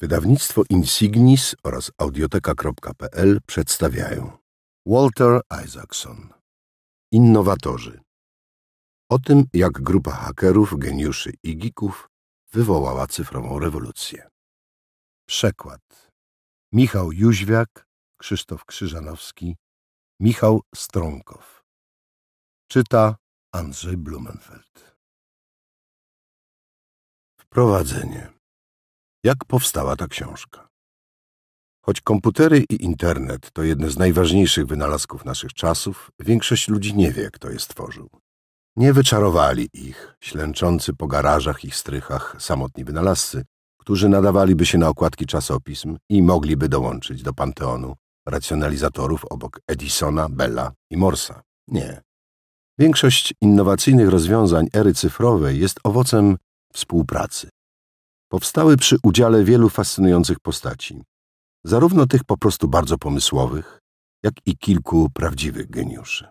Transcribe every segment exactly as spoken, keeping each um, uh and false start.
Wydawnictwo Insignis oraz Audioteka kropka pe el przedstawiają Walter Isaacson. Innowatorzy. O tym, jak grupa hakerów, geniuszy i geeków wywołała cyfrową rewolucję. Przekład: Michał Jóźwiak, Krzysztof Krzyżanowski, Michał Strąkow. Czyta Andrzej Blumenfeld. Wprowadzenie. Jak powstała ta książka? Choć komputery i internet to jedne z najważniejszych wynalazków naszych czasów, większość ludzi nie wie, kto je stworzył. Nie wyczarowali ich ślęczący po garażach i strychach samotni wynalazcy, którzy nadawaliby się na okładki czasopism i mogliby dołączyć do panteonu racjonalizatorów obok Edisona, Bella i Morsa. Nie. Większość innowacyjnych rozwiązań ery cyfrowej jest owocem współpracy. Powstały przy udziale wielu fascynujących postaci, zarówno tych po prostu bardzo pomysłowych, jak i kilku prawdziwych geniuszy.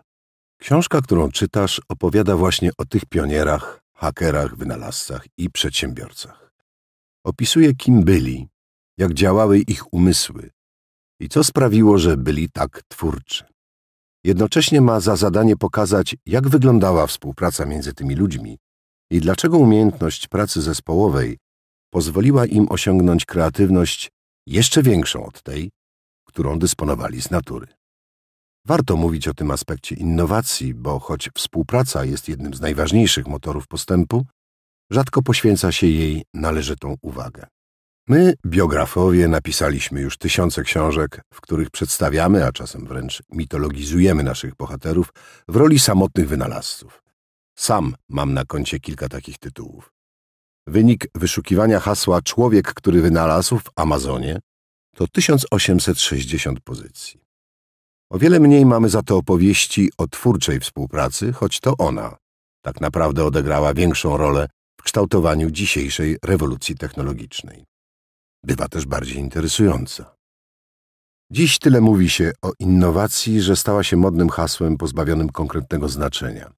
Książka, którą czytasz, opowiada właśnie o tych pionierach, hakerach, wynalazcach i przedsiębiorcach. Opisuje, kim byli, jak działały ich umysły i co sprawiło, że byli tak twórczy. Jednocześnie ma za zadanie pokazać, jak wyglądała współpraca między tymi ludźmi i dlaczego umiejętność pracy zespołowej pozwoliła im osiągnąć kreatywność jeszcze większą od tej, którą dysponowali z natury. Warto mówić o tym aspekcie innowacji, bo choć współpraca jest jednym z najważniejszych motorów postępu, rzadko poświęca się jej należytą uwagę. My, biografowie, napisaliśmy już tysiące książek, w których przedstawiamy, a czasem wręcz mitologizujemy naszych bohaterów w roli samotnych wynalazców. Sam mam na koncie kilka takich tytułów. Wynik wyszukiwania hasła „Człowiek, który wynalazł” w Amazonie to tysiąc osiemset sześćdziesiąt pozycji. O wiele mniej mamy za to opowieści o twórczej współpracy, choć to ona tak naprawdę odegrała większą rolę w kształtowaniu dzisiejszej rewolucji technologicznej. Bywa też bardziej interesująca. Dziś tyle mówi się o innowacji, że stała się modnym hasłem pozbawionym konkretnego znaczenia.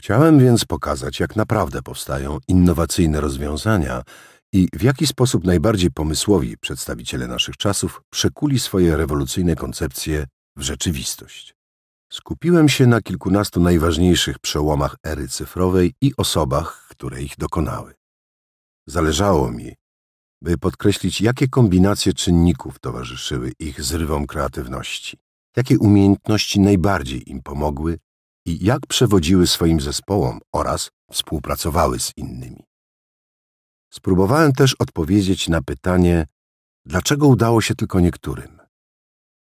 Chciałem więc pokazać, jak naprawdę powstają innowacyjne rozwiązania i w jaki sposób najbardziej pomysłowi przedstawiciele naszych czasów przekuli swoje rewolucyjne koncepcje w rzeczywistość. Skupiłem się na kilkunastu najważniejszych przełomach ery cyfrowej i osobach, które ich dokonały. Zależało mi, by podkreślić, jakie kombinacje czynników towarzyszyły ich zrywom kreatywności, jakie umiejętności najbardziej im pomogły i jak przewodziły swoim zespołom oraz współpracowały z innymi. Spróbowałem też odpowiedzieć na pytanie, dlaczego udało się tylko niektórym.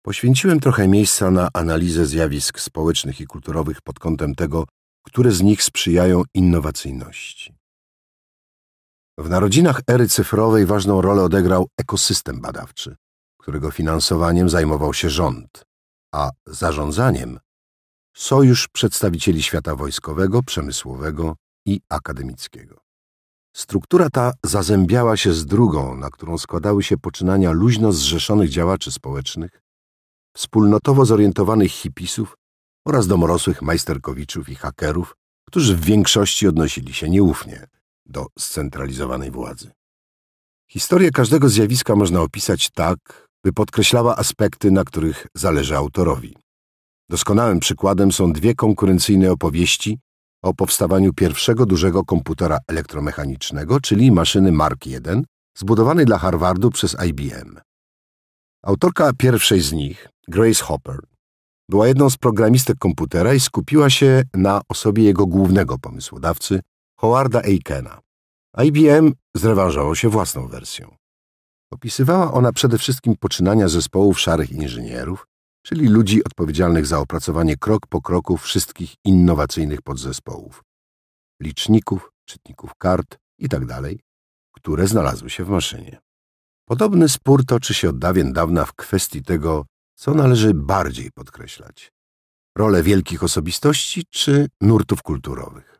Poświęciłem trochę miejsca na analizę zjawisk społecznych i kulturowych pod kątem tego, które z nich sprzyjają innowacyjności. W narodzinach ery cyfrowej ważną rolę odegrał ekosystem badawczy, którego finansowaniem zajmował się rząd, a zarządzaniem Sojusz przedstawicieli świata wojskowego, przemysłowego i akademickiego. Struktura ta zazębiała się z drugą, na którą składały się poczynania luźno zrzeszonych działaczy społecznych, wspólnotowo zorientowanych hipisów oraz domorosłych majsterkowiczów i hakerów, którzy w większości odnosili się nieufnie do scentralizowanej władzy. Historię każdego zjawiska można opisać tak, by podkreślała aspekty, na których zależy autorowi. Doskonałym przykładem są dwie konkurencyjne opowieści o powstawaniu pierwszego dużego komputera elektromechanicznego, czyli maszyny Mark jeden, zbudowanej dla Harvardu przez I B M. Autorka pierwszej z nich, Grace Hopper, była jedną z programistek komputera i skupiła się na osobie jego głównego pomysłodawcy, Howarda Aikena. I B M zrewanżował się własną wersją. Opisywała ona przede wszystkim poczynania zespołów szarych inżynierów, czyli ludzi odpowiedzialnych za opracowanie krok po kroku wszystkich innowacyjnych podzespołów, liczników, czytników kart itd., które znalazły się w maszynie. Podobny spór toczy się od dawien dawna w kwestii tego, co należy bardziej podkreślać – rolę wielkich osobistości czy nurtów kulturowych.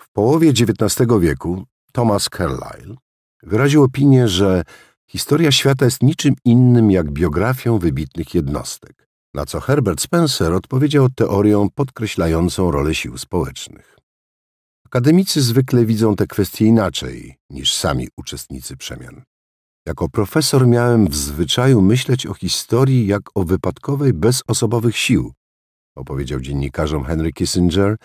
W połowie dziewiętnastego wieku Thomas Carlyle wyraził opinię, że historia świata jest niczym innym jak biografią wybitnych jednostek, na co Herbert Spencer odpowiedział teorią podkreślającą rolę sił społecznych. Akademicy zwykle widzą te kwestie inaczej niż sami uczestnicy przemian. Jako profesor miałem w zwyczaju myśleć o historii jak o wypadkowej bez osobowych sił, opowiedział dziennikarzom Henry Kissinger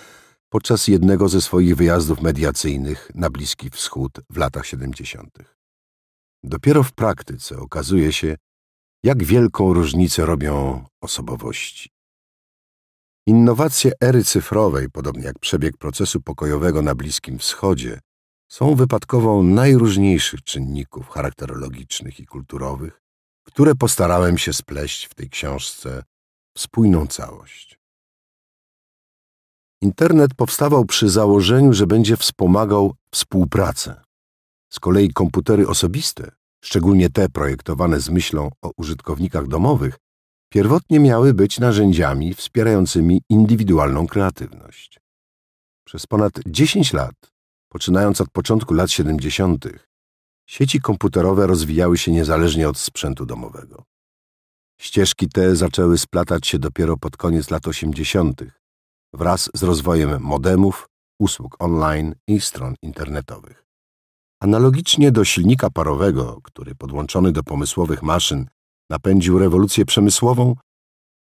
podczas jednego ze swoich wyjazdów mediacyjnych na Bliski Wschód w latach siedemdziesiątych. Dopiero w praktyce okazuje się, jak wielką różnicę robią osobowości. Innowacje ery cyfrowej, podobnie jak przebieg procesu pokojowego na Bliskim Wschodzie, są wypadkową najróżniejszych czynników charakterologicznych i kulturowych, które postarałem się spleść w tej książce w spójną całość. Internet powstawał przy założeniu, że będzie wspomagał współpracę. Z kolei komputery osobiste, szczególnie te projektowane z myślą o użytkownikach domowych, pierwotnie miały być narzędziami wspierającymi indywidualną kreatywność. Przez ponad dziesięć lat, poczynając od początku lat siedemdziesiątych, sieci komputerowe rozwijały się niezależnie od sprzętu domowego. Ścieżki te zaczęły splatać się dopiero pod koniec lat osiemdziesiątych wraz z rozwojem modemów, usług online i stron internetowych. Analogicznie do silnika parowego, który podłączony do pomysłowych maszyn napędził rewolucję przemysłową,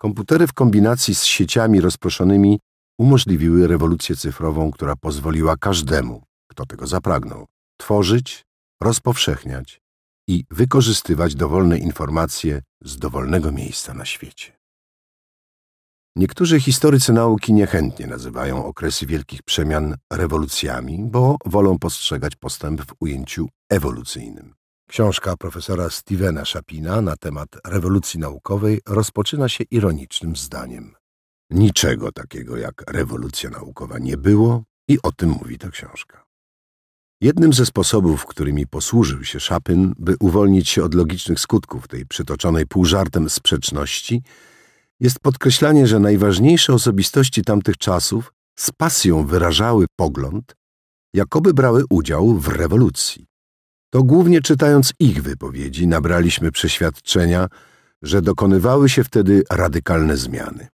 komputery w kombinacji z sieciami rozproszonymi umożliwiły rewolucję cyfrową, która pozwoliła każdemu, kto tego zapragnął, tworzyć, rozpowszechniać i wykorzystywać dowolne informacje z dowolnego miejsca na świecie. Niektórzy historycy nauki niechętnie nazywają okresy wielkich przemian rewolucjami, bo wolą postrzegać postęp w ujęciu ewolucyjnym. Książka profesora Stevena Shapina na temat rewolucji naukowej rozpoczyna się ironicznym zdaniem. Niczego takiego jak rewolucja naukowa nie było i o tym mówi ta książka. Jednym ze sposobów, którymi posłużył się Chapin, by uwolnić się od logicznych skutków tej przytoczonej pół żartem sprzeczności, jest podkreślanie, że najważniejsze osobistości tamtych czasów z pasją wyrażały pogląd, jakoby brały udział w rewolucji. To głównie czytając ich wypowiedzi nabraliśmy przeświadczenia, że dokonywały się wtedy radykalne zmiany.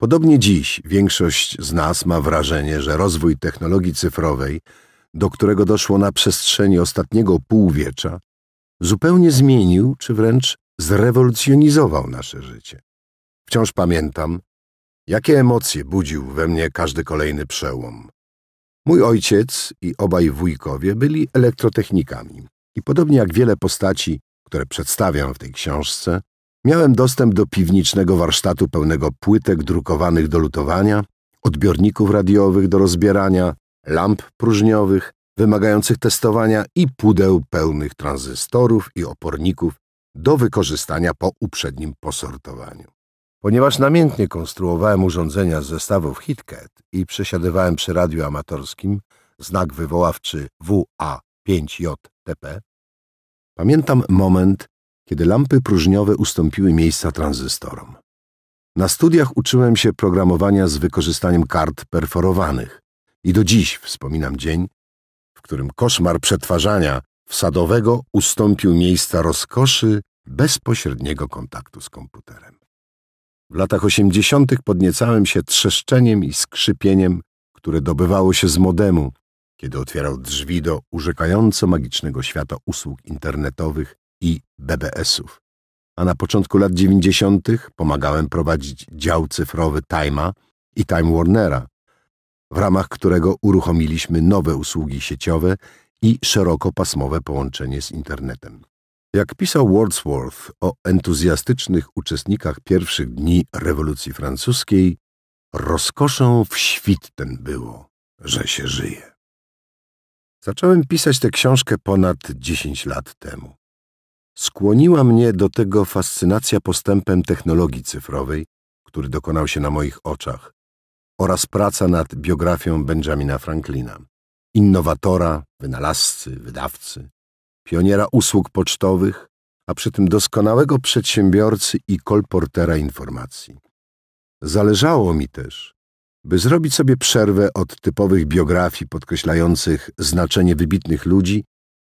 Podobnie dziś większość z nas ma wrażenie, że rozwój technologii cyfrowej, do którego doszło na przestrzeni ostatniego półwiecza, zupełnie zmienił czy wręcz zrewolucjonizował nasze życie. Wciąż pamiętam, jakie emocje budził we mnie każdy kolejny przełom. Mój ojciec i obaj wujkowie byli elektrotechnikami i podobnie jak wiele postaci, które przedstawiam w tej książce, miałem dostęp do piwnicznego warsztatu pełnego płytek drukowanych do lutowania, odbiorników radiowych do rozbierania, lamp próżniowych wymagających testowania i pudeł pełnych tranzystorów i oporników do wykorzystania po uprzednim posortowaniu. Ponieważ namiętnie konstruowałem urządzenia z zestawów HitCat i przesiadywałem przy radiu amatorskim znak wywoławczy W A pięć J T P, pamiętam moment, kiedy lampy próżniowe ustąpiły miejsca tranzystorom. Na studiach uczyłem się programowania z wykorzystaniem kart perforowanych i do dziś wspominam dzień, w którym koszmar przetwarzania wsadowego ustąpił miejsca rozkoszy bezpośredniego kontaktu z komputerem. W latach osiemdziesiątych podniecałem się trzeszczeniem i skrzypieniem, które dobywało się z modemu, kiedy otwierał drzwi do urzekająco magicznego świata usług internetowych i B B S-ów. A na początku lat dziewięćdziesiątych pomagałem prowadzić dział cyfrowy Time'a i Time Warnera, w ramach którego uruchomiliśmy nowe usługi sieciowe i szerokopasmowe połączenie z internetem. Jak pisał Wordsworth o entuzjastycznych uczestnikach pierwszych dni rewolucji francuskiej, rozkoszą w świt ten było, że się żyje. Zacząłem pisać tę książkę ponad dziesięć lat temu. Skłoniła mnie do tego fascynacja postępem technologii cyfrowej, który dokonał się na moich oczach, oraz praca nad biografią Benjamina Franklina, innowatora, wynalazcy, wydawcy, pioniera usług pocztowych, a przy tym doskonałego przedsiębiorcy i kolportera informacji. Zależało mi też, by zrobić sobie przerwę od typowych biografii podkreślających znaczenie wybitnych ludzi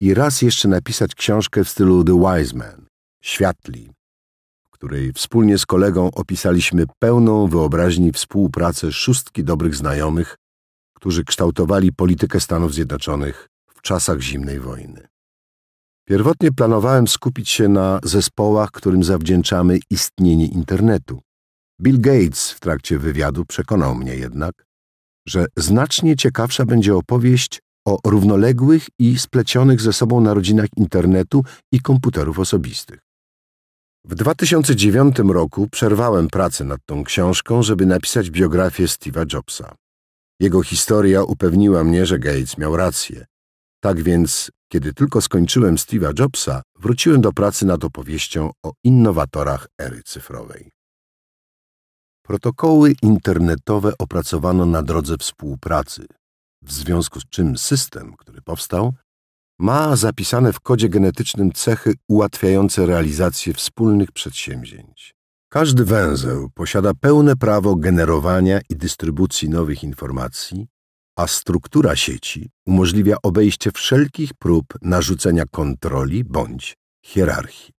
i raz jeszcze napisać książkę w stylu The Wise Man, Światli, w której wspólnie z kolegą opisaliśmy pełną wyobraźni współpracę szóstki dobrych znajomych, którzy kształtowali politykę Stanów Zjednoczonych w czasach zimnej wojny. Pierwotnie planowałem skupić się na zespołach, którym zawdzięczamy istnienie internetu. Bill Gates w trakcie wywiadu przekonał mnie jednak, że znacznie ciekawsza będzie opowieść o równoległych i splecionych ze sobą narodzinach internetu i komputerów osobistych. W dwa tysiące dziewiątym roku przerwałem pracę nad tą książką, żeby napisać biografię Steve'a Jobsa. Jego historia upewniła mnie, że Gates miał rację. Tak więc, kiedy tylko skończyłem Steve'a Jobsa, wróciłem do pracy nad opowieścią o innowatorach ery cyfrowej. Protokoły internetowe opracowano na drodze współpracy, w związku z czym system, który powstał, ma zapisane w kodzie genetycznym cechy ułatwiające realizację wspólnych przedsięwzięć. Każdy węzeł posiada pełne prawo generowania i dystrybucji nowych informacji, a struktura sieci umożliwia obejście wszelkich prób narzucenia kontroli bądź hierarchii.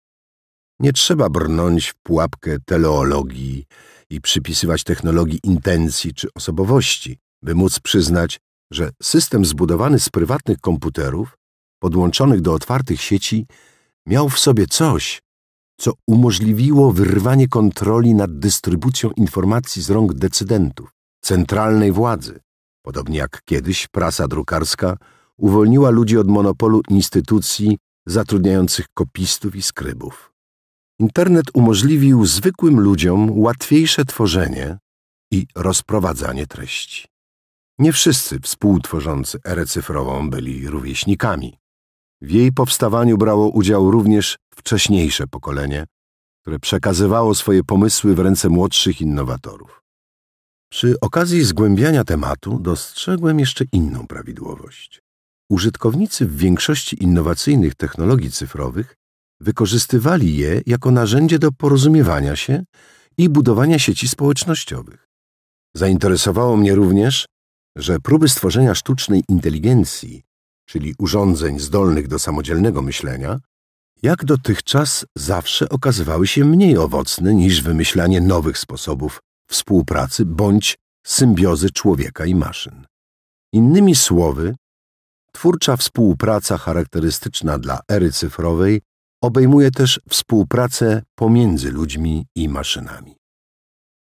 Nie trzeba brnąć w pułapkę teleologii i przypisywać technologii intencji czy osobowości, by móc przyznać, że system zbudowany z prywatnych komputerów podłączonych do otwartych sieci miał w sobie coś, co umożliwiło wyrwanie kontroli nad dystrybucją informacji z rąk decydentów, centralnej władzy. Podobnie jak kiedyś prasa drukarska uwolniła ludzi od monopolu instytucji zatrudniających kopistów i skrybów. Internet umożliwił zwykłym ludziom łatwiejsze tworzenie i rozprowadzanie treści. Nie wszyscy współtworzący erę cyfrową byli rówieśnikami. W jej powstawaniu brało udział również wcześniejsze pokolenie, które przekazywało swoje pomysły w ręce młodszych innowatorów. Przy okazji zgłębiania tematu dostrzegłem jeszcze inną prawidłowość. Użytkownicy w większości innowacyjnych technologii cyfrowych wykorzystywali je jako narzędzie do porozumiewania się i budowania sieci społecznościowych. Zainteresowało mnie również, że próby stworzenia sztucznej inteligencji, czyli urządzeń zdolnych do samodzielnego myślenia, jak dotychczas zawsze okazywały się mniej owocne niż wymyślanie nowych sposobów współpracy bądź symbiozy człowieka i maszyn. Innymi słowy, twórcza współpraca charakterystyczna dla ery cyfrowej obejmuje też współpracę pomiędzy ludźmi i maszynami.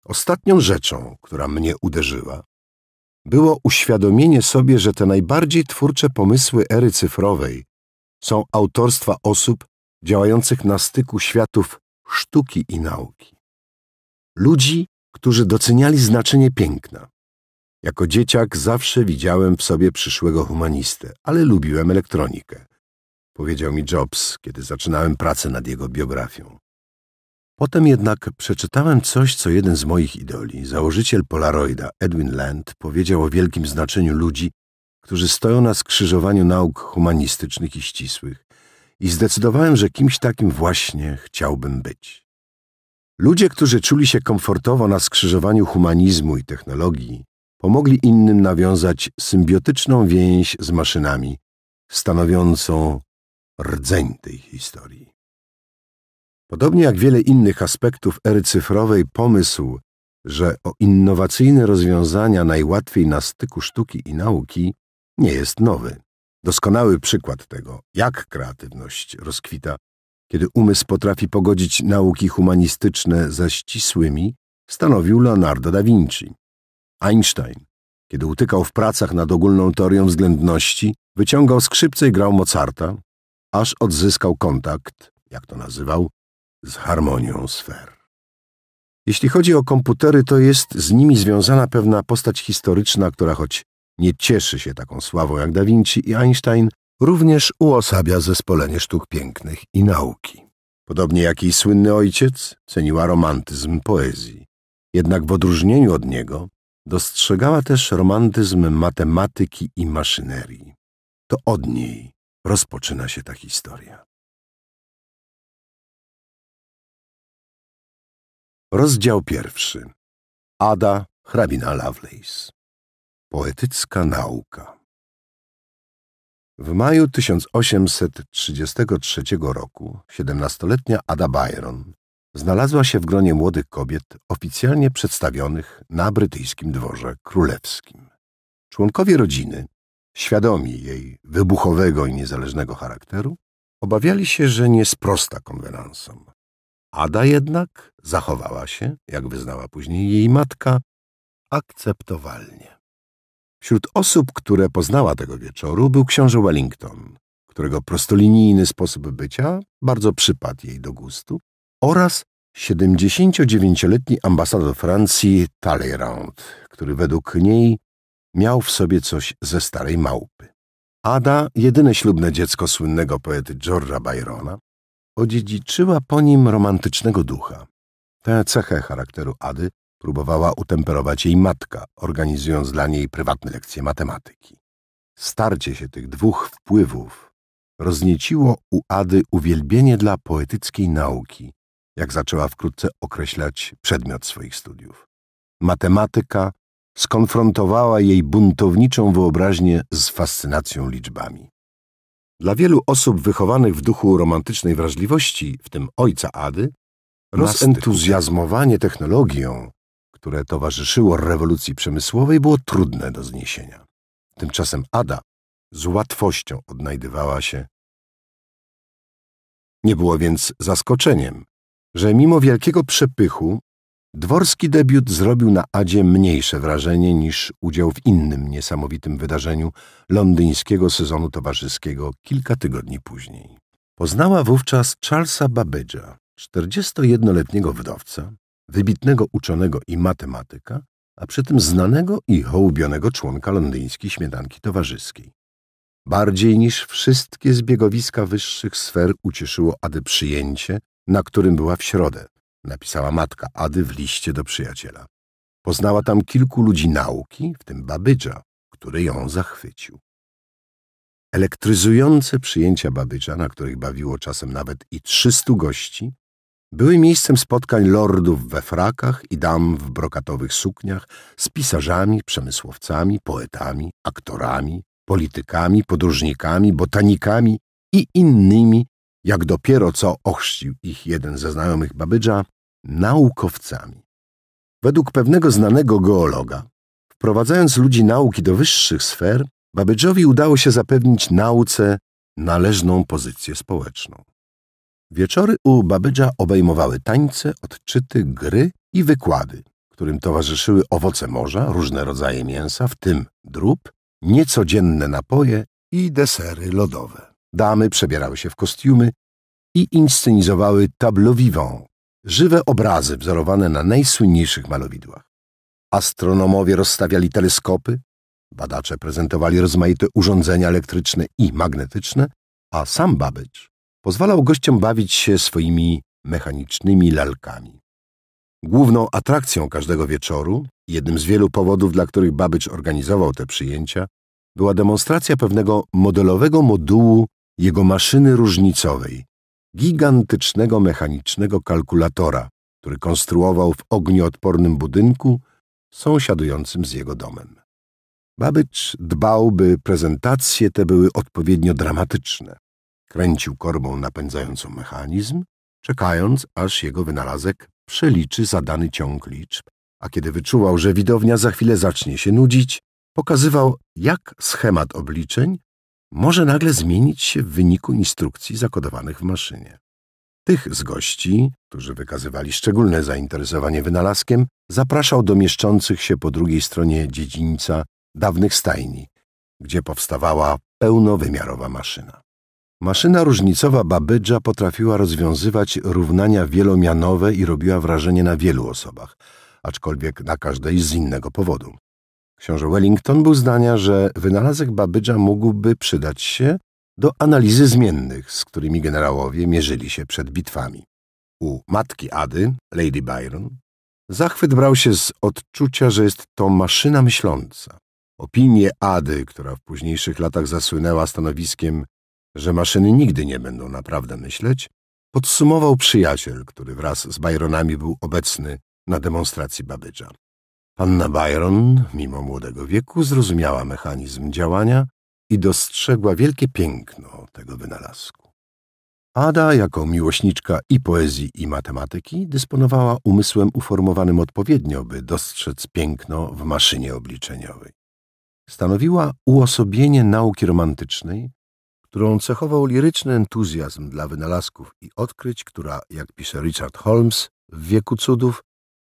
Ostatnią rzeczą, która mnie uderzyła, było uświadomienie sobie, że te najbardziej twórcze pomysły ery cyfrowej są autorstwa osób działających na styku światów sztuki i nauki. Ludzi, którzy doceniali znaczenie piękna. Jako dzieciak zawsze widziałem w sobie przyszłego humanistę, ale lubiłem elektronikę, powiedział mi Jobs, kiedy zaczynałem pracę nad jego biografią. Potem jednak przeczytałem coś, co jeden z moich idoli, założyciel Polaroida Edwin Land, powiedział o wielkim znaczeniu ludzi, którzy stoją na skrzyżowaniu nauk humanistycznych i ścisłych, i zdecydowałem, że kimś takim właśnie chciałbym być. Ludzie, którzy czuli się komfortowo na skrzyżowaniu humanizmu i technologii, pomogli innym nawiązać symbiotyczną więź z maszynami, stanowiącą rdzeń tej historii. Podobnie jak wiele innych aspektów ery cyfrowej, pomysł, że o innowacyjne rozwiązania najłatwiej na styku sztuki i nauki, nie jest nowy. Doskonały przykład tego, jak kreatywność rozkwita, kiedy umysł potrafi pogodzić nauki humanistyczne ze ścisłymi, stanowił Leonardo da Vinci. Einstein, kiedy utykał w pracach nad ogólną teorią względności, wyciągał skrzypce i grał Mozarta, aż odzyskał kontakt, jak to nazywał, z harmonią sfer. Jeśli chodzi o komputery, to jest z nimi związana pewna postać historyczna, która choć nie cieszy się taką sławą jak da Vinci i Einstein, również uosabia zespolenie sztuk pięknych i nauki. Podobnie jak jej słynny ojciec, ceniła romantyzm poezji. Jednak w odróżnieniu od niego dostrzegała też romantyzm matematyki i maszynerii. To od niej rozpoczyna się ta historia. Rozdział pierwszy. Ada, hrabina Lovelace. Poetycka nauka. W maju tysiąc osiemset trzydziestego trzeciego roku siedemnastoletnia Ada Byron znalazła się w gronie młodych kobiet oficjalnie przedstawionych na brytyjskim dworze królewskim. Członkowie rodziny, świadomi jej wybuchowego i niezależnego charakteru, Obawiali się, że nie sprosta konwenansom. Ada jednak zachowała się, jak wyznała później jej matka, akceptowalnie. Wśród osób, które poznała tego wieczoru, był książę Wellington, którego prostolinijny sposób bycia bardzo przypadł jej do gustu, oraz siedemdziesięciodziewięcioletni ambasador Francji Talleyrand, który według niej miał w sobie coś ze starej małpy. Ada, jedyne ślubne dziecko słynnego poety George'a Byrona, odziedziczyła po nim romantycznego ducha. Tę cechę charakteru Ady próbowała utemperować jej matka, organizując dla niej prywatne lekcje matematyki. Starcie się tych dwóch wpływów roznieciło u Ady uwielbienie dla poetyckiej nauki, jak zaczęła wkrótce określać przedmiot swoich studiów. Matematyka skonfrontowała jej buntowniczą wyobraźnię z fascynacją liczbami. Dla wielu osób wychowanych w duchu romantycznej wrażliwości, w tym ojca Ady, rozentuzjazmowanie technologią, które towarzyszyło rewolucji przemysłowej, było trudne do zniesienia. Tymczasem Ada z łatwością odnajdywała się. Nie było więc zaskoczeniem, że mimo wielkiego przepychu dworski debiut zrobił na Adzie mniejsze wrażenie niż udział w innym niesamowitym wydarzeniu londyńskiego sezonu towarzyskiego kilka tygodni później. Poznała wówczas Charlesa Babbage'a, czterdziestojednoletniego wdowca, wybitnego uczonego i matematyka, a przy tym znanego i hołbionego członka londyńskiej śmietanki towarzyskiej. Bardziej niż wszystkie zbiegowiska wyższych sfer ucieszyło Ady przyjęcie, na którym była w środę, napisała matka Ady w liście do przyjaciela. Poznała tam kilku ludzi nauki, w tym Babbage'a, który ją zachwycił. Elektryzujące przyjęcia Babbage'a, na których bawiło czasem nawet i trzystu gości, były miejscem spotkań lordów we frakach i dam w brokatowych sukniach z pisarzami, przemysłowcami, poetami, aktorami, politykami, podróżnikami, botanikami i innymi, jak dopiero co ochrzcił ich jeden ze znajomych Babbage'a, naukowcami. Według pewnego znanego geologa, wprowadzając ludzi nauki do wyższych sfer, Babbage'owi udało się zapewnić nauce należną pozycję społeczną. Wieczory u Babbage'a obejmowały tańce, odczyty, gry i wykłady, którym towarzyszyły owoce morza, różne rodzaje mięsa, w tym drób, niecodzienne napoje i desery lodowe. Damy przebierały się w kostiumy i inscenizowały tableau vivant, żywe obrazy wzorowane na najsłynniejszych malowidłach. Astronomowie rozstawiali teleskopy, badacze prezentowali rozmaite urządzenia elektryczne i magnetyczne, a sam Babbage pozwalał gościom bawić się swoimi mechanicznymi lalkami. Główną atrakcją każdego wieczoru, jednym z wielu powodów, dla których Babbage organizował te przyjęcia, była demonstracja pewnego modelowego modułu jego maszyny różnicowej, gigantycznego mechanicznego kalkulatora, który konstruował w ognioodpornym budynku sąsiadującym z jego domem. Babbage dbał, by prezentacje te były odpowiednio dramatyczne. Kręcił korbą napędzającą mechanizm, czekając, aż jego wynalazek przeliczy zadany ciąg liczb, a kiedy wyczuwał, że widownia za chwilę zacznie się nudzić, pokazywał, jak schemat obliczeń może nagle zmienić się w wyniku instrukcji zakodowanych w maszynie. Tych z gości, którzy wykazywali szczególne zainteresowanie wynalazkiem, zapraszał do mieszczących się po drugiej stronie dziedzińca dawnych stajni, gdzie powstawała pełnowymiarowa maszyna. Maszyna różnicowa Babbage'a potrafiła rozwiązywać równania wielomianowe i robiła wrażenie na wielu osobach, aczkolwiek na każdej z innego powodu. Książę Wellington był zdania, że wynalazek Babbage'a mógłby przydać się do analizy zmiennych, z którymi generałowie mierzyli się przed bitwami. U matki Ady, Lady Byron, zachwyt brał się z odczucia, że jest to maszyna myśląca. Opinię Ady, która w późniejszych latach zasłynęła stanowiskiem, że maszyny nigdy nie będą naprawdę myśleć, podsumował przyjaciel, który wraz z Byronami był obecny na demonstracji Babbage'a. Panna Byron, mimo młodego wieku, zrozumiała mechanizm działania i dostrzegła wielkie piękno tego wynalazku. Ada, jako miłośniczka i poezji, i matematyki, dysponowała umysłem uformowanym odpowiednio, by dostrzec piękno w maszynie obliczeniowej. Stanowiła uosobienie nauki romantycznej, którą cechował liryczny entuzjazm dla wynalazków i odkryć, która, jak pisze Richard Holmes w Wieku Cudów,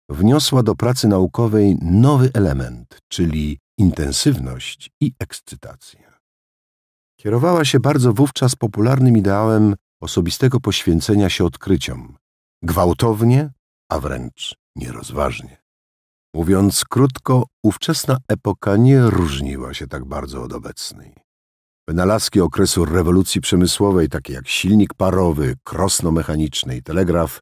wniosła do pracy naukowej nowy element, czyli intensywność i ekscytację. Kierowała się bardzo wówczas popularnym ideałem osobistego poświęcenia się odkryciom, gwałtownie, a wręcz nierozważnie. Mówiąc krótko, ówczesna epoka nie różniła się tak bardzo od obecnej. Wynalazki okresu rewolucji przemysłowej, takie jak silnik parowy, krosno mechaniczne i telegraf,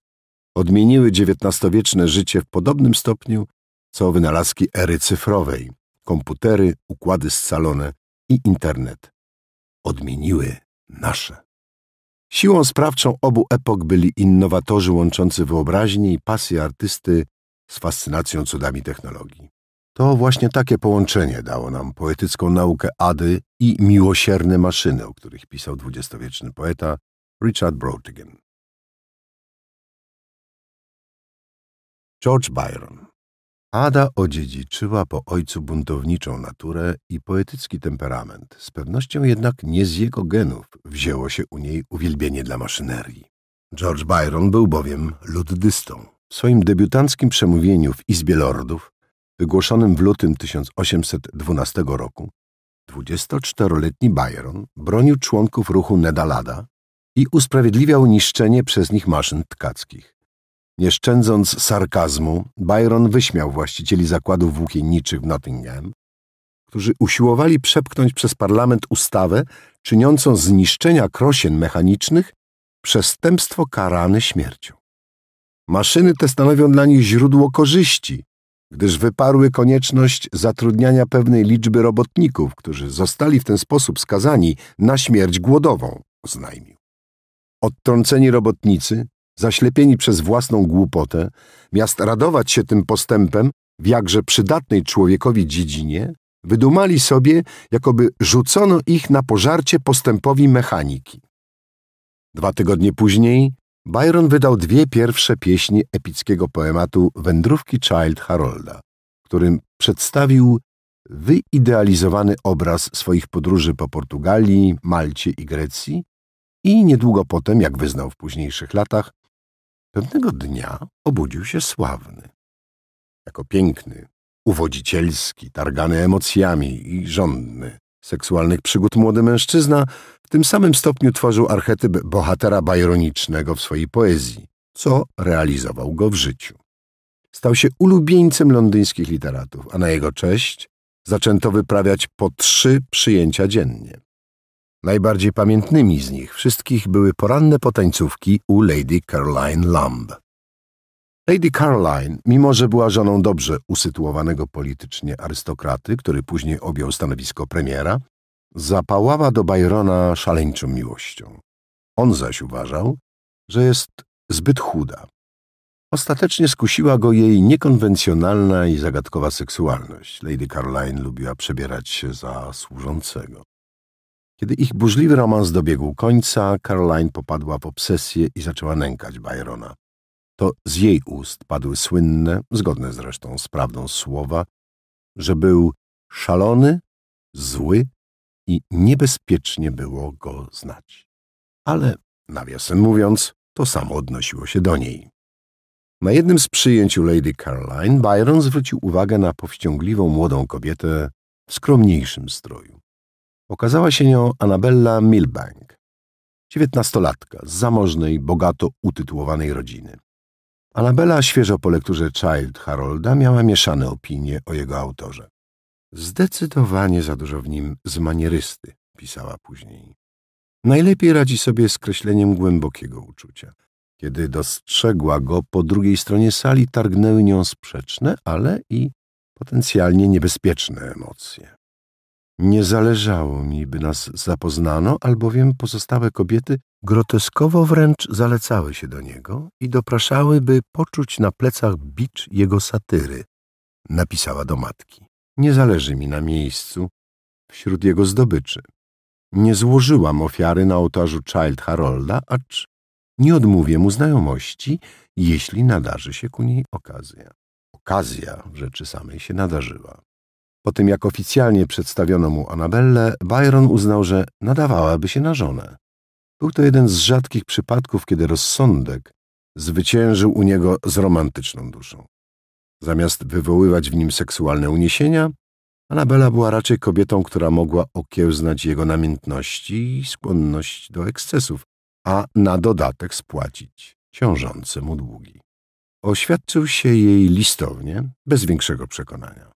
odmieniły dziewiętnastowieczne życie w podobnym stopniu, co wynalazki ery cyfrowej, komputery, układy scalone i internet. Odmieniły nasze. Siłą sprawczą obu epok byli innowatorzy łączący wyobraźnię i pasję artysty z fascynacją cudami technologii. To właśnie takie połączenie dało nam poetycką naukę Ady i miłosierne maszyny, o których pisał dwudziestowieczny poeta Richard Brautigan. George Byron. Ada odziedziczyła po ojcu buntowniczą naturę i poetycki temperament. Z pewnością jednak nie z jego genów wzięło się u niej uwielbienie dla maszynerii. George Byron był bowiem luddystą. W swoim debiutanckim przemówieniu w Izbie Lordów, wygłoszonym w lutym tysiąc osiemset dwunastego roku, dwudziestoczteroletni Byron bronił członków ruchu Neda Lada i usprawiedliwiał niszczenie przez nich maszyn tkackich. Nie szczędząc sarkazmu, Byron wyśmiał właścicieli zakładów włókienniczych w Nottingham, którzy usiłowali przepchnąć przez parlament ustawę czyniącą z niszczenia krosien mechanicznych przestępstwo karane śmiercią. Maszyny te stanowią dla nich źródło korzyści, gdyż wyparły konieczność zatrudniania pewnej liczby robotników, którzy zostali w ten sposób skazani na śmierć głodową, oznajmił. Odtrąceni robotnicy, zaślepieni przez własną głupotę, miast radować się tym postępem w jakże przydatnej człowiekowi dziedzinie, wydumali sobie, jakoby rzucono ich na pożarcie postępowi mechaniki. Dwa tygodnie później Byron wydał dwie pierwsze pieśni epickiego poematu Wędrówki Childe Harolda, którym przedstawił wyidealizowany obraz swoich podróży po Portugalii, Malcie i Grecji i niedługo potem, jak wyznał w późniejszych latach, pewnego dnia obudził się sławny. Jako piękny, uwodzicielski, targany emocjami i żądny seksualnych przygód młody mężczyzna w tym samym stopniu tworzył archetyp bohatera bajronicznego w swojej poezji, co realizował go w życiu. Stał się ulubieńcem londyńskich literatów, a na jego cześć zaczęto wyprawiać po trzy przyjęcia dziennie. Najbardziej pamiętnymi z nich wszystkich były poranne potańcówki u Lady Caroline Lamb. Lady Caroline, mimo że była żoną dobrze usytuowanego politycznie arystokraty, który później objął stanowisko premiera, zapałała do Byrona szaleńczą miłością. On zaś uważał, że jest zbyt chuda. Ostatecznie skusiła go jej niekonwencjonalna i zagadkowa seksualność. Lady Caroline lubiła przebierać się za służącego. Kiedy ich burzliwy romans dobiegł końca, Caroline popadła w obsesję i zaczęła nękać Byrona. To z jej ust padły słynne, zgodne zresztą z prawdą słowa, że był szalony, zły i niebezpiecznie było go znać. Ale, nawiasem mówiąc, to samo odnosiło się do niej. Na jednym z przyjęć u Lady Caroline Byron zwrócił uwagę na powściągliwą młodą kobietę w skromniejszym stroju. Okazała się nią Annabella Milbank, dziewiętnastolatka z zamożnej, bogato utytułowanej rodziny. Annabella, świeżo po lekturze Childe Harolda, miała mieszane opinie o jego autorze. Zdecydowanie za dużo w nim zmanierysty, pisała później. Najlepiej radzi sobie z kreśleniem głębokiego uczucia. Kiedy dostrzegła go po drugiej stronie sali, targnęły nią sprzeczne, ale i potencjalnie niebezpieczne emocje. Nie zależało mi, by nas zapoznano, albowiem pozostałe kobiety groteskowo wręcz zalecały się do niego i dopraszały, by poczuć na plecach bicz jego satyry, napisała do matki. Nie zależy mi na miejscu wśród jego zdobyczy. Nie złożyłam ofiary na ołtarzu Childe Harolda, acz nie odmówię mu znajomości, jeśli nadarzy się ku niej okazja. Okazja w rzeczy samej się nadarzyła. Po tym, jak oficjalnie przedstawiono mu Anabellę, Byron uznał, że nadawałaby się na żonę. Był to jeden z rzadkich przypadków, kiedy rozsądek zwyciężył u niego z romantyczną duszą. Zamiast wywoływać w nim seksualne uniesienia, Anabella była raczej kobietą, która mogła okiełznać jego namiętności i skłonność do ekscesów, a na dodatek spłacić ciążące mu długi. Oświadczył się jej listownie, bez większego przekonania.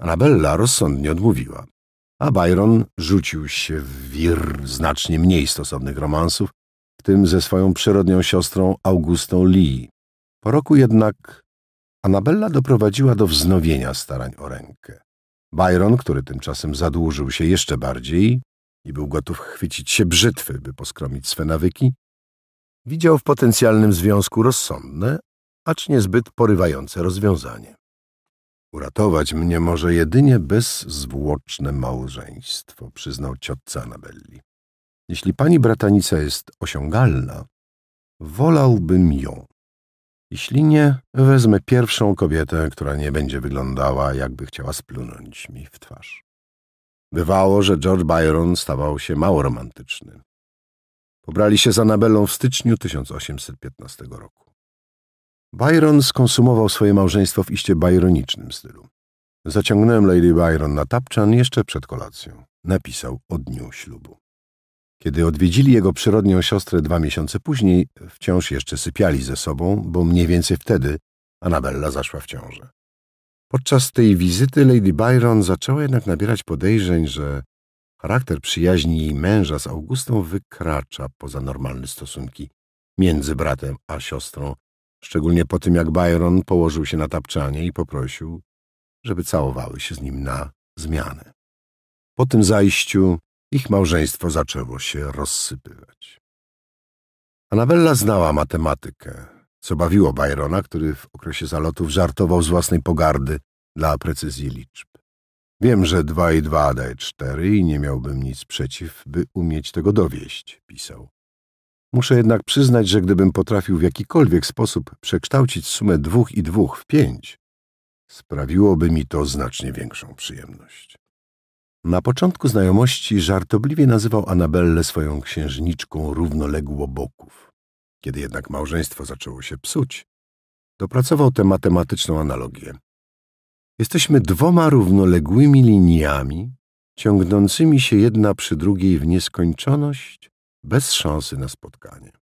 Anabella rozsądnie odmówiła, a Byron rzucił się w wir znacznie mniej stosownych romansów, w tym ze swoją przyrodnią siostrą Augustą Lee. Po roku jednak Anabella doprowadziła do wznowienia starań o rękę. Byron, który tymczasem zadłużył się jeszcze bardziej i był gotów chwycić się brzytwy, by poskromić swe nawyki, widział w potencjalnym związku rozsądne, acz niezbyt porywające rozwiązanie. Uratować mnie może jedynie bezzwłoczne małżeństwo, przyznał ciotca Anabelli. Jeśli pani bratanica jest osiągalna, wolałbym ją. Jeśli nie, wezmę pierwszą kobietę, która nie będzie wyglądała, jakby chciała splunąć mi w twarz. Bywało, że George Byron stawał się mało romantyczny. Pobrali się z Anabellą w styczniu tysiąc osiemset piętnastego roku. Byron skonsumował swoje małżeństwo w iście byronicznym stylu. Zaciągnąłem Lady Byron na tapczan jeszcze przed kolacją. Napisał o dniu ślubu. Kiedy odwiedzili jego przyrodnią siostrę dwa miesiące później, wciąż jeszcze sypiali ze sobą, bo mniej więcej wtedy Anabella zaszła w ciążę. Podczas tej wizyty Lady Byron zaczęła jednak nabierać podejrzeń, że charakter przyjaźni jej męża z Augustą wykracza poza normalne stosunki między bratem a siostrą, szczególnie po tym, jak Byron położył się na tapczanie i poprosił, żeby całowały się z nim na zmianę. Po tym zajściu ich małżeństwo zaczęło się rozsypywać. Anabella znała matematykę, co bawiło Byrona, który w okresie zalotów żartował z własnej pogardy dla precyzji liczb. Wiem, że dwa i dwa daje cztery i nie miałbym nic przeciw, by umieć tego dowieść, pisał. Muszę jednak przyznać, że gdybym potrafił w jakikolwiek sposób przekształcić sumę dwóch i dwóch w pięć, sprawiłoby mi to znacznie większą przyjemność. Na początku znajomości żartobliwie nazywał Anabellę swoją księżniczką równoległoboków. Kiedy jednak małżeństwo zaczęło się psuć, dopracował tę matematyczną analogię. Jesteśmy dwoma równoległymi liniami, ciągnącymi się jedna przy drugiej w nieskończoność, bez szansy na spotkanie.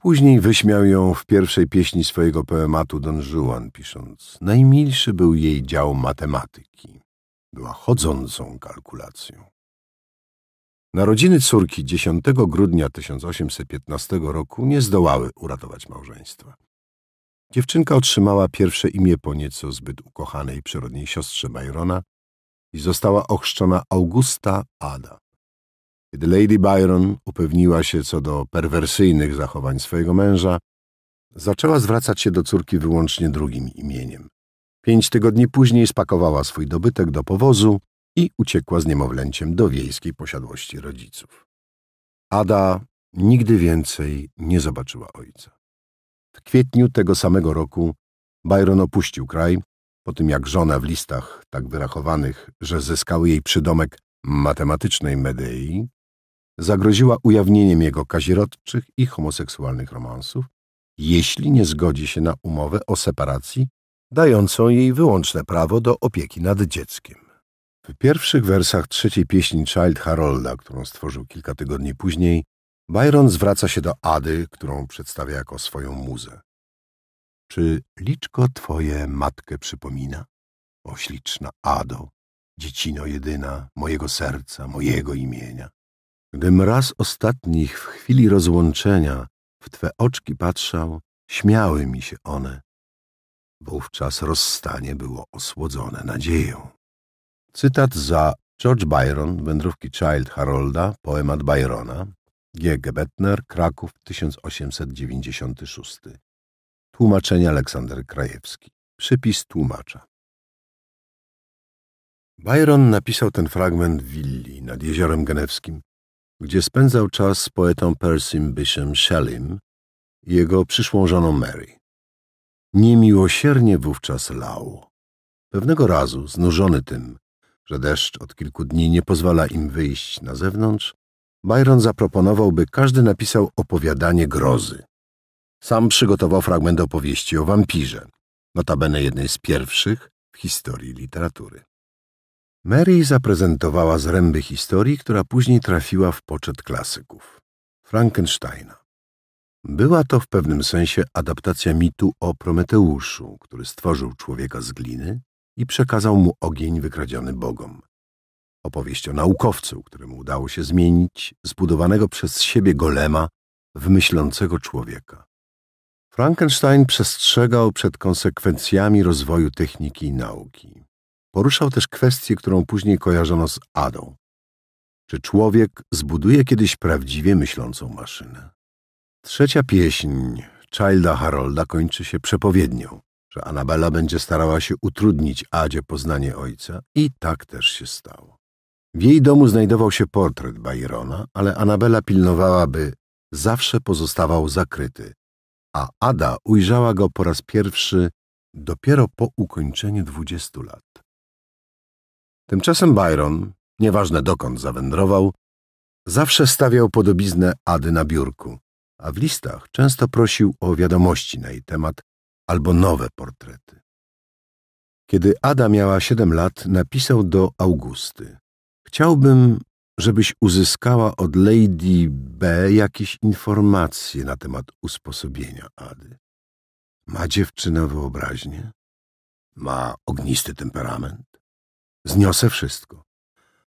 Później wyśmiał ją w pierwszej pieśni swojego poematu Don Juan, pisząc: najmilszy był jej dział matematyki. Była chodzącą kalkulacją. Narodziny córki dziesiątego grudnia tysiąc osiemset piętnastego roku nie zdołały uratować małżeństwa. Dziewczynka otrzymała pierwsze imię po nieco zbyt ukochanej przyrodniej siostrze Byrona i została ochrzczona Augusta Ada. Kiedy Lady Byron upewniła się co do perwersyjnych zachowań swojego męża, zaczęła zwracać się do córki wyłącznie drugim imieniem. Pięć tygodni później spakowała swój dobytek do powozu i uciekła z niemowlęciem do wiejskiej posiadłości rodziców. Ada nigdy więcej nie zobaczyła ojca. W kwietniu tego samego roku Byron opuścił kraj, po tym jak żona w listach tak wyrachowanych, że zyskały jej przydomek matematycznej Medei, zagroziła ujawnieniem jego kazirodczych i homoseksualnych romansów, jeśli nie zgodzi się na umowę o separacji dającą jej wyłączne prawo do opieki nad dzieckiem. W pierwszych wersach trzeciej pieśni Childe Harolda, którą stworzył kilka tygodni później, Byron zwraca się do Ady, którą przedstawia jako swoją muzę. Czy liczko twoje matkę przypomina? O śliczna Ado, dziecino jedyna, mojego serca, mojego imienia. Gdym raz ostatnich w chwili rozłączenia w twe oczki patrzał, śmiały mi się one. Wówczas rozstanie było osłodzone nadzieją. Cytat za George Byron, Wędrówki Childe Harolda, poemat Byrona, G. Gebetner, Kraków, tysiąc osiemset dziewięćdziesiąty szósty. Tłumaczenie Aleksander Krajewski. Przypis tłumacza. Byron napisał ten fragment w willi nad Jeziorem Genewskim, gdzie spędzał czas z poetą Percym Bysshem Shelleym i jego przyszłą żoną Mary. Niemiłosiernie wówczas lał. Pewnego razu, znużony tym, że deszcz od kilku dni nie pozwala im wyjść na zewnątrz, Byron zaproponował, by każdy napisał opowiadanie grozy. Sam przygotował fragment opowieści o wampirze, notabene jednej z pierwszych w historii literatury. Mary zaprezentowała zręby historii, która później trafiła w poczet klasyków – Frankensteina. Była to w pewnym sensie adaptacja mitu o Prometeuszu, który stworzył człowieka z gliny i przekazał mu ogień wykradziony bogom. Opowieść o naukowcu, któremu udało się zmienić zbudowanego przez siebie golema w myślącego człowieka. Frankenstein przestrzegał przed konsekwencjami rozwoju techniki i nauki. Poruszał też kwestię, którą później kojarzono z Adą. Czy człowiek zbuduje kiedyś prawdziwie myślącą maszynę? Trzecia pieśń Childa Harolda kończy się przepowiednią, że Anabela będzie starała się utrudnić Adzie poznanie ojca i tak też się stało. W jej domu znajdował się portret Byrona, ale Anabela pilnowała, by zawsze pozostawał zakryty, a Ada ujrzała go po raz pierwszy dopiero po ukończeniu dwudziestu lat. Tymczasem Byron, nieważne dokąd zawędrował, zawsze stawiał podobiznę Ady na biurku, a w listach często prosił o wiadomości na jej temat albo nowe portrety. Kiedy Ada miała siedem lat, napisał do Augusty: chciałbym, żebyś uzyskała od Lady B jakieś informacje na temat usposobienia Ady. Ma dziewczyna wyobraźnię? Ma ognisty temperament? Zniosę wszystko.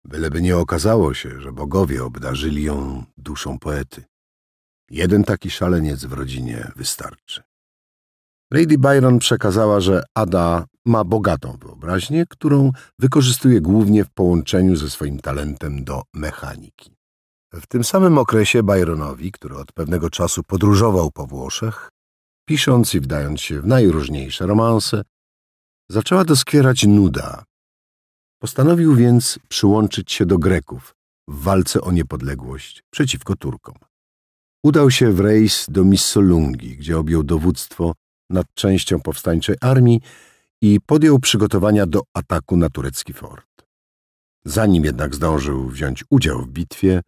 Byleby nie okazało się, że bogowie obdarzyli ją duszą poety. Jeden taki szaleniec w rodzinie wystarczy. Lady Byron przekazała, że Ada ma bogatą wyobraźnię, którą wykorzystuje głównie w połączeniu ze swoim talentem do mechaniki. W tym samym okresie Byronowi, który od pewnego czasu podróżował po Włoszech, pisząc i wdając się w najróżniejsze romanse, zaczęła doskwierać nuda. Postanowił więc przyłączyć się do Greków w walce o niepodległość przeciwko Turkom. Udał się w rejs do Missolungi, gdzie objął dowództwo nad częścią powstańczej armii i podjął przygotowania do ataku na turecki fort. Zanim jednak zdążył wziąć udział w bitwie,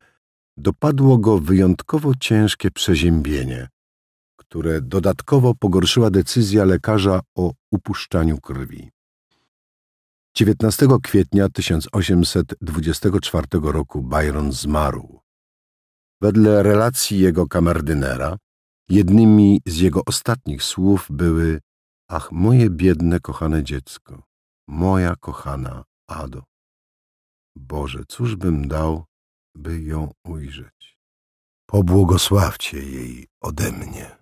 dopadło go wyjątkowo ciężkie przeziębienie, które dodatkowo pogorszyła decyzja lekarza o upuszczaniu krwi. dziewiętnastego kwietnia tysiąc osiemset dwudziestego czwartego roku Byron zmarł. Wedle relacji jego kamerdynera, jednymi z jego ostatnich słów były: ach, moje biedne, kochane dziecko, moja kochana Ado. Boże, cóż bym dał, by ją ujrzeć. Pobłogosławcie jej ode mnie.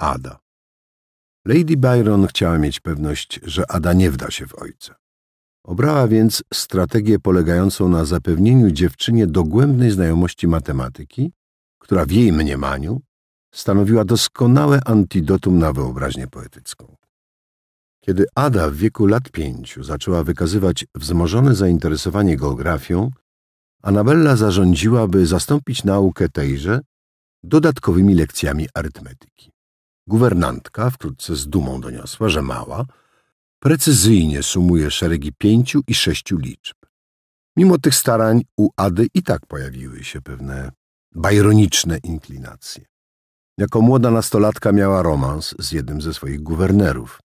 Ada. Lady Byron chciała mieć pewność, że Ada nie wda się w ojca. Obrała więc strategię polegającą na zapewnieniu dziewczynie dogłębnej znajomości matematyki, która w jej mniemaniu stanowiła doskonałe antidotum na wyobraźnię poetycką. Kiedy Ada w wieku lat pięciu zaczęła wykazywać wzmożone zainteresowanie geografią, Anabella zarządziła, by zastąpić naukę tejże dodatkowymi lekcjami arytmetyki. Guwernantka wkrótce z dumą doniosła, że mała precyzyjnie sumuje szeregi pięciu i sześciu liczb. Mimo tych starań u Ady i tak pojawiły się pewne bajroniczne inklinacje. Jako młoda nastolatka miała romans z jednym ze swoich guwernerów,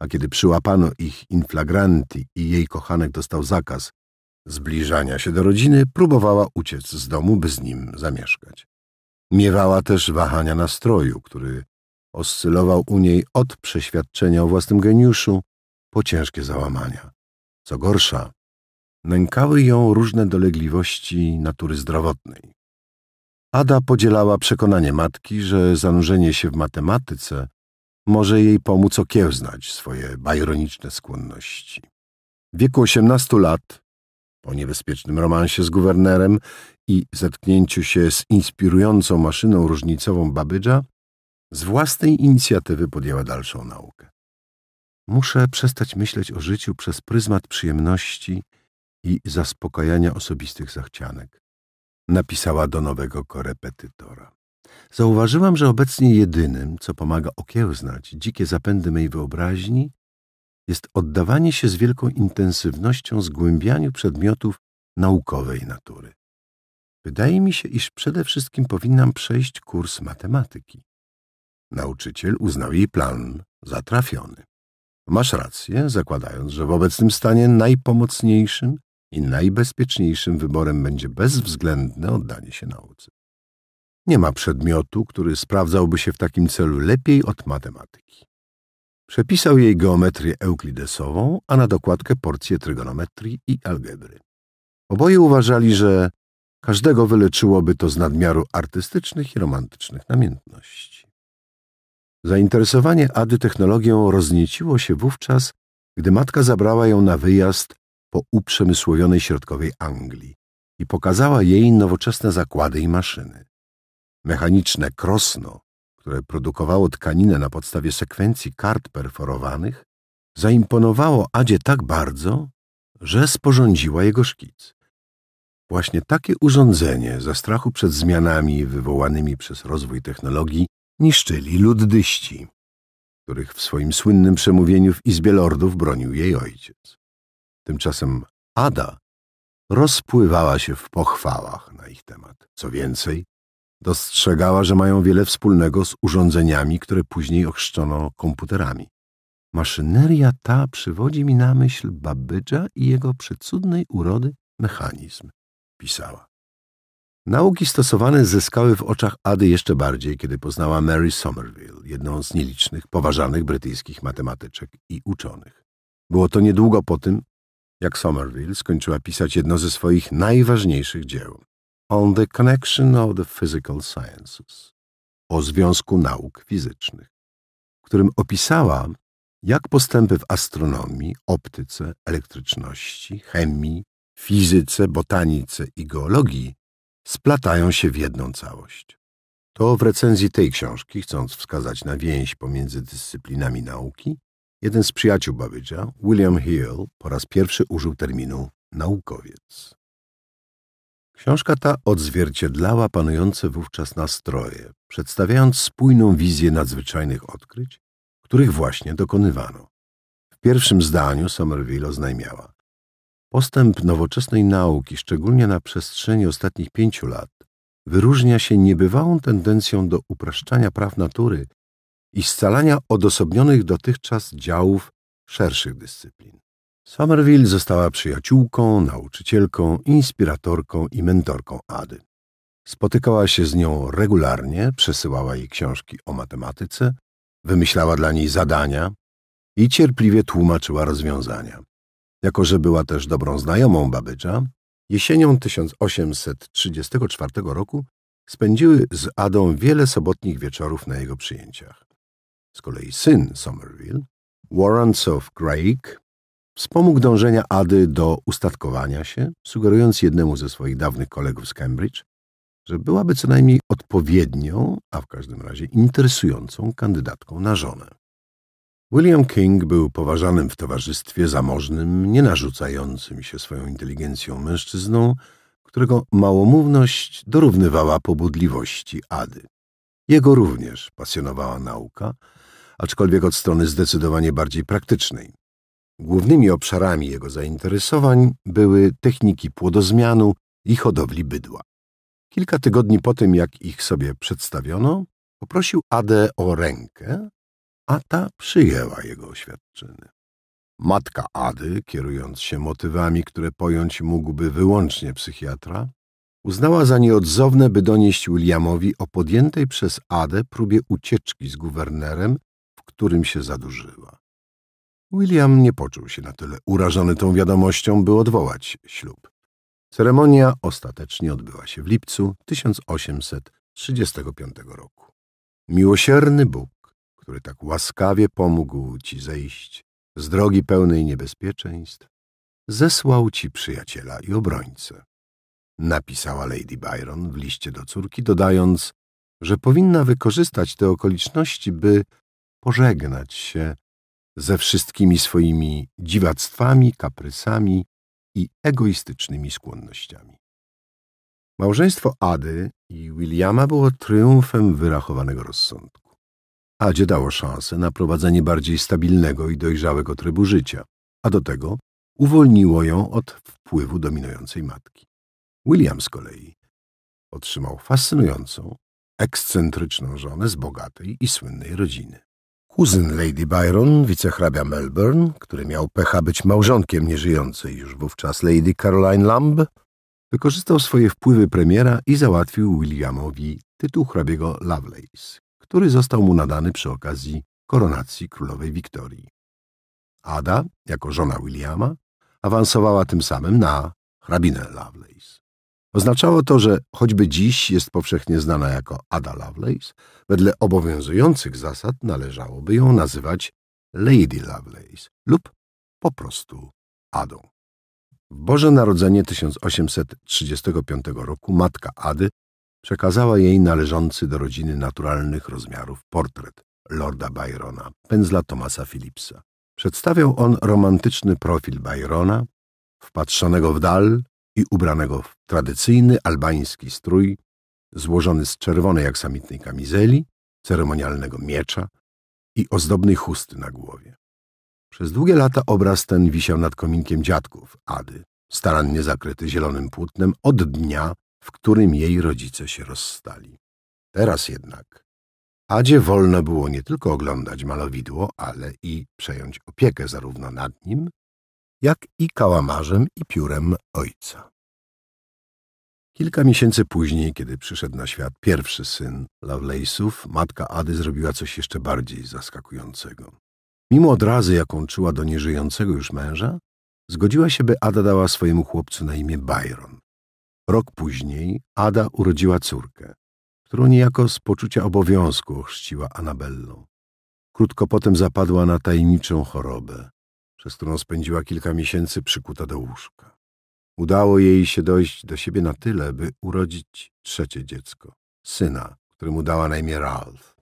a kiedy przyłapano ich in flagranti i jej kochanek dostał zakaz zbliżania się do rodziny, próbowała uciec z domu, by z nim zamieszkać. Miewała też wahania nastroju, który oscylował u niej od przeświadczenia o własnym geniuszu po ciężkie załamania. Co gorsza, nękały ją różne dolegliwości natury zdrowotnej. Ada podzielała przekonanie matki, że zanurzenie się w matematyce może jej pomóc okiełznać swoje bajroniczne skłonności. W wieku osiemnastu lat, po niebezpiecznym romansie z guwernerem i zetknięciu się z inspirującą maszyną różnicową Babbage'a, z własnej inicjatywy podjęła dalszą naukę. Muszę przestać myśleć o życiu przez pryzmat przyjemności i zaspokajania osobistych zachcianek, napisała do nowego korepetytora. Zauważyłam, że obecnie jedynym, co pomaga okiełznać dzikie zapędy mej wyobraźni, jest oddawanie się z wielką intensywnością zgłębianiu przedmiotów naukowej natury. Wydaje mi się, iż przede wszystkim powinnam przejść kurs matematyki. Nauczyciel uznał jej plan za trafiony. Masz rację, zakładając, że w obecnym stanie najpomocniejszym i najbezpieczniejszym wyborem będzie bezwzględne oddanie się nauce. Nie ma przedmiotu, który sprawdzałby się w takim celu lepiej od matematyki. Przepisał jej geometrię euklidesową, a na dokładkę porcję trygonometrii i algebry. Oboje uważali, że każdego wyleczyłoby to z nadmiaru artystycznych i romantycznych namiętności. Zainteresowanie Ady technologią roznieciło się wówczas, gdy matka zabrała ją na wyjazd po uprzemysłowionej środkowej Anglii i pokazała jej nowoczesne zakłady i maszyny. Mechaniczne krosno, które produkowało tkaninę na podstawie sekwencji kart perforowanych, zaimponowało Adzie tak bardzo, że sporządziła jego szkic. Właśnie takie urządzenie, ze strachu przed zmianami wywołanymi przez rozwój technologii, niszczyli luddyści, których w swoim słynnym przemówieniu w Izbie Lordów bronił jej ojciec. Tymczasem Ada rozpływała się w pochwałach na ich temat. Co więcej, dostrzegała, że mają wiele wspólnego z urządzeniami, które później ochrzczono komputerami. Maszyneria ta przywodzi mi na myśl Babbage'a i jego przecudnej urody mechanizm, pisała. Nauki stosowane zyskały w oczach Ady jeszcze bardziej, kiedy poznała Mary Somerville, jedną z nielicznych, poważanych brytyjskich matematyczek i uczonych. Było to niedługo po tym, jak Somerville skończyła pisać jedno ze swoich najważniejszych dzieł, On the Connection of the Physical Sciences, o związku nauk fizycznych, w którym opisała, jak postępy w astronomii, optyce, elektryczności, chemii, fizyce, botanice i geologii splatają się w jedną całość. To w recenzji tej książki, chcąc wskazać na więź pomiędzy dyscyplinami nauki, jeden z przyjaciół Babbage'a, William Hill, po raz pierwszy użył terminu naukowiec. Książka ta odzwierciedlała panujące wówczas nastroje, przedstawiając spójną wizję nadzwyczajnych odkryć, których właśnie dokonywano. W pierwszym zdaniu Somerville oznajmiała: postęp nowoczesnej nauki, szczególnie na przestrzeni ostatnich pięciu lat, wyróżnia się niebywałą tendencją do upraszczania praw natury i scalania odosobnionych dotychczas działów szerszych dyscyplin. Somerville została przyjaciółką, nauczycielką, inspiratorką i mentorką Ady. Spotykała się z nią regularnie, przesyłała jej książki o matematyce, wymyślała dla niej zadania i cierpliwie tłumaczyła rozwiązania. Jako że była też dobrą znajomą Babbage'a, jesienią tysiąc osiemset trzydziestego czwartego roku spędziły z Adą wiele sobotnich wieczorów na jego przyjęciach. Z kolei syn Somerville, Warrensow Craig, wspomógł dążenia Ady do ustatkowania się, sugerując jednemu ze swoich dawnych kolegów z Cambridge, że byłaby co najmniej odpowiednią, a w każdym razie interesującą kandydatką na żonę. William King był poważanym w towarzystwie zamożnym, nienarzucającym się swoją inteligencją mężczyzną, którego małomówność dorównywała pobudliwości Ady. Jego również pasjonowała nauka, aczkolwiek od strony zdecydowanie bardziej praktycznej. Głównymi obszarami jego zainteresowań były techniki płodozmianu i hodowli bydła. Kilka tygodni po tym, jak ich sobie przedstawiono, poprosił Adę o rękę, a ta przyjęła jego oświadczyny. Matka Ady, kierując się motywami, które pojąć mógłby wyłącznie psychiatra, uznała za nieodzowne, by donieść Williamowi o podjętej przez Adę próbie ucieczki z guwernerem, w którym się zadłużyła. William nie poczuł się na tyle urażony tą wiadomością, by odwołać ślub. Ceremonia ostatecznie odbyła się w lipcu tysiąc osiemset trzydziestego piątego roku. Miłosierny Bóg, który tak łaskawie pomógł ci zejść z drogi pełnej niebezpieczeństw, zesłał ci przyjaciela i obrońcę, napisała Lady Byron w liście do córki, dodając, że powinna wykorzystać te okoliczności, by pożegnać się ze wszystkimi swoimi dziwactwami, kaprysami i egoistycznymi skłonnościami. Małżeństwo Ady i Williama było triumfem wyrachowanego rozsądku. Adzie dało szansę na prowadzenie bardziej stabilnego i dojrzałego trybu życia, a do tego uwolniło ją od wpływu dominującej matki. William z kolei otrzymał fascynującą, ekscentryczną żonę z bogatej i słynnej rodziny. Kuzyn Lady Byron, wicehrabia Melbourne, który miał pecha być małżonkiem nieżyjącej już wówczas Lady Caroline Lamb, wykorzystał swoje wpływy premiera i załatwił Williamowi tytuł hrabiego Lovelace, który został mu nadany przy okazji koronacji królowej Wiktorii. Ada, jako żona Williama, awansowała tym samym na hrabinę Lovelace. Oznaczało to, że choćby dziś jest powszechnie znana jako Ada Lovelace, wedle obowiązujących zasad należałoby ją nazywać Lady Lovelace lub po prostu Adą. W Boże Narodzenie tysiąc osiemset trzydziestego piątego roku matka Ady przekazała jej należący do rodziny naturalnych rozmiarów portret Lorda Byrona, pędzla Thomasa Phillipsa. Przedstawiał on romantyczny profil Byrona, wpatrzonego w dal i ubranego w tradycyjny albański strój złożony z czerwonej aksamitnej kamizeli, ceremonialnego miecza i ozdobnej chusty na głowie. Przez długie lata obraz ten wisiał nad kominkiem dziadków Ady, starannie zakryty zielonym płótnem od dnia, w którym jej rodzice się rozstali. Teraz jednak Adzie wolno było nie tylko oglądać malowidło, ale i przejąć opiekę zarówno nad nim, jak i kałamarzem i piórem ojca. Kilka miesięcy później, kiedy przyszedł na świat pierwszy syn Lovelace'ów, matka Ady zrobiła coś jeszcze bardziej zaskakującego. Mimo odrazy, jaką czuła do nieżyjącego już męża, zgodziła się, by Ada dała swojemu chłopcu na imię Byron. Rok później Ada urodziła córkę, którą niejako z poczucia obowiązku ochrzciła Anabellą. Krótko potem zapadła na tajemniczą chorobę, przez którą spędziła kilka miesięcy przykuta do łóżka. Udało jej się dojść do siebie na tyle, by urodzić trzecie dziecko, syna, któremu dała na imię Ralph.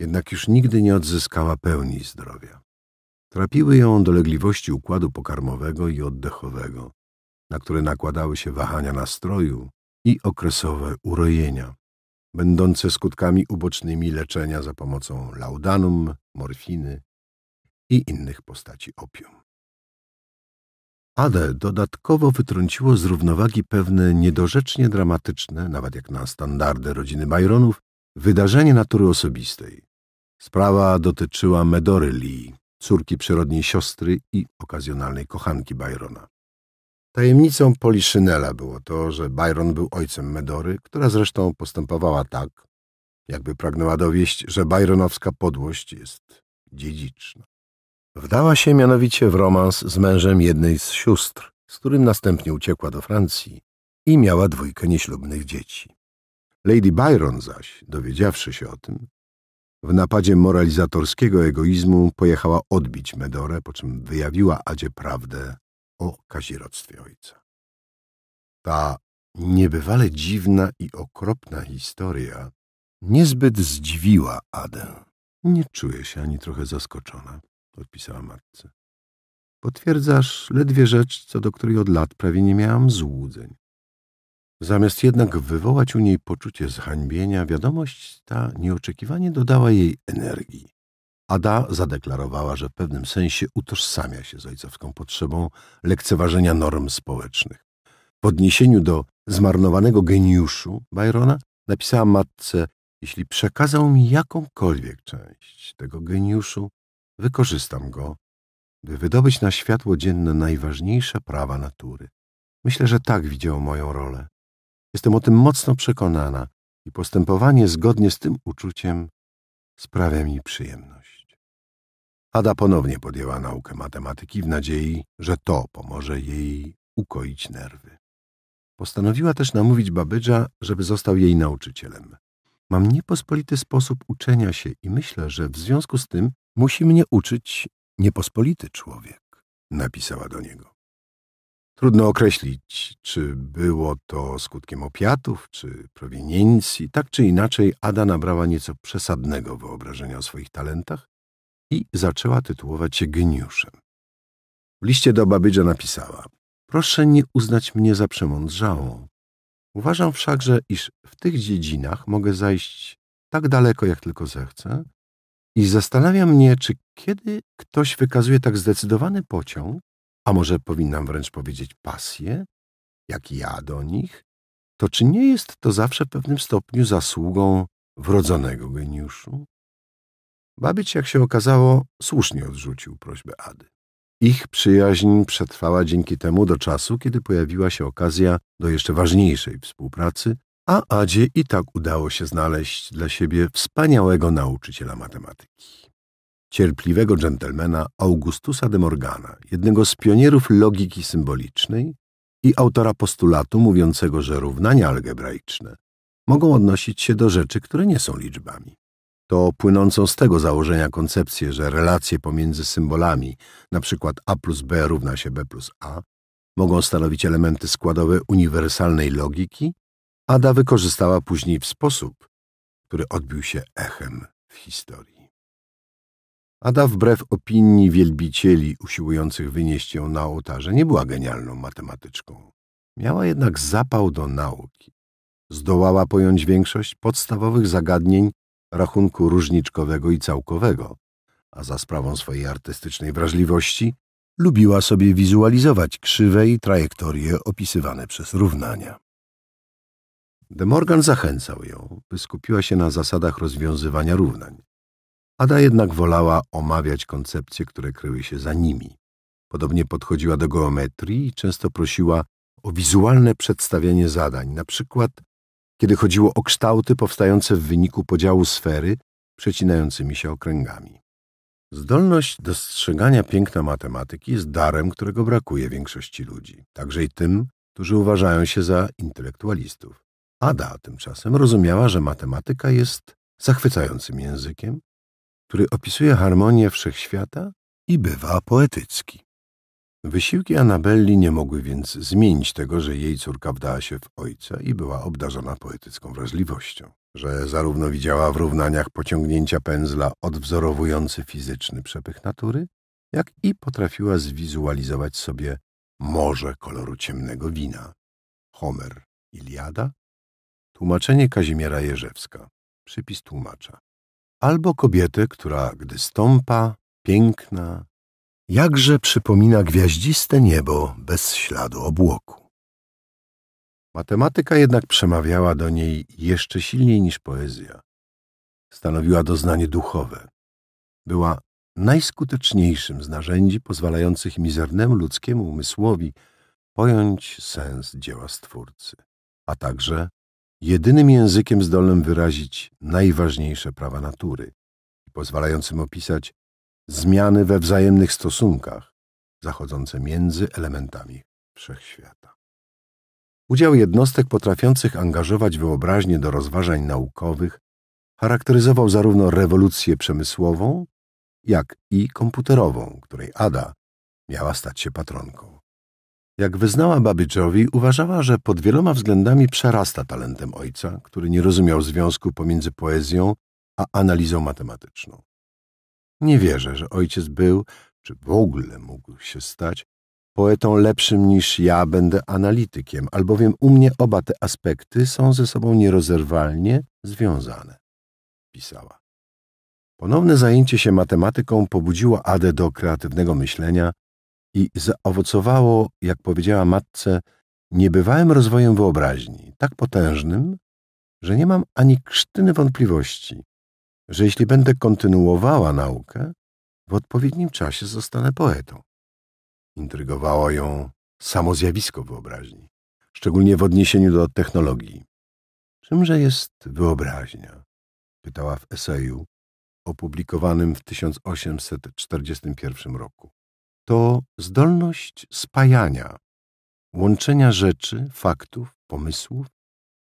Jednak już nigdy nie odzyskała pełni zdrowia. Trapiły ją dolegliwości układu pokarmowego i oddechowego, na które nakładały się wahania nastroju i okresowe urojenia, będące skutkami ubocznymi leczenia za pomocą laudanum, morfiny i innych postaci opium. Adę dodatkowo wytrąciło z równowagi pewne niedorzecznie dramatyczne, nawet jak na standardy rodziny Byronów, wydarzenie natury osobistej. Sprawa dotyczyła Medory Lee, córki przyrodniej siostry i okazjonalnej kochanki Byrona. Tajemnicą Poliszynela było to, że Byron był ojcem Medory, która zresztą postępowała tak, jakby pragnęła dowieść, że byronowska podłość jest dziedziczna. Wdała się mianowicie w romans z mężem jednej z sióstr, z którym następnie uciekła do Francji i miała dwójkę nieślubnych dzieci. Lady Byron zaś, dowiedziawszy się o tym, w napadzie moralizatorskiego egoizmu pojechała odbić Medorę, po czym wyjawiła Adzie prawdę o kazirodztwie ojca. Ta niebywale dziwna i okropna historia niezbyt zdziwiła Adę. Nie czuję się ani trochę zaskoczona, odpisała matce. Potwierdzasz ledwie rzecz, co do której od lat prawie nie miałam złudzeń. Zamiast jednak wywołać u niej poczucie zhańbienia, wiadomość ta nieoczekiwanie dodała jej energii. Ada zadeklarowała, że w pewnym sensie utożsamia się z ojcowską potrzebą lekceważenia norm społecznych. W odniesieniu do zmarnowanego geniuszu Byrona napisała matce, jeśli przekazał mi jakąkolwiek część tego geniuszu, wykorzystam go, by wydobyć na światło dzienne najważniejsze prawa natury. Myślę, że tak widział moją rolę. Jestem o tym mocno przekonana i postępowanie zgodnie z tym uczuciem sprawia mi przyjemność. Ada ponownie podjęła naukę matematyki w nadziei, że to pomoże jej ukoić nerwy. Postanowiła też namówić Babbage'a, żeby został jej nauczycielem. Mam niepospolity sposób uczenia się i myślę, że w związku z tym musi mnie uczyć niepospolity człowiek, napisała do niego. Trudno określić, czy było to skutkiem opiatów, czy prowiniencji. Tak czy inaczej, Ada nabrała nieco przesadnego wyobrażenia o swoich talentach i zaczęła tytułować się geniuszem. W liście do Babbage'a napisała: proszę nie uznać mnie za przemądrzałą. Uważam wszakże, iż w tych dziedzinach mogę zajść tak daleko, jak tylko zechcę I zastanawia mnie, czy kiedy ktoś wykazuje tak zdecydowany pociąg, a może powinnam wręcz powiedzieć pasję, jak ja do nich, to czy nie jest to zawsze w pewnym stopniu zasługą wrodzonego geniuszu? Babbage, jak się okazało, słusznie odrzucił prośbę Ady. Ich przyjaźń przetrwała dzięki temu do czasu, kiedy pojawiła się okazja do jeszcze ważniejszej współpracy, a Adzie i tak udało się znaleźć dla siebie wspaniałego nauczyciela matematyki. Cierpliwego dżentelmena Augustusa de Morgana, jednego z pionierów logiki symbolicznej i autora postulatu mówiącego, że równania algebraiczne mogą odnosić się do rzeczy, które nie są liczbami. To płynącą z tego założenia koncepcję, że relacje pomiędzy symbolami, np. a plus b równa się b plus a, mogą stanowić elementy składowe uniwersalnej logiki, Ada wykorzystała później w sposób, który odbił się echem w historii. Ada, wbrew opinii wielbicieli usiłujących wynieść ją na ołtarze, nie była genialną matematyczką. Miała jednak zapał do nauki. Zdołała pojąć większość podstawowych zagadnień rachunku różniczkowego i całkowego, a za sprawą swojej artystycznej wrażliwości lubiła sobie wizualizować krzywe i trajektorie opisywane przez równania. De Morgan zachęcał ją, by skupiła się na zasadach rozwiązywania równań. Ada jednak wolała omawiać koncepcje, które kryły się za nimi. Podobnie podchodziła do geometrii i często prosiła o wizualne przedstawianie zadań, na przykład kiedy chodziło o kształty powstające w wyniku podziału sfery przecinającymi się okręgami. Zdolność dostrzegania piękna matematyki jest darem, którego brakuje większości ludzi, także i tym, którzy uważają się za intelektualistów. Ada tymczasem rozumiała, że matematyka jest zachwycającym językiem, który opisuje harmonię wszechświata i bywa poetycki. Wysiłki Anabelli nie mogły więc zmienić tego, że jej córka wdała się w ojca i była obdarzona poetycką wrażliwością, że zarówno widziała w równaniach pociągnięcia pędzla odwzorowujący fizyczny przepych natury, jak i potrafiła zwizualizować sobie morze koloru ciemnego wina. Homer, Iliada, tłumaczenie Kazimiera Jerzewska, przypis tłumacza. Albo kobietę, która, gdy stąpa, piękna, jakże przypomina gwiaździste niebo bez śladu obłoku. Matematyka jednak przemawiała do niej jeszcze silniej niż poezja. Stanowiła doznanie duchowe. Była najskuteczniejszym z narzędzi pozwalających mizernemu ludzkiemu umysłowi pojąć sens dzieła Stwórcy, a także jedynym językiem zdolnym wyrazić najważniejsze prawa natury i pozwalającym opisać zmiany we wzajemnych stosunkach zachodzące między elementami wszechświata. Udział jednostek potrafiących angażować wyobraźnię do rozważań naukowych charakteryzował zarówno rewolucję przemysłową, jak i komputerową, której Ada miała stać się patronką. Jak wyznała Babbage'owi, uważała, że pod wieloma względami przerasta talentem ojca, który nie rozumiał związku pomiędzy poezją a analizą matematyczną. Nie wierzę, że ojciec był, czy w ogóle mógł się stać, poetą lepszym niż ja będę analitykiem, albowiem u mnie oba te aspekty są ze sobą nierozerwalnie związane, pisała. Ponowne zajęcie się matematyką pobudziło Adę do kreatywnego myślenia i zaowocowało, jak powiedziała matce, niebywałym rozwojem wyobraźni, tak potężnym, że nie mam ani krztyny wątpliwości, że jeśli będę kontynuowała naukę, w odpowiednim czasie zostanę poetą. Intrygowało ją samo zjawisko wyobraźni, szczególnie w odniesieniu do technologii. Czymże jest wyobraźnia? Pytała w eseju opublikowanym w tysiąc osiemset czterdziestym pierwszym roku. To zdolność spajania, łączenia rzeczy, faktów, pomysłów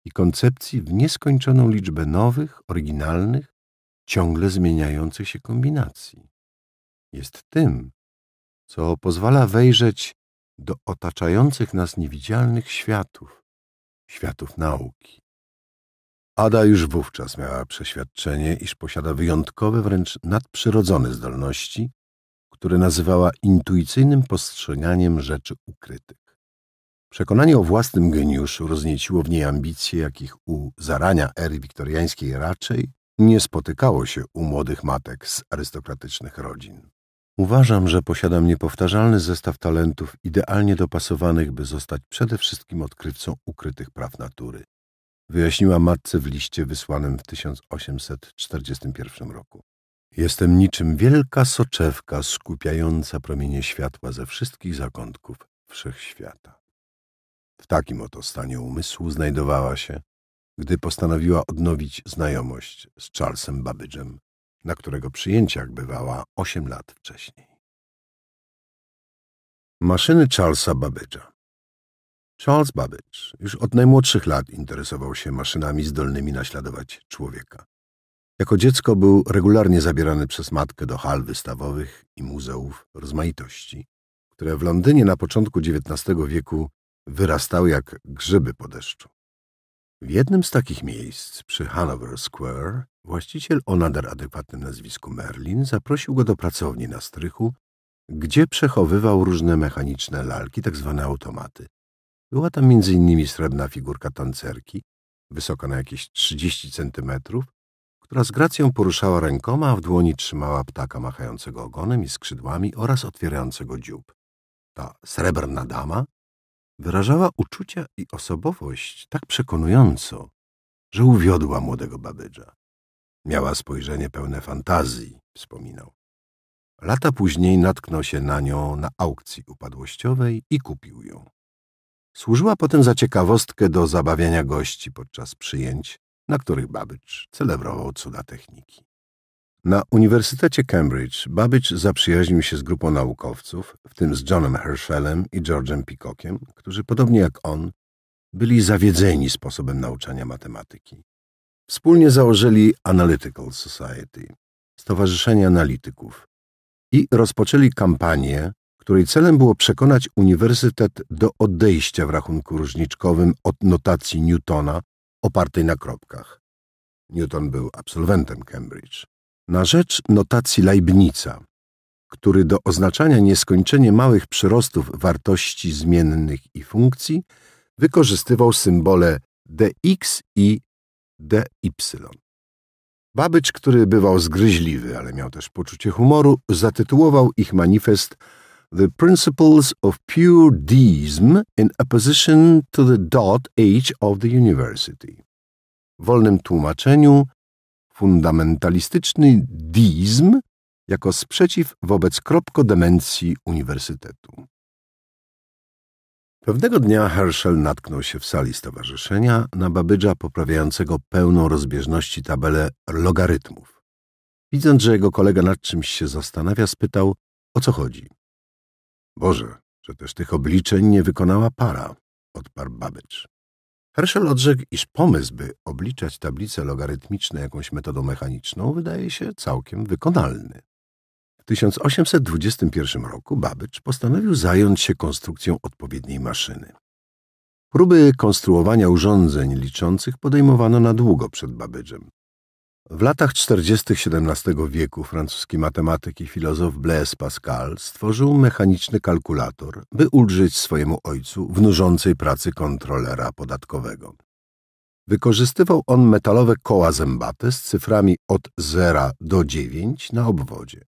i koncepcji w nieskończoną liczbę nowych, oryginalnych, ciągle zmieniających się kombinacji. Jest tym, co pozwala wejrzeć do otaczających nas niewidzialnych światów, światów nauki. Ada już wówczas miała przeświadczenie, iż posiada wyjątkowe, wręcz nadprzyrodzone zdolności, które nazywała intuicyjnym postrzeganiem rzeczy ukrytych. Przekonanie o własnym geniuszu roznieciło w niej ambicje, jakich u zarania ery wiktoriańskiej raczej nie spotykało się u młodych matek z arystokratycznych rodzin. Uważam, że posiadam niepowtarzalny zestaw talentów idealnie dopasowanych, by zostać przede wszystkim odkrywcą ukrytych praw natury, wyjaśniła matce w liście wysłanym w tysiąc osiemset czterdziestym pierwszym roku. Jestem niczym wielka soczewka skupiająca promienie światła ze wszystkich zakątków wszechświata. W takim oto stanie umysłu znajdowała się, gdy postanowiła odnowić znajomość z Charlesem Babbage'em, na którego przyjęciach bywała osiem lat wcześniej. Maszyny Charlesa Babbage'a. Charles Babbage już od najmłodszych lat interesował się maszynami zdolnymi naśladować człowieka. Jako dziecko był regularnie zabierany przez matkę do hal wystawowych i muzeów rozmaitości, które w Londynie na początku dziewiętnastego wieku wyrastały jak grzyby po deszczu. W jednym z takich miejsc, przy Hanover Square, właściciel o nader adekwatnym nazwisku Merlin zaprosił go do pracowni na strychu, gdzie przechowywał różne mechaniczne lalki, tak zwane automaty. Była tam między innymi srebrna figurka tancerki, wysoka na jakieś trzydzieści centymetrów, która z gracją poruszała rękoma, a w dłoni trzymała ptaka machającego ogonem i skrzydłami oraz otwierającego dziób. Ta srebrna dama wyrażała uczucia i osobowość tak przekonująco, że uwiodła młodego Babbage'a. Miała spojrzenie pełne fantazji, wspominał. Lata później natknął się na nią na aukcji upadłościowej i kupił ją. Służyła potem za ciekawostkę do zabawiania gości podczas przyjęć, na których Babbage celebrował cuda techniki. Na Uniwersytecie Cambridge Babbage zaprzyjaźnił się z grupą naukowców, w tym z Johnem Herschelem i George'em Peacockiem, którzy, podobnie jak on, byli zawiedzeni sposobem nauczania matematyki. Wspólnie założyli Analytical Society, Stowarzyszenie Analityków, i rozpoczęli kampanię, której celem było przekonać uniwersytet do odejścia w rachunku różniczkowym od notacji Newtona opartej na kropkach. Newton był absolwentem Cambridge. Na rzecz notacji Leibnica, który do oznaczania nieskończenie małych przyrostów wartości zmiennych i funkcji wykorzystywał symbole dx i dy. Babbage, który bywał zgryźliwy, ale miał też poczucie humoru, zatytułował ich manifest The Principles of Pure Deism in Opposition to the Dot Age of the University. W wolnym tłumaczeniu fundamentalistyczny deizm jako sprzeciw wobec kropkodemencji uniwersytetu. Pewnego dnia Herschel natknął się w sali stowarzyszenia na Babbage'a poprawiającego pełną rozbieżności tabelę logarytmów. Widząc, że jego kolega nad czymś się zastanawia, spytał, o co chodzi. Boże, przecież tych obliczeń nie wykonała para, odparł Babbage. Herschel odrzekł, iż pomysł, by obliczać tablice logarytmiczne jakąś metodą mechaniczną, wydaje się całkiem wykonalny. W tysiąc osiemset dwudziestym pierwszym roku Babbage postanowił zająć się konstrukcją odpowiedniej maszyny. Próby konstruowania urządzeń liczących podejmowano na długo przed Babbage'em. W latach czterdziestych siedemnastego wieku francuski matematyk i filozof Blaise Pascal stworzył mechaniczny kalkulator, by ulżyć swojemu ojcu w nużącej pracy kontrolera podatkowego. Wykorzystywał on metalowe koła zębate z cyframi od zera do dziewięć na obwodzie.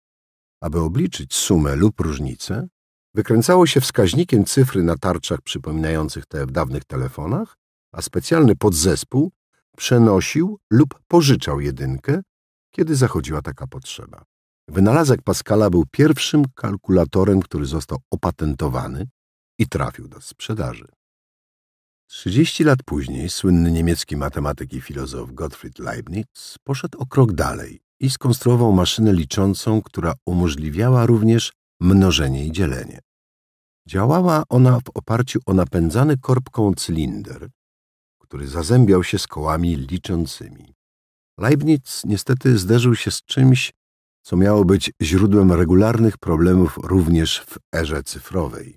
Aby obliczyć sumę lub różnicę, wykręcało się wskaźnikiem cyfry na tarczach przypominających te w dawnych telefonach, a specjalny podzespół przenosił lub pożyczał jedynkę, kiedy zachodziła taka potrzeba. Wynalazek Pascala był pierwszym kalkulatorem, który został opatentowany i trafił do sprzedaży. trzydzieści lat później słynny niemiecki matematyk i filozof Gottfried Leibniz poszedł o krok dalej i skonstruował maszynę liczącą, która umożliwiała również mnożenie i dzielenie. Działała ona w oparciu o napędzany korbką cylinder, który zazębiał się z kołami liczącymi. Leibniz niestety zderzył się z czymś, co miało być źródłem regularnych problemów również w erze cyfrowej.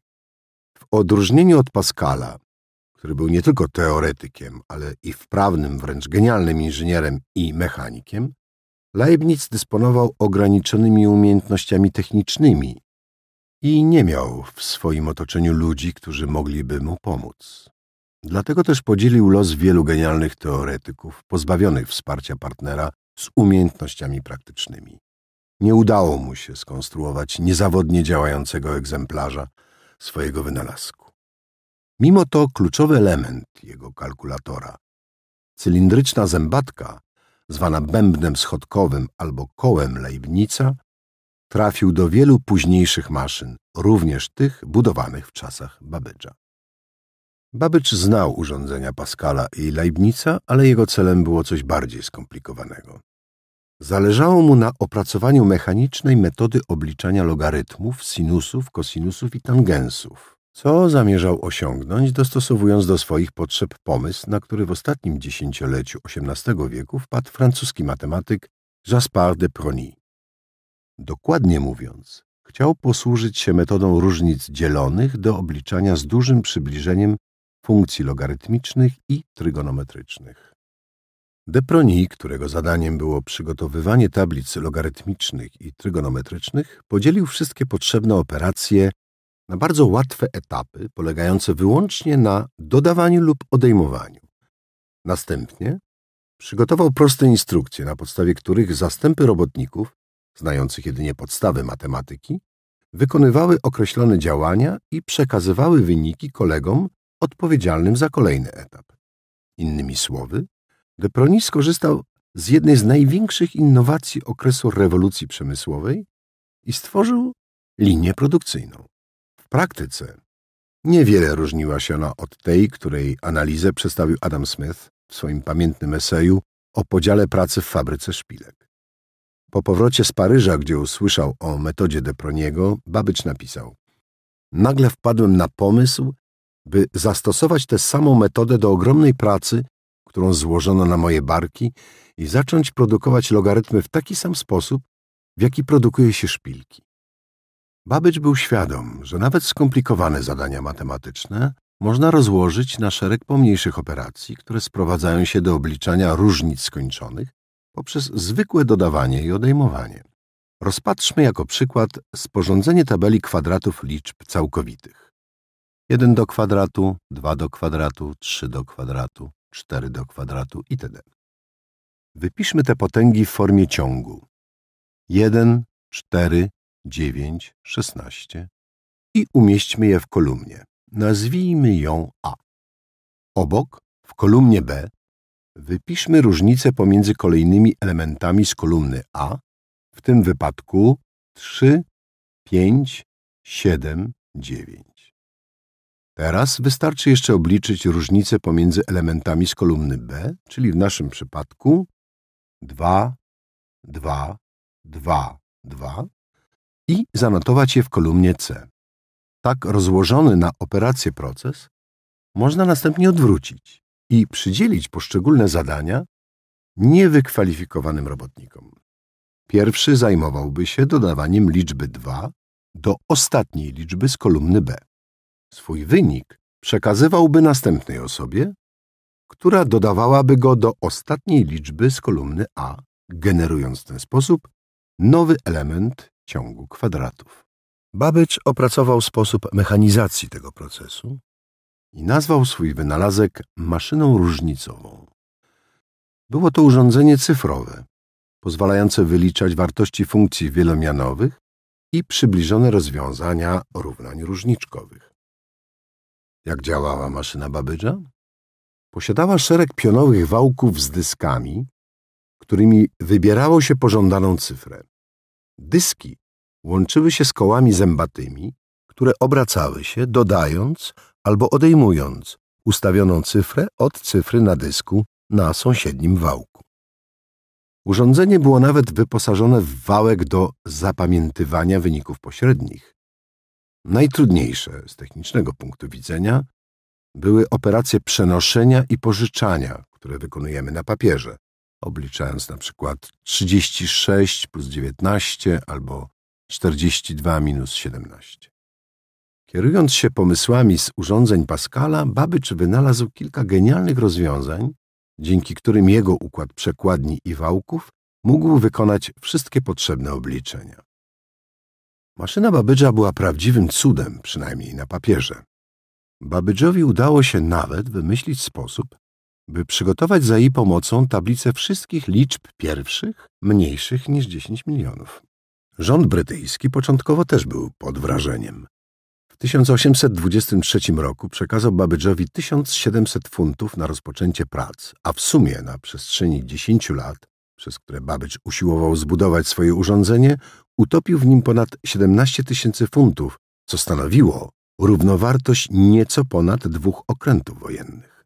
W odróżnieniu od Pascala, który był nie tylko teoretykiem, ale i wprawnym, wręcz genialnym inżynierem i mechanikiem, Leibniz dysponował ograniczonymi umiejętnościami technicznymi i nie miał w swoim otoczeniu ludzi, którzy mogliby mu pomóc. Dlatego też podzielił los wielu genialnych teoretyków, pozbawionych wsparcia partnera z umiejętnościami praktycznymi. Nie udało mu się skonstruować niezawodnie działającego egzemplarza swojego wynalazku. Mimo to kluczowy element jego kalkulatora, cylindryczna zębatka, zwana bębnem schodkowym albo kołem Leibnica, trafił do wielu późniejszych maszyn, również tych budowanych w czasach Babbage'a. Babbage znał urządzenia Pascala i Leibnica, ale jego celem było coś bardziej skomplikowanego. Zależało mu na opracowaniu mechanicznej metody obliczania logarytmów, sinusów, kosinusów i tangensów, co zamierzał osiągnąć, dostosowując do swoich potrzeb pomysł, na który w ostatnim dziesięcioleciu osiemnastego wieku wpadł francuski matematyk Gaspard de Prony. Dokładnie mówiąc, chciał posłużyć się metodą różnic dzielonych do obliczania z dużym przybliżeniem funkcji logarytmicznych i trygonometrycznych. De Prony, którego zadaniem było przygotowywanie tablic logarytmicznych i trygonometrycznych, podzielił wszystkie potrzebne operacje na bardzo łatwe etapy polegające wyłącznie na dodawaniu lub odejmowaniu. Następnie przygotował proste instrukcje, na podstawie których zastępy robotników, znających jedynie podstawy matematyki, wykonywały określone działania i przekazywały wyniki kolegom odpowiedzialnym za kolejny etap. Innymi słowy, de Prony skorzystał z jednej z największych innowacji okresu rewolucji przemysłowej i stworzył linię produkcyjną. W praktyce niewiele różniła się ona od tej, której analizę przedstawił Adam Smith w swoim pamiętnym eseju o podziale pracy w fabryce szpilek. Po powrocie z Paryża, gdzie usłyszał o metodzie de Prony'ego, Babbage napisał: nagle wpadłem na pomysł, by zastosować tę samą metodę do ogromnej pracy, którą złożono na moje barki, i zacząć produkować logarytmy w taki sam sposób, w jaki produkuje się szpilki. Babbage był świadom, że nawet skomplikowane zadania matematyczne można rozłożyć na szereg pomniejszych operacji, które sprowadzają się do obliczania różnic skończonych poprzez zwykłe dodawanie i odejmowanie. Rozpatrzmy jako przykład sporządzenie tabeli kwadratów liczb całkowitych. jeden do kwadratu, dwa do kwadratu, trzy do kwadratu, cztery do kwadratu itd. Wypiszmy te potęgi w formie ciągu. jeden, cztery, dziewięć, szesnaście i umieśćmy je w kolumnie. Nazwijmy ją A. Obok, w kolumnie B, wypiszmy różnicę pomiędzy kolejnymi elementami z kolumny A, w tym wypadku trzy, pięć, siedem, dziewięć. Teraz wystarczy jeszcze obliczyć różnicę pomiędzy elementami z kolumny B, czyli w naszym przypadku dwa, dwa, dwa, dwa i zanotować je w kolumnie C. Tak rozłożony na operację proces można następnie odwrócić i przydzielić poszczególne zadania niewykwalifikowanym robotnikom. Pierwszy zajmowałby się dodawaniem liczby dwa do ostatniej liczby z kolumny B. Swój wynik przekazywałby następnej osobie, która dodawałaby go do ostatniej liczby z kolumny A, generując w ten sposób nowy element ciągu kwadratów. Babbage opracował sposób mechanizacji tego procesu i nazwał swój wynalazek maszyną różnicową. Było to urządzenie cyfrowe, pozwalające wyliczać wartości funkcji wielomianowych i przybliżone rozwiązania równań różniczkowych. Jak działała maszyna Babbage'a? Posiadała szereg pionowych wałków z dyskami, którymi wybierało się pożądaną cyfrę. Dyski łączyły się z kołami zębatymi, które obracały się, dodając albo odejmując ustawioną cyfrę od cyfry na dysku na sąsiednim wałku. Urządzenie było nawet wyposażone w wałek do zapamiętywania wyników pośrednich. Najtrudniejsze z technicznego punktu widzenia były operacje przenoszenia i pożyczania, które wykonujemy na papierze, obliczając na przykład trzydzieści sześć plus dziewiętnaście albo czterdzieści dwa minus siedemnaście. Kierując się pomysłami z urządzeń Pascala, Babbage wynalazł kilka genialnych rozwiązań, dzięki którym jego układ przekładni i wałków mógł wykonać wszystkie potrzebne obliczenia. Maszyna Babbage'a była prawdziwym cudem, przynajmniej na papierze. Babbage'owi udało się nawet wymyślić sposób by przygotować za jej pomocą tablicę wszystkich liczb pierwszych mniejszych niż dziesięć milionów. Rząd brytyjski początkowo też był pod wrażeniem. W tysiąc osiemset dwudziestym trzecim roku przekazał Babbage'owi tysiąc siedemset funtów na rozpoczęcie prac, a w sumie na przestrzeni dziesięciu lat, przez które Babbage usiłował zbudować swoje urządzenie, utopił w nim ponad siedemnaście tysięcy funtów, co stanowiło równowartość nieco ponad dwóch okrętów wojennych.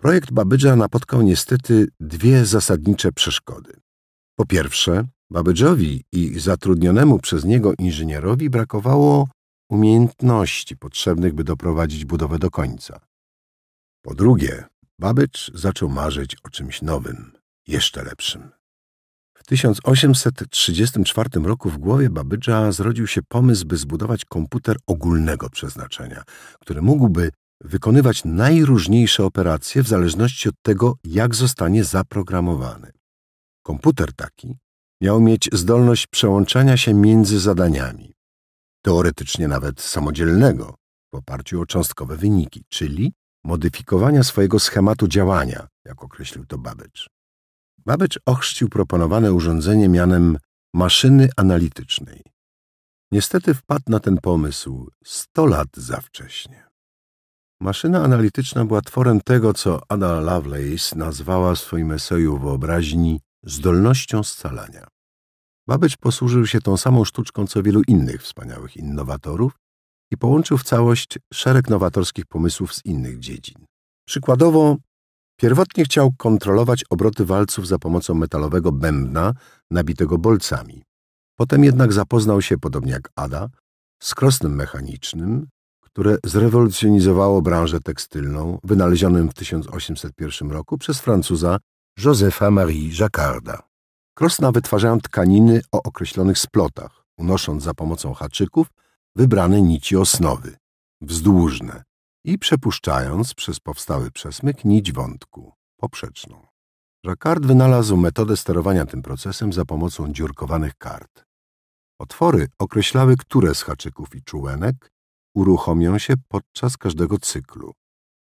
Projekt Babbage'a napotkał niestety dwie zasadnicze przeszkody. Po pierwsze, Babbage'owi i zatrudnionemu przez niego inżynierowi brakowało umiejętności potrzebnych, by doprowadzić budowę do końca. Po drugie, Babbage zaczął marzyć o czymś nowym, jeszcze lepszym. W tysiąc osiemset trzydziestym czwartym roku w głowie Babbage'a zrodził się pomysł, by zbudować komputer ogólnego przeznaczenia, który mógłby wykonywać najróżniejsze operacje w zależności od tego, jak zostanie zaprogramowany. Komputer taki miał mieć zdolność przełączania się między zadaniami, teoretycznie nawet samodzielnego, w oparciu o cząstkowe wyniki, czyli modyfikowania swojego schematu działania, jak określił to Babbage. Babbage ochrzcił proponowane urządzenie mianem maszyny analitycznej. Niestety wpadł na ten pomysł sto lat za wcześnie. Maszyna analityczna była tworem tego, co Ada Lovelace nazwała w swoim eseju wyobraźni zdolnością scalania. Babbage posłużył się tą samą sztuczką, co wielu innych wspaniałych innowatorów i połączył w całość szereg nowatorskich pomysłów z innych dziedzin. Przykładowo, pierwotnie chciał kontrolować obroty walców za pomocą metalowego bębna nabitego bolcami. Potem jednak zapoznał się, podobnie jak Ada, z krosnem mechanicznym, które zrewolucjonizowało branżę tekstylną, wynalezionym w tysiąc osiemset pierwszym roku przez Francuza Józefa Marie Jacquarda. Krosna wytwarzają tkaniny o określonych splotach, unosząc za pomocą haczyków wybrane nici osnowy, wzdłużne, i przepuszczając przez powstały przesmyk nić wątku, poprzeczną. Jacquard wynalazł metodę sterowania tym procesem za pomocą dziurkowanych kart. Otwory określały, które z haczyków i czułenek uruchomią się podczas każdego cyklu,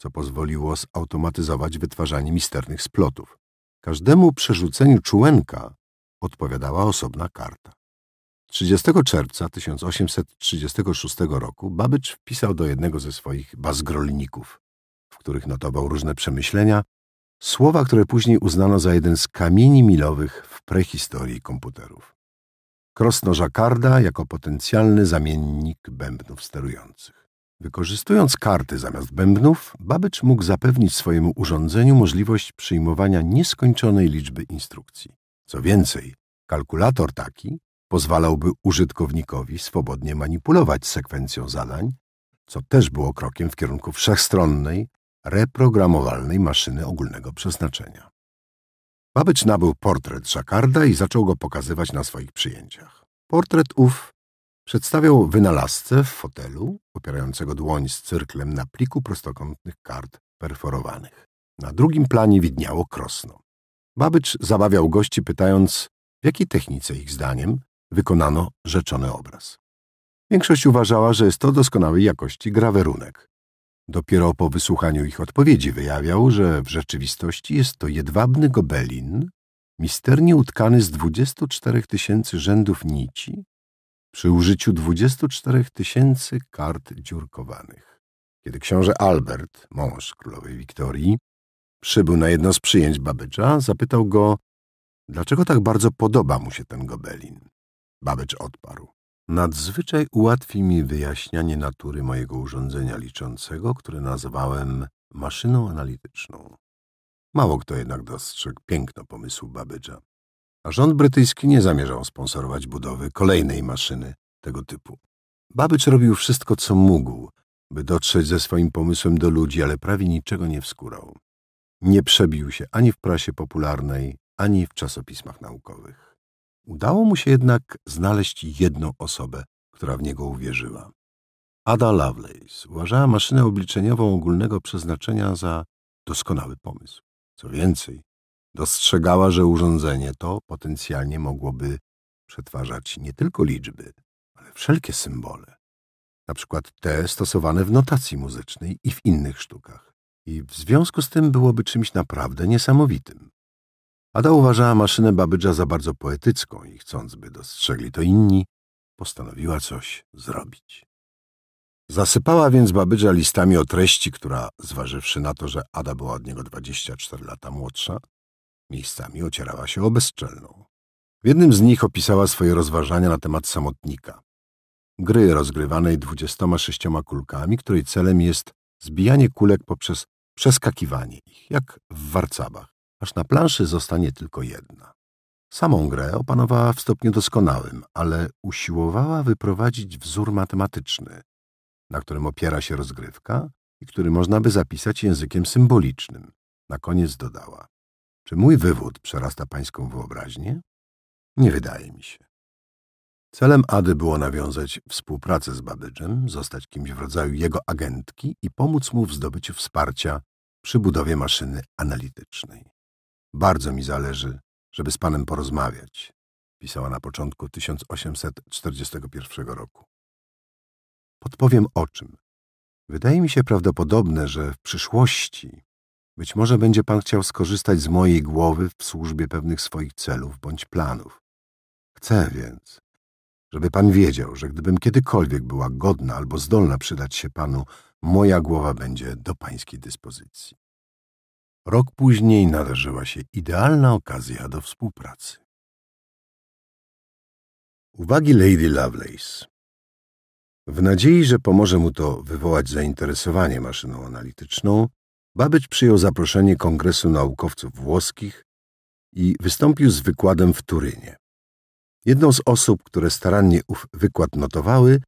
co pozwoliło zautomatyzować wytwarzanie misternych splotów. Każdemu przerzuceniu czułenka odpowiadała osobna karta. trzydziestego czerwca tysiąc osiemset trzydziestego szóstego roku Babbage wpisał do jednego ze swoich bazgrolników, w których notował różne przemyślenia, słowa, które później uznano za jeden z kamieni milowych w prehistorii komputerów. Krosno Jacquarda jako potencjalny zamiennik bębnów sterujących. Wykorzystując karty zamiast bębnów, Babbage mógł zapewnić swojemu urządzeniu możliwość przyjmowania nieskończonej liczby instrukcji. Co więcej, kalkulator taki pozwalałby użytkownikowi swobodnie manipulować sekwencją zadań, co też było krokiem w kierunku wszechstronnej, reprogramowalnej maszyny ogólnego przeznaczenia. Babbage nabył portret Jacquarda i zaczął go pokazywać na swoich przyjęciach. Portret ów przedstawiał wynalazcę w fotelu, opierającego dłoń z cyrklem na pliku prostokątnych kart perforowanych. Na drugim planie widniało krosno. Babbage zabawiał gości, pytając, w jakiej technice ich zdaniem wykonano rzeczony obraz. Większość uważała, że jest to doskonałej jakości grawerunek. Dopiero po wysłuchaniu ich odpowiedzi wyjawiał, że w rzeczywistości jest to jedwabny gobelin, misternie utkany z dwudziestu czterech tysięcy rzędów nici, przy użyciu dwudziestu czterech tysięcy kart dziurkowanych. Kiedy książę Albert, mąż królowej Wiktorii, przybył na jedno z przyjęć Babbage'a, zapytał go, dlaczego tak bardzo podoba mu się ten gobelin. Babbage odparł. Nadzwyczaj ułatwi mi wyjaśnianie natury mojego urządzenia liczącego, które nazwałem maszyną analityczną. Mało kto jednak dostrzegł piękno pomysłu Babbage'a, a rząd brytyjski nie zamierzał sponsorować budowy kolejnej maszyny tego typu. Babbage robił wszystko, co mógł, by dotrzeć ze swoim pomysłem do ludzi, ale prawie niczego nie wskórał. Nie przebił się ani w prasie popularnej, ani w czasopismach naukowych. Udało mu się jednak znaleźć jedną osobę, która w niego uwierzyła. Ada Lovelace uważała maszynę obliczeniową ogólnego przeznaczenia za doskonały pomysł. Co więcej, dostrzegała, że urządzenie to potencjalnie mogłoby przetwarzać nie tylko liczby, ale wszelkie symbole, na przykład te stosowane w notacji muzycznej i w innych sztukach. i w związku z tym byłoby czymś naprawdę niesamowitym. Ada uważała maszynę Babbage'a za bardzo poetycką i chcąc, by dostrzegli to inni, postanowiła coś zrobić. Zasypała więc Babbage'a listami o treści, która, zważywszy na to, że Ada była od niego dwadzieścia cztery lata młodsza, miejscami ocierała się o bezczelną. W jednym z nich opisała swoje rozważania na temat samotnika, gry rozgrywanej dwudziestoma sześcioma kulkami, której celem jest zbijanie kulek poprzez przeskakiwanie ich, jak w warcabach, aż na planszy zostanie tylko jedna. Samą grę opanowała w stopniu doskonałym, ale usiłowała wyprowadzić wzór matematyczny, na którym opiera się rozgrywka i który można by zapisać językiem symbolicznym. Na koniec dodała: czy mój wywód przerasta pańską wyobraźnię? Nie wydaje mi się. Celem Ady było nawiązać współpracę z Babbage'em, zostać kimś w rodzaju jego agentki i pomóc mu w zdobyciu wsparcia przy budowie maszyny analitycznej. Bardzo mi zależy, żeby z panem porozmawiać, pisała na początku tysiąc osiemset czterdziestego pierwszego roku. Podpowiem o czym. Wydaje mi się prawdopodobne, że w przyszłości być może będzie pan chciał skorzystać z mojej głowy w służbie pewnych swoich celów bądź planów. Chcę więc, żeby pan wiedział, że gdybym kiedykolwiek była godna albo zdolna przydać się panu, moja głowa będzie do pańskiej dyspozycji. Rok później nadarzyła się idealna okazja do współpracy. Uwagi Lady Lovelace. W nadziei, że pomoże mu to wywołać zainteresowanie maszyną analityczną, Babbage przyjął zaproszenie Kongresu Naukowców Włoskich i wystąpił z wykładem w Turynie. Jedną z osób, które starannie ów wykład notowały,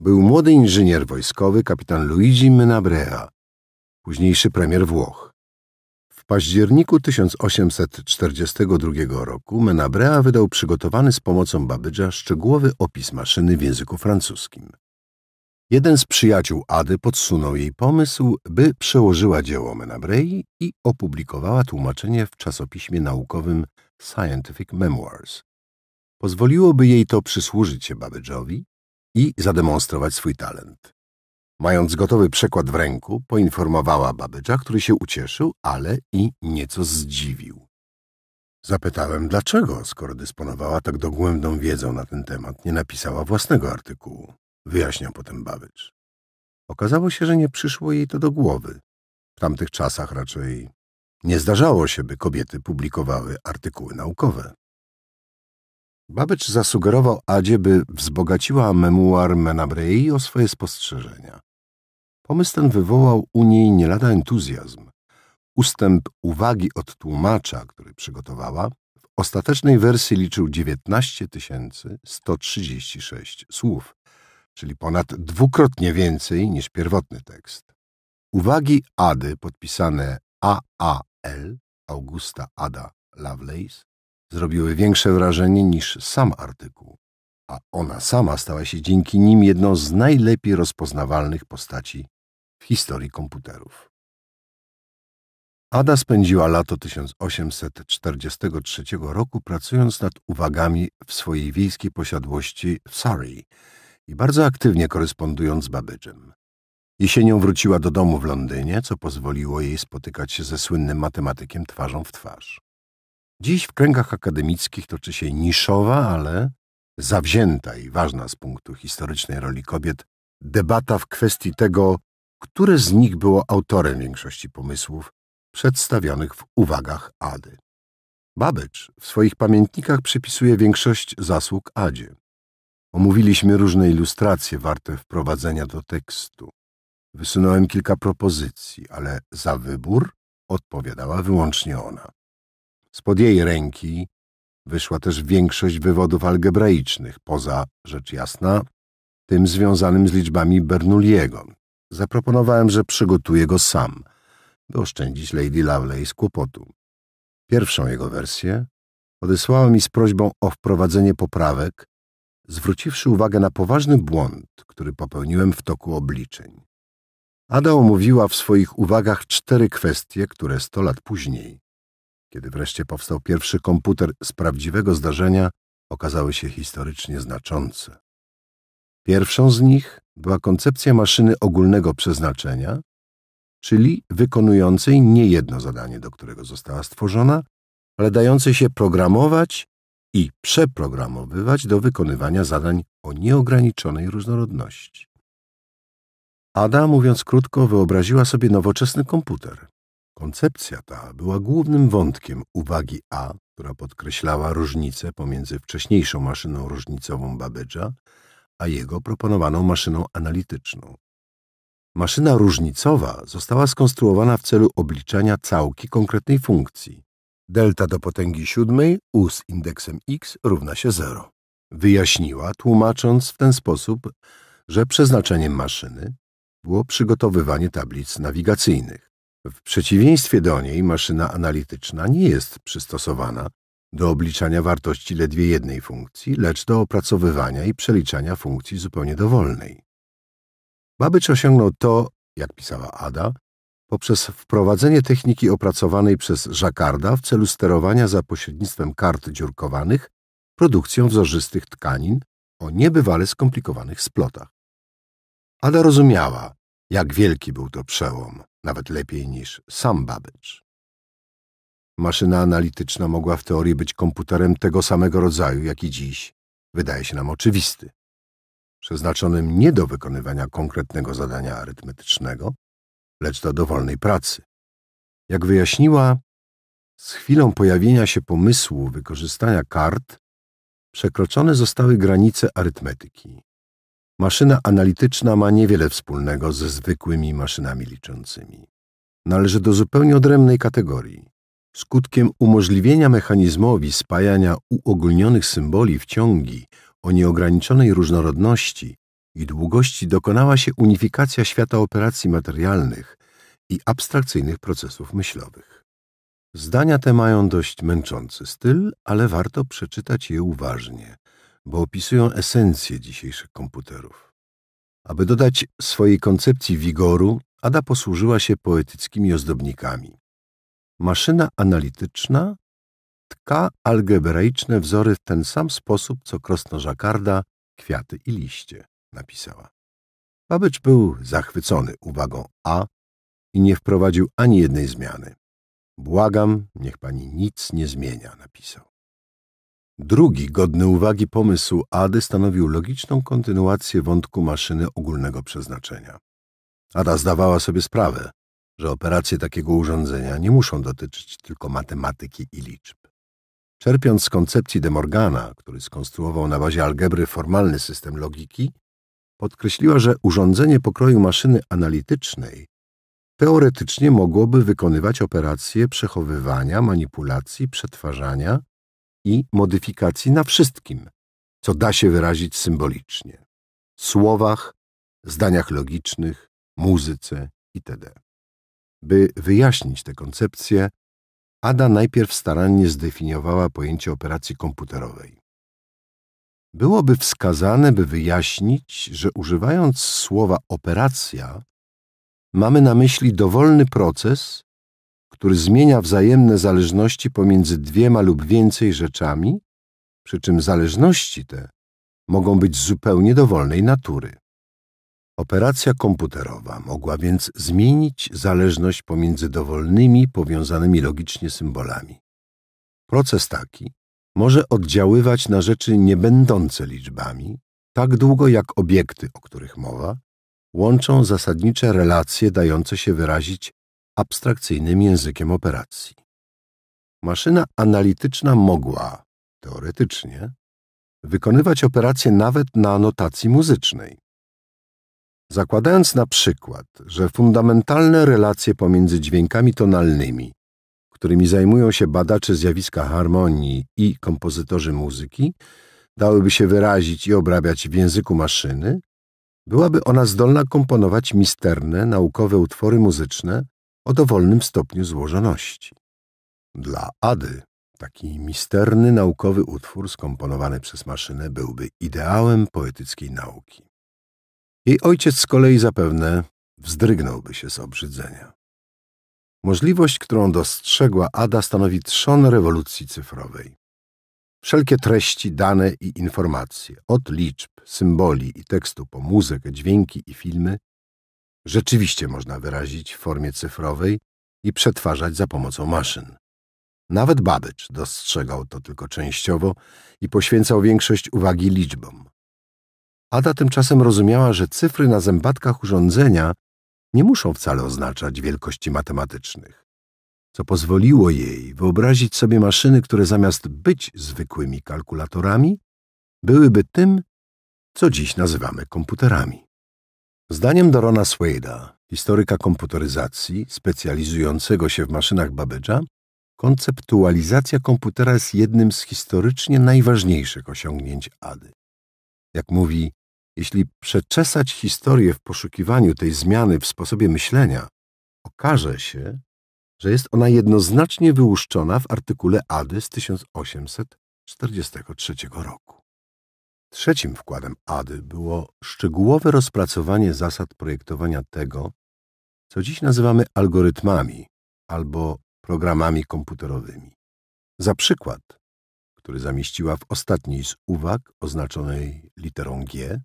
był młody inżynier wojskowy kapitan Luigi Menabrea, późniejszy premier Włoch. W październiku tysiąc osiemset czterdziestego drugiego roku Menabrea wydał przygotowany z pomocą Babbage'a szczegółowy opis maszyny w języku francuskim. Jeden z przyjaciół Ady podsunął jej pomysł, by przełożyła dzieło Menabrei i opublikowała tłumaczenie w czasopiśmie naukowym Scientific Memoirs. Pozwoliłoby jej to przysłużyć się Babbage'owi i zademonstrować swój talent. Mając gotowy przekład w ręku, poinformowała Babbage'a, który się ucieszył, ale i nieco zdziwił. Zapytałem, dlaczego, skoro dysponowała tak dogłębną wiedzą na ten temat, nie napisała własnego artykułu. Wyjaśniał potem Babbage. Okazało się, że nie przyszło jej to do głowy. W tamtych czasach raczej nie zdarzało się, by kobiety publikowały artykuły naukowe. Babbage zasugerował Adzie, by wzbogaciła memuar Menabrei o swoje spostrzeżenia. Pomysł ten wywołał u niej nie lada entuzjazm. Ustęp uwagi od tłumacza, który przygotowała, w ostatecznej wersji liczył dziewiętnaście tysięcy sto trzydzieści sześć słów, czyli ponad dwukrotnie więcej niż pierwotny tekst. Uwagi Ady podpisane A A L, Augusta Ada Lovelace, zrobiły większe wrażenie niż sam artykuł, a ona sama stała się dzięki nim jedną z najlepiej rozpoznawalnych postaci w historii komputerów. Ada spędziła lato tysiąc osiemset czterdziestego trzeciego roku pracując nad uwagami w swojej wiejskiej posiadłości w Surrey, i bardzo aktywnie korespondując z Babbage'em. Jesienią wróciła do domu w Londynie, co pozwoliło jej spotykać się ze słynnym matematykiem twarzą w twarz. Dziś w kręgach akademickich toczy się niszowa, ale zawzięta i ważna z punktu historycznej roli kobiet debata w kwestii tego, które z nich było autorem większości pomysłów przedstawionych w uwagach Ady. Babbage w swoich pamiętnikach przypisuje większość zasług Adzie. Omówiliśmy różne ilustracje warte wprowadzenia do tekstu. Wysunąłem kilka propozycji, ale za wybór odpowiadała wyłącznie ona. Spod jej ręki wyszła też większość wywodów algebraicznych, poza, rzecz jasna, tym związanym z liczbami Bernoulliego. Zaproponowałem, że przygotuję go sam, by oszczędzić Lady Lovelace kłopotu. Pierwszą jego wersję odesłała mi z prośbą o wprowadzenie poprawek, zwróciwszy uwagę na poważny błąd, który popełniłem w toku obliczeń. Ada omówiła w swoich uwagach cztery kwestie, które sto lat później, kiedy wreszcie powstał pierwszy komputer z prawdziwego zdarzenia, okazały się historycznie znaczące. Pierwszą z nich była koncepcja maszyny ogólnego przeznaczenia, czyli wykonującej nie jedno zadanie, do którego została stworzona, ale dającej się programować i przeprogramowywać do wykonywania zadań o nieograniczonej różnorodności. Ada, mówiąc krótko, wyobraziła sobie nowoczesny komputer. Koncepcja ta była głównym wątkiem uwagi A, która podkreślała różnicę pomiędzy wcześniejszą maszyną różnicową Babbage'a a jego proponowaną maszyną analityczną. Maszyna różnicowa została skonstruowana w celu obliczania całki konkretnej funkcji. Delta do potęgi siódmej u z indeksem x równa się zero. Wyjaśniła, tłumacząc w ten sposób, że przeznaczeniem maszyny było przygotowywanie tablic nawigacyjnych. W przeciwieństwie do niej maszyna analityczna nie jest przystosowana do obliczania wartości ledwie jednej funkcji, lecz do opracowywania i przeliczania funkcji zupełnie dowolnej. Babbage osiągnął to, jak pisała Ada, poprzez wprowadzenie techniki opracowanej przez Jacquarda w celu sterowania za pośrednictwem kart dziurkowanych produkcją wzorzystych tkanin o niebywale skomplikowanych splotach. Ada rozumiała, jak wielki był to przełom, nawet lepiej niż sam Babbage. Maszyna analityczna mogła w teorii być komputerem tego samego rodzaju, jaki dziś wydaje się nam oczywisty, przeznaczonym nie do wykonywania konkretnego zadania arytmetycznego, lecz do dowolnej pracy. Jak wyjaśniła, z chwilą pojawienia się pomysłu wykorzystania kart przekroczone zostały granice arytmetyki. Maszyna analityczna ma niewiele wspólnego ze zwykłymi maszynami liczącymi. Należy do zupełnie odrębnej kategorii. Skutkiem umożliwienia mechanizmowi spajania uogólnionych symboli w ciągi o nieograniczonej różnorodności i długości dokonała się unifikacja świata operacji materialnych i abstrakcyjnych procesów myślowych. Zdania te mają dość męczący styl, ale warto przeczytać je uważnie, bo opisują esencję dzisiejszych komputerów. Aby dodać swojej koncepcji wigoru, Ada posłużyła się poetyckimi ozdobnikami. Maszyna analityczna tka algebraiczne wzory w ten sam sposób, co krosno Jacquarda, kwiaty i liście, napisała. Babbage był zachwycony uwagą A i nie wprowadził ani jednej zmiany. Błagam, niech pani nic nie zmienia, napisał. Drugi, godny uwagi pomysł Ady stanowił logiczną kontynuację wątku maszyny ogólnego przeznaczenia. Ada zdawała sobie sprawę, że operacje takiego urządzenia nie muszą dotyczyć tylko matematyki i liczb. Czerpiąc z koncepcji De Morgana, który skonstruował na bazie algebry formalny system logiki, podkreśliła, że urządzenie pokroju maszyny analitycznej teoretycznie mogłoby wykonywać operacje przechowywania, manipulacji, przetwarzania i modyfikacji na wszystkim, co da się wyrazić symbolicznie – słowach, zdaniach logicznych, muzyce itd. By wyjaśnić tę koncepcję, Ada najpierw starannie zdefiniowała pojęcie operacji komputerowej. Byłoby wskazane, by wyjaśnić, że używając słowa operacja mamy na myśli dowolny proces, który zmienia wzajemne zależności pomiędzy dwiema lub więcej rzeczami, przy czym zależności te mogą być zupełnie dowolnej natury. Operacja komputerowa mogła więc zmienić zależność pomiędzy dowolnymi, powiązanymi logicznie symbolami. Proces taki może oddziaływać na rzeczy niebędące liczbami, tak długo jak obiekty, o których mowa, łączą zasadnicze relacje dające się wyrazić abstrakcyjnym językiem operacji. Maszyna analityczna mogła, teoretycznie, wykonywać operacje nawet na notacji muzycznej. Zakładając na przykład, że fundamentalne relacje pomiędzy dźwiękami tonalnymi, którymi zajmują się badacze zjawiska harmonii i kompozytorzy muzyki, dałyby się wyrazić i obrabiać w języku maszyny, byłaby ona zdolna komponować misterne, naukowe utwory muzyczne o dowolnym stopniu złożoności. Dla Ady taki misterny, naukowy utwór skomponowany przez maszynę byłby ideałem poetyckiej nauki. Jej ojciec z kolei zapewne wzdrygnąłby się z obrzydzenia. Możliwość, którą dostrzegła Ada, stanowi trzon rewolucji cyfrowej. Wszelkie treści, dane i informacje, od liczb, symboli i tekstu po muzykę, dźwięki i filmy, rzeczywiście można wyrazić w formie cyfrowej i przetwarzać za pomocą maszyn. Nawet Babbage dostrzegał to tylko częściowo i poświęcał większość uwagi liczbom. Ada tymczasem rozumiała, że cyfry na zębatkach urządzenia nie muszą wcale oznaczać wielkości matematycznych, co pozwoliło jej wyobrazić sobie maszyny, które zamiast być zwykłymi kalkulatorami, byłyby tym, co dziś nazywamy komputerami. Zdaniem Dorona Swaida, historyka komputeryzacji specjalizującego się w maszynach Babbage'a, konceptualizacja komputera jest jednym z historycznie najważniejszych osiągnięć Ady. Jak mówi, jeśli przeczesać historię w poszukiwaniu tej zmiany w sposobie myślenia, okaże się, że jest ona jednoznacznie wyłuszczona w artykule Ady z tysiąc osiemset czterdziestego trzeciego roku. Trzecim wkładem Ady było szczegółowe rozpracowanie zasad projektowania tego, co dziś nazywamy algorytmami albo programami komputerowymi. Za przykład, który zamieściła w ostatniej z uwag oznaczonej literą G,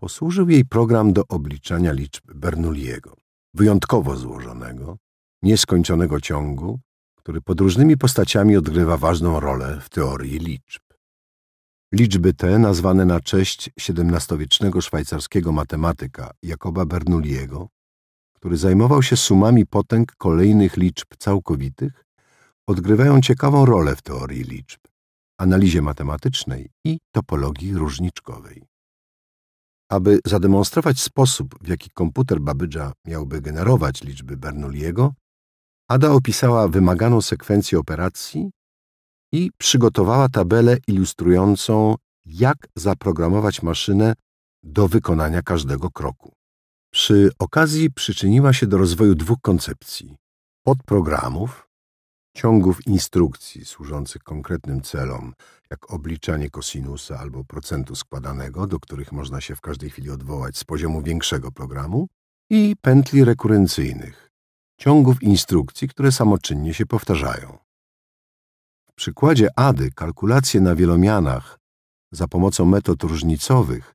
posłużył jej program do obliczania liczb Bernoulliego, wyjątkowo złożonego, nieskończonego ciągu, który pod różnymi postaciami odgrywa ważną rolę w teorii liczb. Liczby te, nazwane na cześć siedemnastowiecznego szwajcarskiego matematyka Jacoba Bernoulliego, który zajmował się sumami potęg kolejnych liczb całkowitych, odgrywają ciekawą rolę w teorii liczb, analizie matematycznej i topologii różniczkowej. Aby zademonstrować sposób, w jaki komputer Babbage'a miałby generować liczby Bernoulliego, Ada opisała wymaganą sekwencję operacji i przygotowała tabelę ilustrującą, jak zaprogramować maszynę do wykonania każdego kroku. Przy okazji przyczyniła się do rozwoju dwóch koncepcji – podprogramów, ciągów instrukcji służących konkretnym celom, jak obliczanie kosinusa albo procentu składanego, do których można się w każdej chwili odwołać z poziomu większego programu, i pętli rekurencyjnych, ciągów instrukcji, które samoczynnie się powtarzają. W przykładzie Ady kalkulacje na wielomianach za pomocą metod różnicowych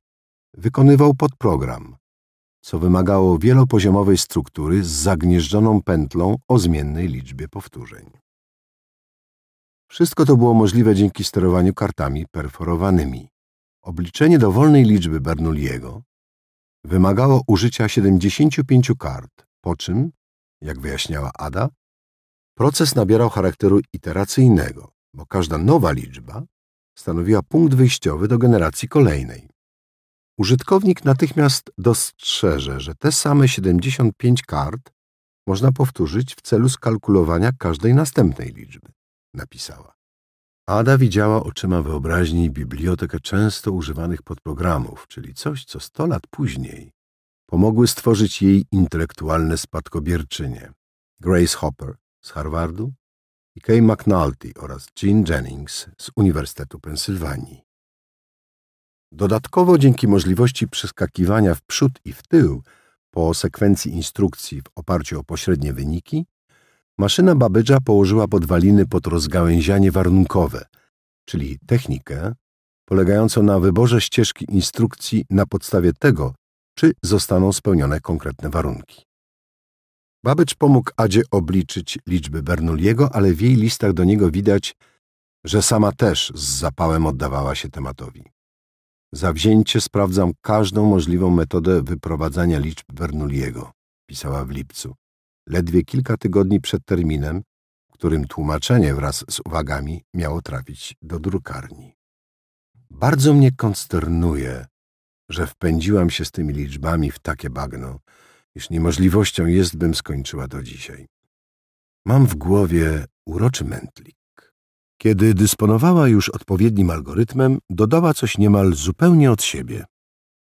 wykonywał podprogram, co wymagało wielopoziomowej struktury z zagnieżdżoną pętlą o zmiennej liczbie powtórzeń. Wszystko to było możliwe dzięki sterowaniu kartami perforowanymi. Obliczenie dowolnej liczby Bernoulliego wymagało użycia siedemdziesięciu pięciu kart, po czym, jak wyjaśniała Ada, proces nabierał charakteru iteracyjnego, bo każda nowa liczba stanowiła punkt wyjściowy do generacji kolejnej. Użytkownik natychmiast dostrzeże, że te same siedemdziesiąt pięć kart można powtórzyć w celu skalkulowania każdej następnej liczby, napisała. Ada widziała oczyma wyobraźni bibliotekę często używanych podprogramów, czyli coś, co sto lat później pomogły stworzyć jej intelektualne spadkobierczynie Grace Hopper z Harvardu i Kay McNulty oraz Jean Jennings z Uniwersytetu Pensylwanii. Dodatkowo dzięki możliwości przeskakiwania w przód i w tył po sekwencji instrukcji w oparciu o pośrednie wyniki, maszyna Babbage'a położyła podwaliny pod rozgałęzianie warunkowe, czyli technikę polegającą na wyborze ścieżki instrukcji na podstawie tego, czy zostaną spełnione konkretne warunki. Babbage pomógł Adzie obliczyć liczby Bernoulliego, ale w jej listach do niego widać, że sama też z zapałem oddawała się tematowi. Zawzięcie sprawdzam każdą możliwą metodę wyprowadzania liczb Bernoulliego, pisała w lipcu, ledwie kilka tygodni przed terminem, w którym tłumaczenie wraz z uwagami miało trafić do drukarni. Bardzo mnie konsternuje, że wpędziłam się z tymi liczbami w takie bagno, iż niemożliwością jest, bym skończyła to dzisiaj. Mam w głowie uroczy mętlik. Kiedy dysponowała już odpowiednim algorytmem, dodała coś niemal zupełnie od siebie.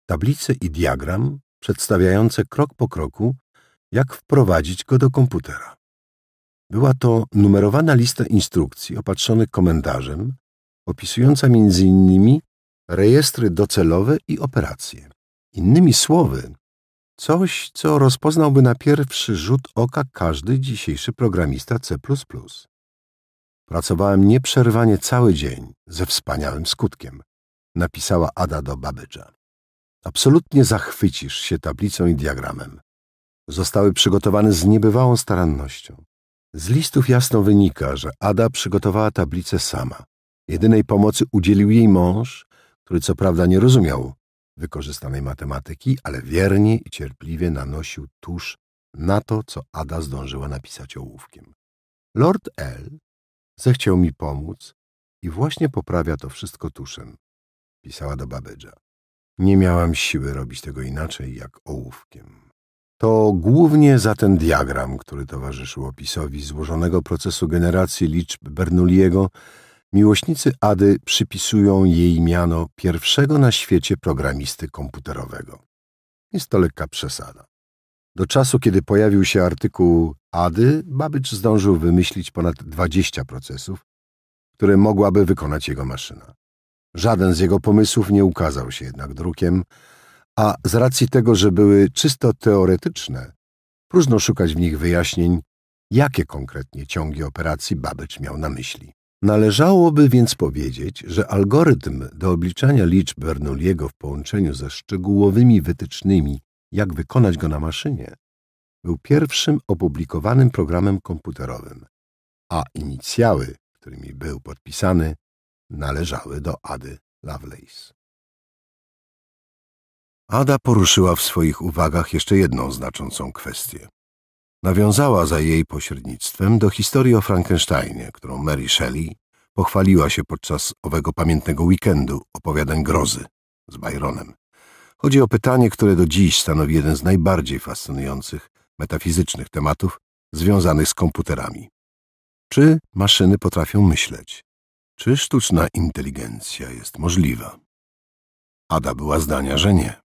Tablicę i diagram przedstawiające krok po kroku, jak wprowadzić go do komputera. Była to numerowana lista instrukcji opatrzonych komentarzem, opisująca między innymi rejestry docelowe i operacje. Innymi słowy, coś, co rozpoznałby na pierwszy rzut oka każdy dzisiejszy programista C plus plus. Pracowałem nieprzerwanie cały dzień, ze wspaniałym skutkiem, napisała Ada do Babbage'a. Absolutnie zachwycisz się tablicą i diagramem. zostały przygotowane z niebywałą starannością. Z listów jasno wynika, że Ada przygotowała tablicę sama. Jedynej pomocy udzielił jej mąż, który co prawda nie rozumiał wykorzystanej matematyki, ale wiernie i cierpliwie nanosił tusz na to, co Ada zdążyła napisać ołówkiem. Lord L. zechciał mi pomóc i właśnie poprawia to wszystko tuszem, pisała do Babbage'a. Nie miałam siły robić tego inaczej jak ołówkiem. To głównie za ten diagram, który towarzyszył opisowi złożonego procesu generacji liczb Bernoulliego, miłośnicy Ady przypisują jej miano pierwszego na świecie programisty komputerowego. Jest to lekka przesada. Do czasu, kiedy pojawił się artykuł Ady, Babbage zdążył wymyślić ponad dwadzieścia procesów, które mogłaby wykonać jego maszyna. Żaden z jego pomysłów nie ukazał się jednak drukiem, a z racji tego, że były czysto teoretyczne, próżno szukać w nich wyjaśnień, jakie konkretnie ciągi operacji Babbage miał na myśli. Należałoby więc powiedzieć, że algorytm do obliczania liczb Bernoulliego w połączeniu ze szczegółowymi wytycznymi, jak wykonać go na maszynie, był pierwszym opublikowanym programem komputerowym, a inicjały, którymi był podpisany, należały do Ady Lovelace. Ada poruszyła w swoich uwagach jeszcze jedną znaczącą kwestię. Nawiązała za jej pośrednictwem do historii o Frankensteinie, którą Mary Shelley pochwaliła się podczas owego pamiętnego weekendu opowiadań grozy z Byronem. Chodzi o pytanie, które do dziś stanowi jeden z najbardziej fascynujących metafizycznych tematów związanych z komputerami. Czy maszyny potrafią myśleć? Czy sztuczna inteligencja jest możliwa? Ada była zdania, że nie.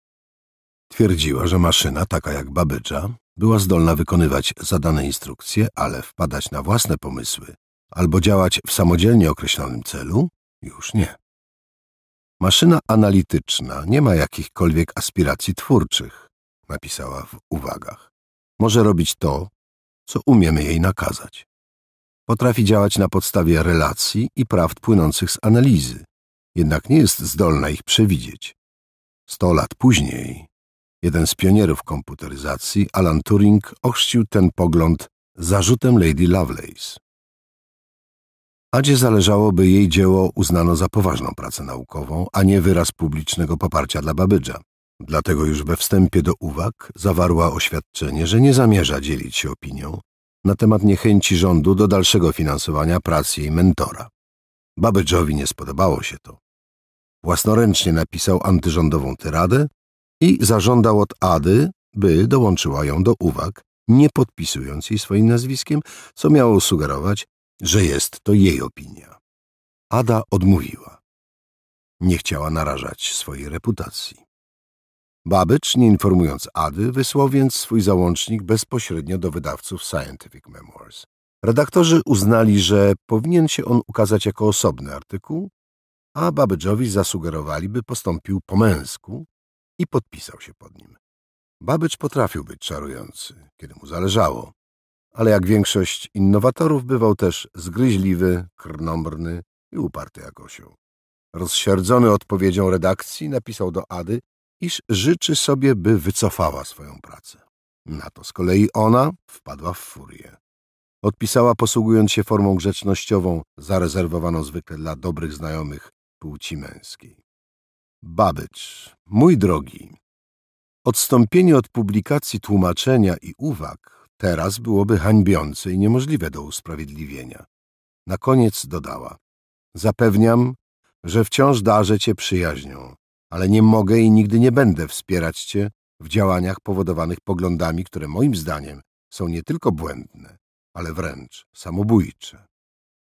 Twierdziła, że maszyna, taka jak Babbage'a, była zdolna wykonywać zadane instrukcje, ale wpadać na własne pomysły albo działać w samodzielnie określonym celu już nie. Maszyna analityczna nie ma jakichkolwiek aspiracji twórczych, napisała w uwagach. Może robić to, co umiemy jej nakazać. Potrafi działać na podstawie relacji i prawd płynących z analizy, jednak nie jest zdolna ich przewidzieć. Sto lat później jeden z pionierów komputeryzacji, Alan Turing, ochrzcił ten pogląd zarzutem Lady Lovelace. Adzie zależało, by jej dzieło uznano za poważną pracę naukową, a nie wyraz publicznego poparcia dla Babbage'a. Dlatego już we wstępie do uwag zawarła oświadczenie, że nie zamierza dzielić się opinią na temat niechęci rządu do dalszego finansowania prac jej mentora. Babbage'owi nie spodobało się to. Własnoręcznie napisał antyrządową tyradę i zażądał od Ady, by dołączyła ją do uwag, nie podpisując jej swoim nazwiskiem, co miało sugerować, że jest to jej opinia. Ada odmówiła. Nie chciała narażać swojej reputacji. Babbage, nie informując Ady, wysłał więc swój załącznik bezpośrednio do wydawców Scientific Memoirs. Redaktorzy uznali, że powinien się on ukazać jako osobny artykuł, a Babbage'owi zasugerowali, by postąpił po męsku i podpisał się pod nim. Babbage potrafił być czarujący, kiedy mu zależało, ale jak większość innowatorów bywał też zgryźliwy, krnąbrny i uparty jak osioł. Rozsierdzony odpowiedzią redakcji napisał do Ady, iż życzy sobie, by wycofała swoją pracę. Na to z kolei ona wpadła w furię. Odpisała, posługując się formą grzecznościową, zarezerwowaną zwykle dla dobrych znajomych płci męskiej. Babbage, mój drogi, odstąpienie od publikacji tłumaczenia i uwag teraz byłoby hańbiące i niemożliwe do usprawiedliwienia. Na koniec dodała, zapewniam, że wciąż darzę cię przyjaźnią, ale nie mogę i nigdy nie będę wspierać cię w działaniach powodowanych poglądami, które moim zdaniem są nie tylko błędne, ale wręcz samobójcze.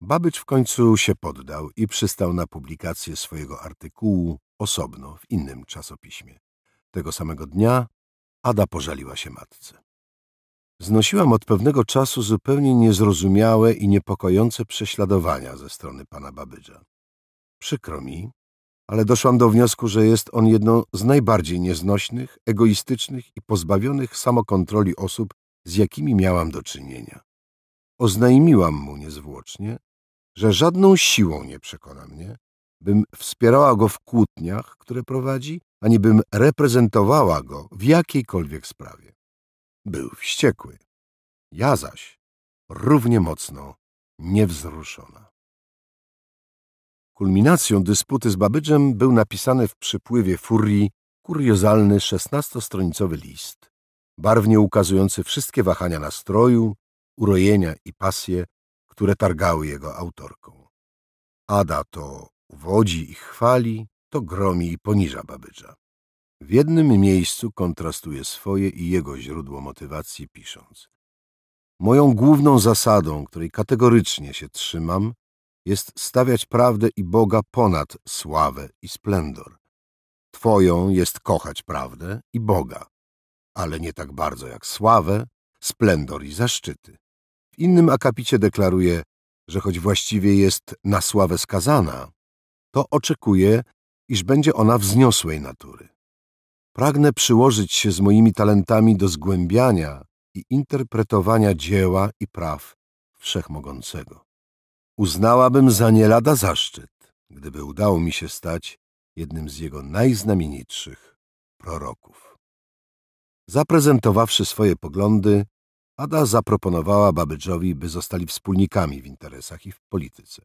Babbage w końcu się poddał i przystał na publikację swojego artykułu osobno w innym czasopiśmie. Tego samego dnia Ada pożaliła się matce. Znosiłam od pewnego czasu zupełnie niezrozumiałe i niepokojące prześladowania ze strony pana Babbage'a. Przykro mi, ale doszłam do wniosku, że jest on jedną z najbardziej nieznośnych, egoistycznych i pozbawionych samokontroli osób, z jakimi miałam do czynienia. Oznajmiłam mu niezwłocznie, że żadną siłą nie przekona mnie, bym wspierała go w kłótniach, które prowadzi, ani bym reprezentowała go w jakiejkolwiek sprawie. był wściekły. Ja zaś równie mocno niewzruszona. Kulminacją dysputy z Babbage'em był napisany w przypływie furii kuriozalny szesnastostronicowy list, barwnie ukazujący wszystkie wahania nastroju, urojenia i pasje, które targały jego autorką. Ada to uwodzi i chwali, to gromi i poniża Babbage'a. W jednym miejscu kontrastuje swoje i jego źródło motywacji, pisząc: moją główną zasadą, której kategorycznie się trzymam, jest stawiać prawdę i Boga ponad sławę i splendor. Twoją jest kochać prawdę i Boga, ale nie tak bardzo jak sławę, splendor i zaszczyty. W innym akapicie deklaruje, że choć właściwie jest na sławę skazana, to oczekuje, iż będzie ona wzniosłej natury. Pragnę przyłożyć się z moimi talentami do zgłębiania i interpretowania dzieła i praw Wszechmogącego. Uznałabym za nie lada zaszczyt, gdyby udało mi się stać jednym z jego najznamienitszych proroków. Zaprezentowawszy swoje poglądy, Ada zaproponowała Babbage'owi, by zostali wspólnikami w interesach i w polityce.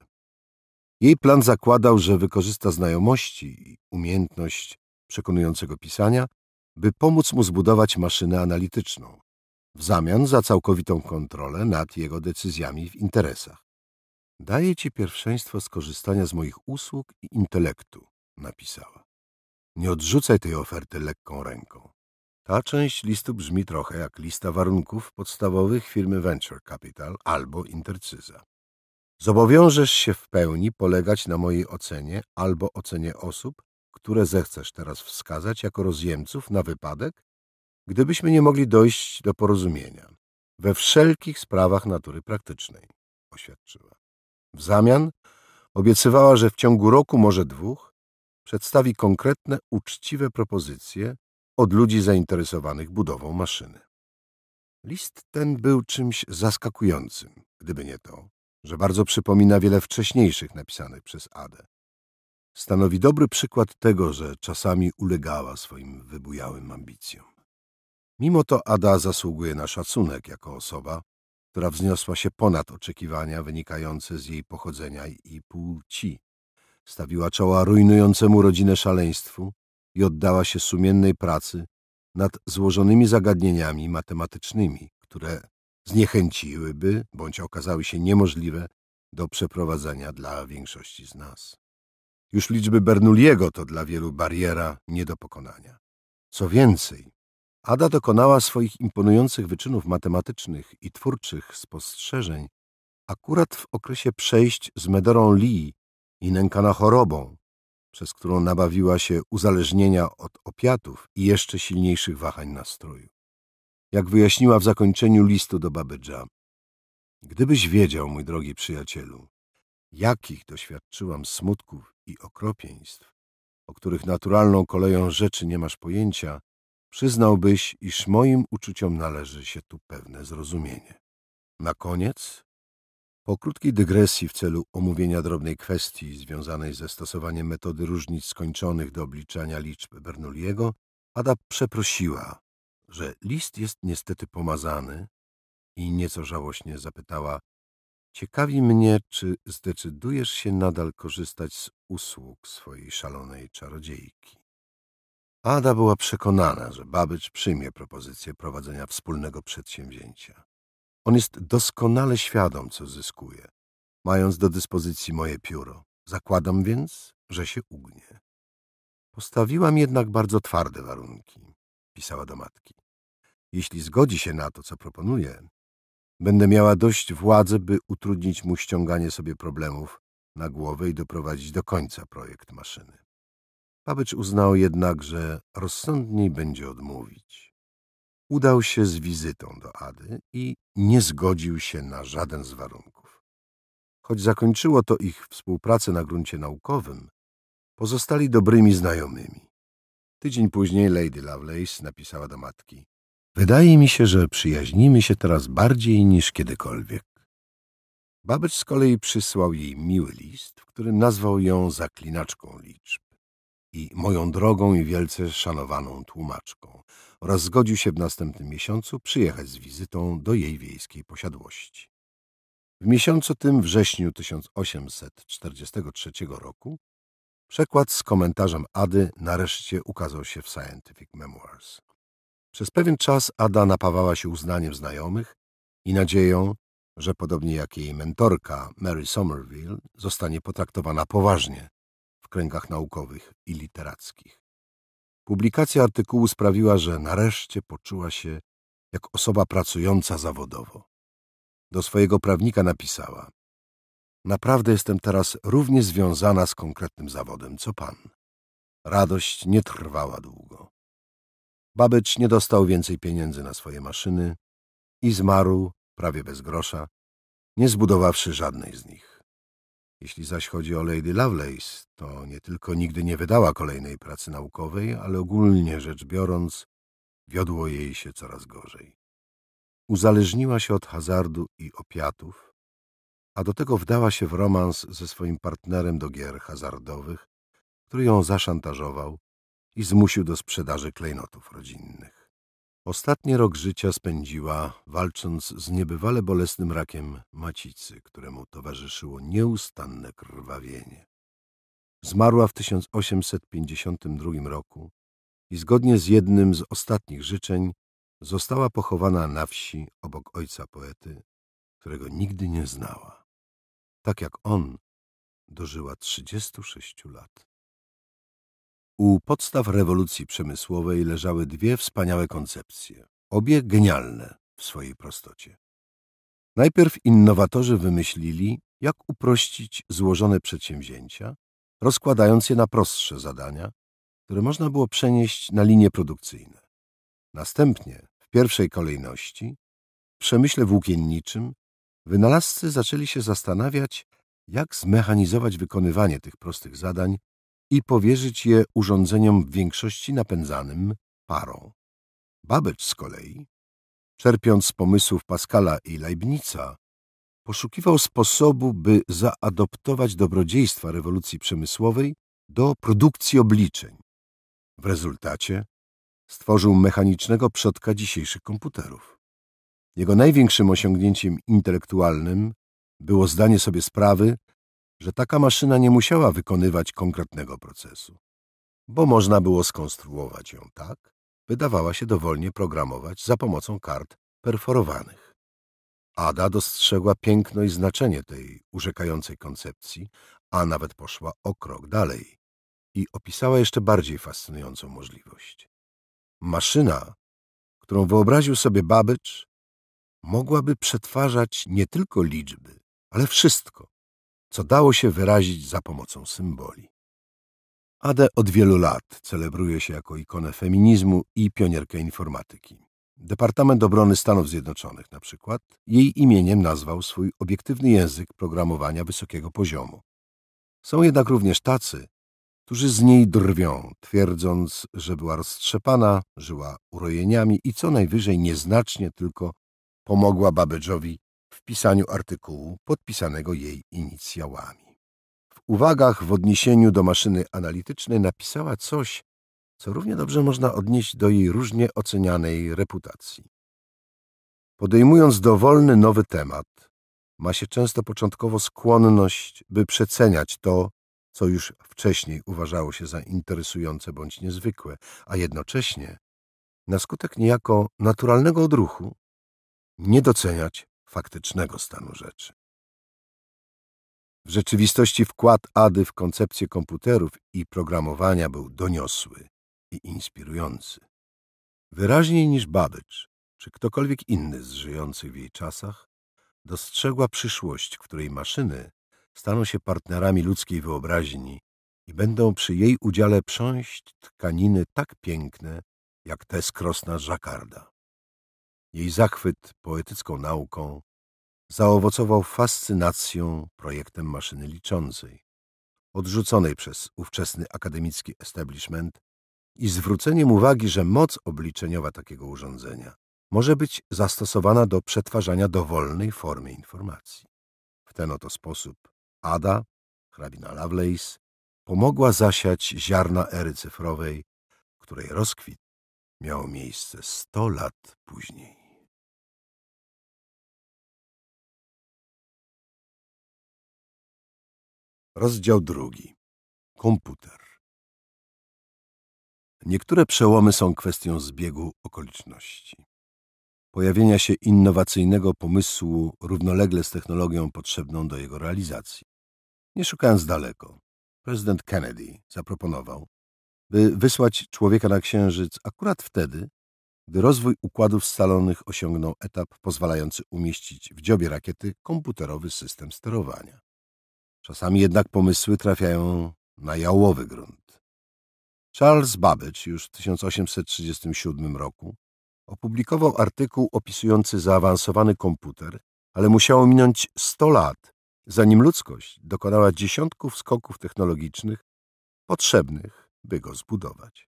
Jej plan zakładał, że wykorzysta znajomości i umiejętność przekonującego pisania, by pomóc mu zbudować maszynę analityczną, w zamian za całkowitą kontrolę nad jego decyzjami w interesach. Daję ci pierwszeństwo skorzystania z moich usług i intelektu, napisała. Nie odrzucaj tej oferty lekką ręką. Ta część listu brzmi trochę jak lista warunków podstawowych firmy Venture Capital albo Intercyza. Zobowiążesz się w pełni polegać na mojej ocenie albo ocenie osób, które zechcesz teraz wskazać jako rozjemców na wypadek, gdybyśmy nie mogli dojść do porozumienia we wszelkich sprawach natury praktycznej, oświadczyła. W zamian obiecywała, że w ciągu roku, może dwóch, przedstawi konkretne, uczciwe propozycje od ludzi zainteresowanych budową maszyny. List ten był czymś zaskakującym, gdyby nie to, że bardzo przypomina wiele wcześniejszych napisanych przez Adę. Stanowi dobry przykład tego, że czasami ulegała swoim wybujałym ambicjom. Mimo to Ada zasługuje na szacunek jako osoba, która wzniosła się ponad oczekiwania wynikające z jej pochodzenia i płci, stawiła czoła rujnującemu rodzinę szaleństwu i oddała się sumiennej pracy nad złożonymi zagadnieniami matematycznymi, które zniechęciłyby bądź okazały się niemożliwe do przeprowadzenia dla większości z nas. Już liczby Bernoulliego to dla wielu bariera nie do pokonania. Co więcej, Ada dokonała swoich imponujących wyczynów matematycznych i twórczych spostrzeżeń akurat w okresie przejść z Medorą Lee i nękana chorobą, przez którą nabawiła się uzależnienia od opiatów i jeszcze silniejszych wahań nastroju. Jak wyjaśniła w zakończeniu listu do Babbage'a: gdybyś wiedział, mój drogi przyjacielu, jakich doświadczyłam smutków i okropieństw, o których naturalną koleją rzeczy nie masz pojęcia, przyznałbyś, iż moim uczuciom należy się tu pewne zrozumienie. Na koniec, po krótkiej dygresji w celu omówienia drobnej kwestii związanej ze stosowaniem metody różnic skończonych do obliczania liczb Bernoulliego, Ada przeprosiła, że list jest niestety pomazany i nieco żałośnie zapytała: ciekawi mnie, czy zdecydujesz się nadal korzystać z usług swojej szalonej czarodziejki. Ada była przekonana, że Babbage przyjmie propozycję prowadzenia wspólnego przedsięwzięcia. On jest doskonale świadom, co zyskuje, mając do dyspozycji moje pióro. Zakładam więc, że się ugnie. Postawiłam jednak bardzo twarde warunki, pisała do matki. Jeśli zgodzi się na to, co proponuję, będę miała dość władzy, by utrudnić mu ściąganie sobie problemów na głowę i doprowadzić do końca projekt maszyny. Babbage uznał jednak, że rozsądniej będzie odmówić. Udał się z wizytą do Ady i nie zgodził się na żaden z warunków. Choć zakończyło to ich współpracę na gruncie naukowym, pozostali dobrymi znajomymi. Tydzień później Lady Lovelace napisała do matki: wydaje mi się, że przyjaźnimy się teraz bardziej niż kiedykolwiek. Babbage z kolei przysłał jej miły list, w którym nazwał ją zaklinaczką liczb i moją drogą i wielce szanowaną tłumaczką oraz zgodził się w następnym miesiącu przyjechać z wizytą do jej wiejskiej posiadłości. W miesiącu tym, wrześniu tysiąc osiemset czterdziestego trzeciego roku, przekład z komentarzem Ady nareszcie ukazał się w Scientific Memoirs. Przez pewien czas Ada napawała się uznaniem znajomych i nadzieją, że podobnie jak jej mentorka Mary Somerville zostanie potraktowana poważnie w kręgach naukowych i literackich. Publikacja artykułu sprawiła, że nareszcie poczuła się jak osoba pracująca zawodowo. Do swojego prawnika napisała: naprawdę jestem teraz równie związana z konkretnym zawodem, co pan. Radość nie trwała długo. Babbage nie dostał więcej pieniędzy na swoje maszyny i zmarł prawie bez grosza, nie zbudowawszy żadnej z nich. Jeśli zaś chodzi o Lady Lovelace, to nie tylko nigdy nie wydała kolejnej pracy naukowej, ale ogólnie rzecz biorąc, wiodło jej się coraz gorzej. Uzależniła się od hazardu i opiatów, a do tego wdała się w romans ze swoim partnerem do gier hazardowych, który ją zaszantażował i zmusił do sprzedaży klejnotów rodzinnych. Ostatni rok życia spędziła, walcząc z niebywale bolesnym rakiem macicy, któremu towarzyszyło nieustanne krwawienie. Zmarła w tysiąc osiemset pięćdziesiątym drugim roku i zgodnie z jednym z ostatnich życzeń została pochowana na wsi obok ojca poety, którego nigdy nie znała. Tak jak on, dożyła trzydziestu sześciu lat. U podstaw rewolucji przemysłowej leżały dwie wspaniałe koncepcje, obie genialne w swojej prostocie. Najpierw innowatorzy wymyślili, jak uprościć złożone przedsięwzięcia, rozkładając je na prostsze zadania, które można było przenieść na linie produkcyjne. Następnie, w pierwszej kolejności, w przemyśle włókienniczym, wynalazcy zaczęli się zastanawiać, jak zmechanizować wykonywanie tych prostych zadań i powierzyć je urządzeniom w większości napędzanym parą. Babbage z kolei, czerpiąc z pomysłów Pascala i Leibnica, poszukiwał sposobu, by zaadoptować dobrodziejstwa rewolucji przemysłowej do produkcji obliczeń. W rezultacie stworzył mechanicznego przodka dzisiejszych komputerów. Jego największym osiągnięciem intelektualnym było zdanie sobie sprawy, że taka maszyna nie musiała wykonywać konkretnego procesu, bo można było skonstruować ją tak, by dawała się dowolnie programować za pomocą kart perforowanych. Ada dostrzegła piękno i znaczenie tej urzekającej koncepcji, a nawet poszła o krok dalej i opisała jeszcze bardziej fascynującą możliwość. Maszyna, którą wyobraził sobie Babbage, mogłaby przetwarzać nie tylko liczby, ale wszystko, co dało się wyrazić za pomocą symboli. Ada od wielu lat celebruje się jako ikonę feminizmu i pionierkę informatyki. Departament Obrony Stanów Zjednoczonych na przykład jej imieniem nazwał swój obiektywny język programowania wysokiego poziomu. Są jednak również tacy, którzy z niej drwią, twierdząc, że była roztrzepana, żyła urojeniami i co najwyżej nieznacznie tylko pomogła Babbage'owi w pisaniu artykułu podpisanego jej inicjałami. W uwagach w odniesieniu do maszyny analitycznej napisała coś, co równie dobrze można odnieść do jej różnie ocenianej reputacji. Podejmując dowolny nowy temat, ma się często początkowo skłonność, by przeceniać to, co już wcześniej uważało się za interesujące bądź niezwykłe, a jednocześnie, na skutek niejako naturalnego odruchu, nie doceniać faktycznego stanu rzeczy. W rzeczywistości wkład Ady w koncepcję komputerów i programowania był doniosły i inspirujący. Wyraźniej niż Babbage, czy ktokolwiek inny z żyjących w jej czasach, dostrzegła przyszłość, w której maszyny staną się partnerami ludzkiej wyobraźni i będą przy jej udziale prząść tkaniny tak piękne, jak te z Krosna Jacquarda. Jej zachwyt poetycką nauką zaowocował fascynacją projektem maszyny liczącej, odrzuconej przez ówczesny akademicki establishment i zwróceniem uwagi, że moc obliczeniowa takiego urządzenia może być zastosowana do przetwarzania dowolnej formy informacji. W ten oto sposób Ada, hrabina Lovelace, pomogła zasiać ziarna ery cyfrowej, której rozkwit miało miejsce sto lat później. Rozdział drugi. Komputer. Niektóre przełomy są kwestią zbiegu okoliczności. Pojawienia się innowacyjnego pomysłu równolegle z technologią potrzebną do jego realizacji. Nie szukając daleko, prezydent Kennedy zaproponował, by wysłać człowieka na Księżyc akurat wtedy, gdy rozwój układów scalonych osiągnął etap pozwalający umieścić w dziobie rakiety komputerowy system sterowania. Czasami jednak pomysły trafiają na jałowy grunt. Charles Babbage już w tysiąc osiemset trzydziestym siódmym roku opublikował artykuł opisujący zaawansowany komputer, ale musiało minąć sto lat, zanim ludzkość dokonała dziesiątków skoków technologicznych potrzebnych, by go zbudować.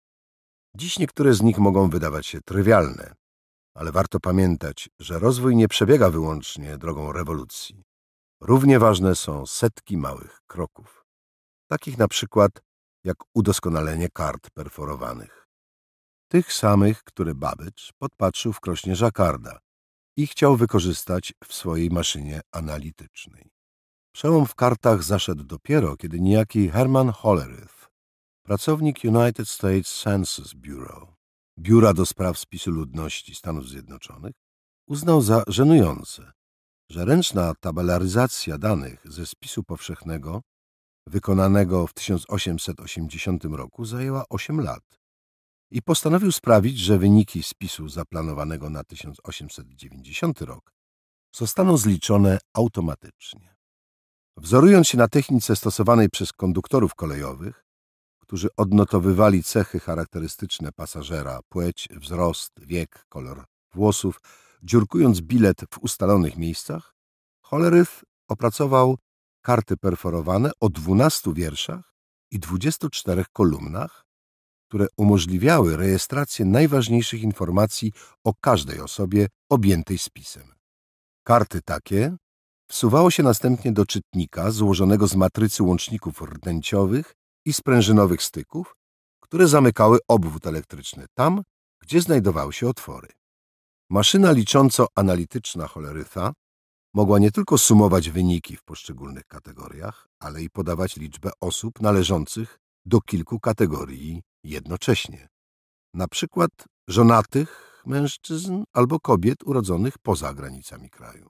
Dziś niektóre z nich mogą wydawać się trywialne, ale warto pamiętać, że rozwój nie przebiega wyłącznie drogą rewolucji. Równie ważne są setki małych kroków, takich na przykład jak udoskonalenie kart perforowanych. Tych samych, które Babbage podpatrzył w krośnie Jacquarda i chciał wykorzystać w swojej maszynie analitycznej. Przełom w kartach zaszedł dopiero, kiedy niejaki Herman Hollerith, pracownik United States Census Bureau, Biura do Spraw Spisu Ludności Stanów Zjednoczonych, uznał za żenujące, że ręczna tabelaryzacja danych ze spisu powszechnego wykonanego w tysiąc osiemset osiemdziesiątym roku zajęła osiem lat i postanowił sprawić, że wyniki spisu zaplanowanego na tysiąc osiemset dziewięćdziesiąty rok zostaną zliczone automatycznie. Wzorując się na technice stosowanej przez konduktorów kolejowych, którzy odnotowywali cechy charakterystyczne pasażera, płeć, wzrost, wiek, kolor włosów, dziurkując bilet w ustalonych miejscach, Hollerith opracował karty perforowane o dwunastu wierszach i dwudziestu czterech kolumnach, które umożliwiały rejestrację najważniejszych informacji o każdej osobie objętej spisem. Karty takie wsuwało się następnie do czytnika złożonego z matrycy łączników rdęciowych i sprężynowych styków, które zamykały obwód elektryczny tam, gdzie znajdowały się otwory. Maszyna licząco-analityczna Holleritha mogła nie tylko sumować wyniki w poszczególnych kategoriach, ale i podawać liczbę osób należących do kilku kategorii jednocześnie. Na przykład żonatych mężczyzn albo kobiet urodzonych poza granicami kraju.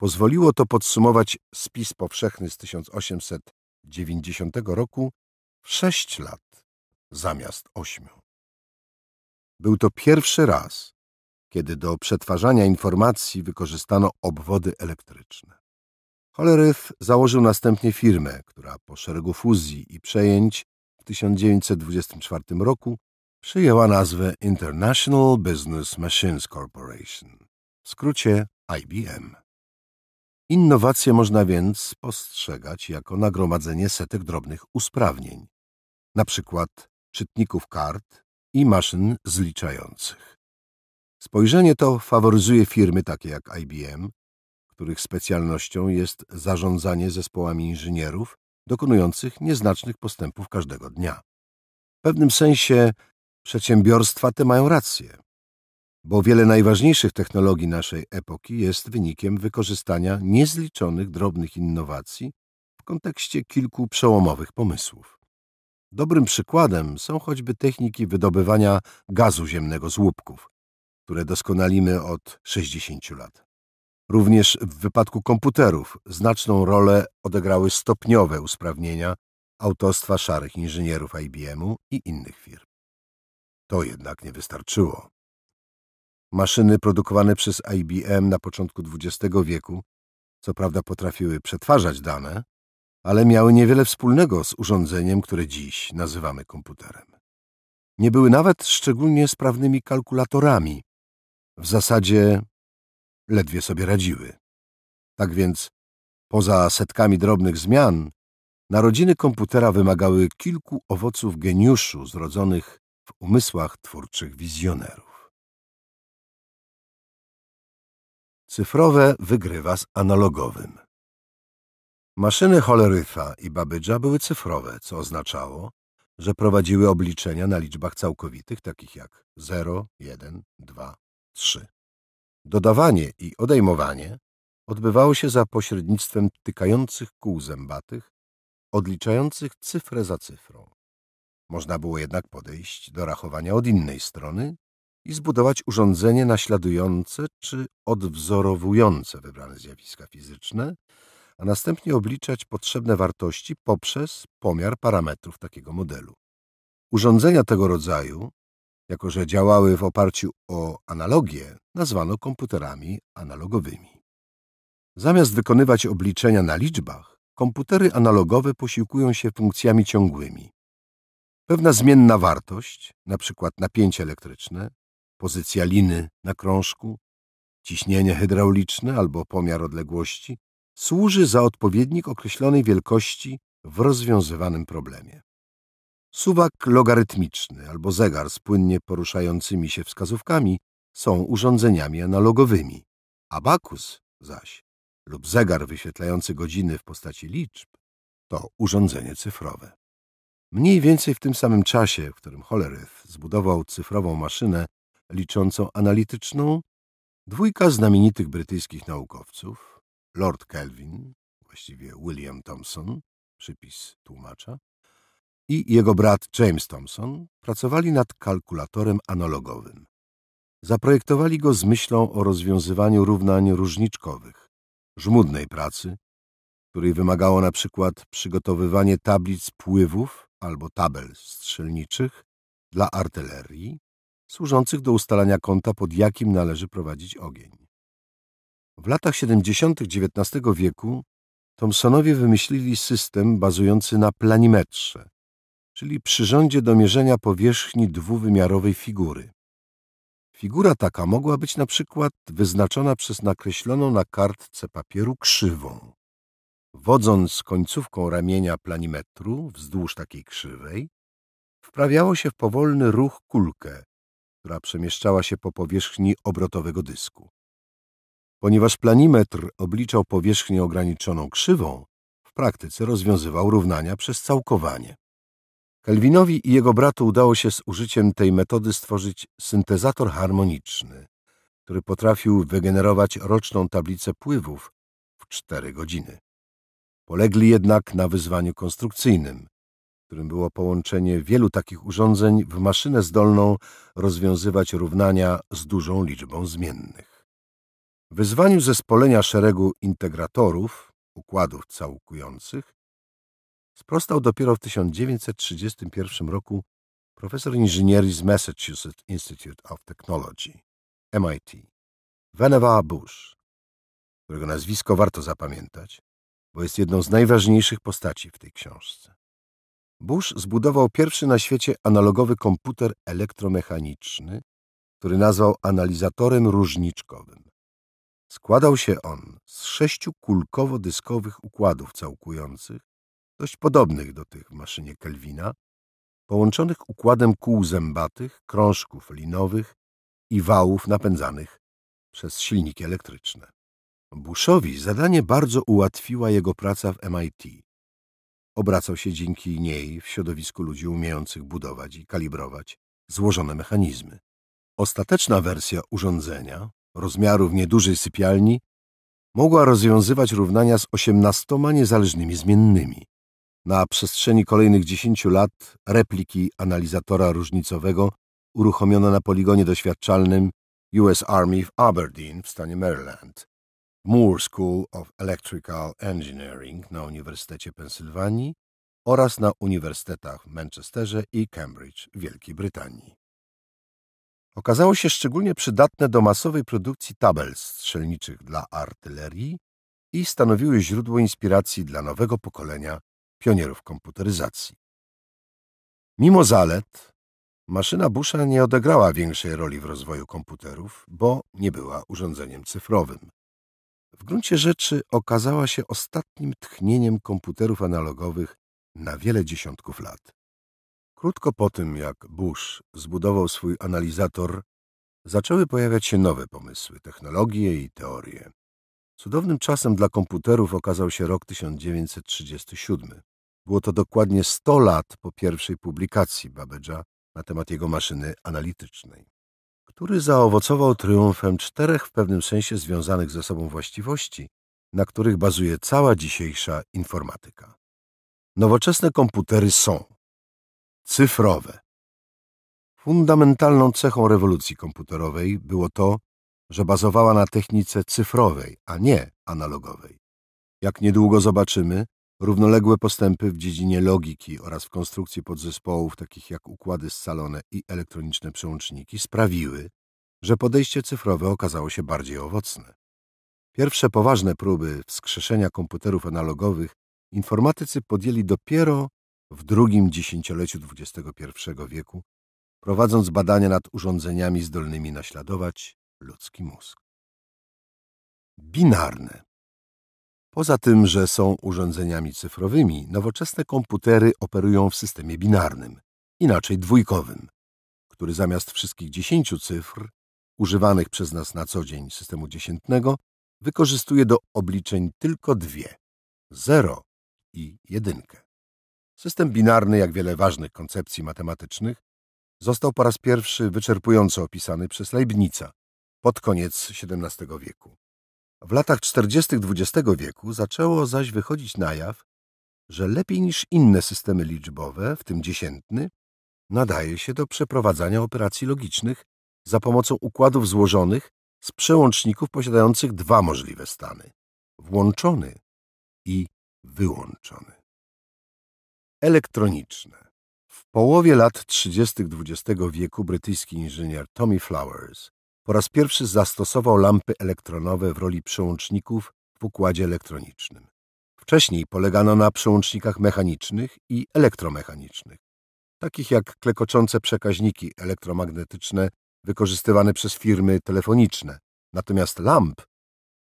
Pozwoliło to podsumować spis powszechny z tysiąc osiemset dziewięćdziesiątego roku w sześć lat zamiast ośmiu. Był to pierwszy raz, kiedy do przetwarzania informacji wykorzystano obwody elektryczne. Hollerith założył następnie firmę, która po szeregu fuzji i przejęć w tysiąc dziewięćset dwudziestym czwartym roku przyjęła nazwę International Business Machines Corporation, w skrócie I B M. Innowacje można więc postrzegać jako nagromadzenie setek drobnych usprawnień, na przykład czytników kart i maszyn zliczających. Spojrzenie to faworyzuje firmy takie jak I B M, których specjalnością jest zarządzanie zespołami inżynierów dokonujących nieznacznych postępów każdego dnia. W pewnym sensie przedsiębiorstwa te mają rację, bo wiele najważniejszych technologii naszej epoki jest wynikiem wykorzystania niezliczonych drobnych innowacji w kontekście kilku przełomowych pomysłów. Dobrym przykładem są choćby techniki wydobywania gazu ziemnego z łupków, które doskonalimy od sześćdziesięciu lat. Również w wypadku komputerów znaczną rolę odegrały stopniowe usprawnienia autorstwa szarych inżynierów I B M-u i innych firm. To jednak nie wystarczyło. Maszyny produkowane przez I B M na początku dwudziestego wieku co prawda potrafiły przetwarzać dane, ale miały niewiele wspólnego z urządzeniem, które dziś nazywamy komputerem. Nie były nawet szczególnie sprawnymi kalkulatorami, w zasadzie ledwie sobie radziły. Tak więc, poza setkami drobnych zmian, narodziny komputera wymagały kilku owoców geniuszu zrodzonych w umysłach twórczych wizjonerów. Cyfrowe wygrywa z analogowym. Maszyny Holleritha i Babbage'a były cyfrowe, co oznaczało, że prowadziły obliczenia na liczbach całkowitych, takich jak zero, jeden, dwa, trzy. Dodawanie i odejmowanie odbywało się za pośrednictwem tykających kół zębatych, odliczających cyfrę za cyfrą. Można było jednak podejść do rachowania od innej strony i zbudować urządzenie naśladujące czy odwzorowujące wybrane zjawiska fizyczne, a następnie obliczać potrzebne wartości poprzez pomiar parametrów takiego modelu. Urządzenia tego rodzaju, jako że działały w oparciu o analogię, nazwano komputerami analogowymi. Zamiast wykonywać obliczenia na liczbach, komputery analogowe posiłkują się funkcjami ciągłymi. Pewna zmienna wartość, np. napięcie elektryczne, pozycja liny na krążku, ciśnienie hydrauliczne albo pomiar odległości, służy za odpowiednik określonej wielkości w rozwiązywanym problemie. Suwak logarytmiczny albo zegar z płynnie poruszającymi się wskazówkami są urządzeniami analogowymi. Abakus zaś lub zegar wyświetlający godziny w postaci liczb to urządzenie cyfrowe. Mniej więcej w tym samym czasie, w którym Hollerith zbudował cyfrową maszynę liczącą analityczną, dwójka znamienitych brytyjskich naukowców, Lord Kelvin, właściwie William Thomson, przypis tłumacza, i jego brat James Thomson pracowali nad kalkulatorem analogowym. Zaprojektowali go z myślą o rozwiązywaniu równań różniczkowych, żmudnej pracy, której wymagało na przykład przygotowywanie tablic pływów albo tabel strzelniczych dla artylerii, służących do ustalania kąta, pod jakim należy prowadzić ogień. W latach siedemdziesiątych dziewiętnastego wieku Thomsonowie wymyślili system bazujący na planimetrze, czyli przyrządzie do mierzenia powierzchni dwuwymiarowej figury. Figura taka mogła być na przykład wyznaczona przez nakreśloną na kartce papieru krzywą. Wodząc końcówką ramienia planimetru wzdłuż takiej krzywej, wprawiało się w powolny ruch kulkę, która przemieszczała się po powierzchni obrotowego dysku. Ponieważ planimetr obliczał powierzchnię ograniczoną krzywą, w praktyce rozwiązywał równania przez całkowanie. Kelvinowi i jego bratu udało się z użyciem tej metody stworzyć syntezator harmoniczny, który potrafił wygenerować roczną tablicę pływów w cztery godziny. Polegli jednak na wyzwaniu konstrukcyjnym, którym było połączenie wielu takich urządzeń w maszynę zdolną rozwiązywać równania z dużą liczbą zmiennych. W wyzwaniu zespolenia szeregu integratorów, układów całkujących, sprostał dopiero w tysiąc dziewięćset trzydziestym pierwszym roku profesor inżynierii z Massachusetts Institute of Technology, M I T, Vannevar Bush, którego nazwisko warto zapamiętać, bo jest jedną z najważniejszych postaci w tej książce. Bush zbudował pierwszy na świecie analogowy komputer elektromechaniczny, który nazwał analizatorem różniczkowym. Składał się on z sześciu kulkowo-dyskowych układów całkujących, dość podobnych do tych w maszynie Kelvina, połączonych układem kół zębatych, krążków linowych i wałów napędzanych przez silniki elektryczne. Bushowi zadanie bardzo ułatwiła jego praca w M I T. Obracał się dzięki niej w środowisku ludzi umiejących budować i kalibrować złożone mechanizmy. Ostateczna wersja urządzenia, rozmiarów niedużej sypialni, mogła rozwiązywać równania z osiemnastoma niezależnymi zmiennymi. Na przestrzeni kolejnych dziesięciu lat repliki analizatora różnicowego uruchomiono na poligonie doświadczalnym U S Army w Aberdeen w stanie Maryland, Moore School of Electrical Engineering na Uniwersytecie Pensylwanii oraz na uniwersytetach w Manchesterze i Cambridge w Wielkiej Brytanii. Okazało się szczególnie przydatne do masowej produkcji tabel strzelniczych dla artylerii i stanowiły źródło inspiracji dla nowego pokolenia pionierów komputeryzacji. Mimo zalet, maszyna Busha nie odegrała większej roli w rozwoju komputerów, bo nie była urządzeniem cyfrowym. W gruncie rzeczy okazała się ostatnim tchnieniem komputerów analogowych na wiele dziesiątków lat. Krótko po tym, jak Bush zbudował swój analizator, zaczęły pojawiać się nowe pomysły, technologie i teorie. Cudownym czasem dla komputerów okazał się rok tysiąc dziewięćset trzydziesty siódmy, Było to dokładnie sto lat po pierwszej publikacji Babbage'a na temat jego maszyny analitycznej, który zaowocował triumfem czterech w pewnym sensie związanych ze sobą właściwości, na których bazuje cała dzisiejsza informatyka. Nowoczesne komputery są cyfrowe. Fundamentalną cechą rewolucji komputerowej było to, że bazowała na technice cyfrowej, a nie analogowej. Jak niedługo zobaczymy, równoległe postępy w dziedzinie logiki oraz w konstrukcji podzespołów takich jak układy scalone i elektroniczne przełączniki sprawiły, że podejście cyfrowe okazało się bardziej owocne. Pierwsze poważne próby wskrzeszenia komputerów analogowych informatycy podjęli dopiero w drugim dziesięcioleciu dwudziestego pierwszego wieku, prowadząc badania nad urządzeniami zdolnymi naśladować ludzki mózg. Binarne. Poza tym, że są urządzeniami cyfrowymi, nowoczesne komputery operują w systemie binarnym, inaczej dwójkowym, który zamiast wszystkich dziesięciu cyfr, używanych przez nas na co dzień systemu dziesiętnego, wykorzystuje do obliczeń tylko dwie, zero i jedynkę. System binarny, jak wiele ważnych koncepcji matematycznych, został po raz pierwszy wyczerpująco opisany przez Leibnica pod koniec siedemnastego wieku. W latach czterdziestych dwudziestego wieku zaczęło zaś wychodzić na jaw, że lepiej niż inne systemy liczbowe, w tym dziesiętny, nadaje się do przeprowadzania operacji logicznych za pomocą układów złożonych z przełączników posiadających dwa możliwe stany – włączony i wyłączony. Elektroniczne. W połowie lat trzydziestych dwudziestego wieku brytyjski inżynier Tommy Flowers po raz pierwszy zastosował lampy elektronowe w roli przełączników w układzie elektronicznym. Wcześniej polegano na przełącznikach mechanicznych i elektromechanicznych, takich jak klekoczące przekaźniki elektromagnetyczne wykorzystywane przez firmy telefoniczne, natomiast lamp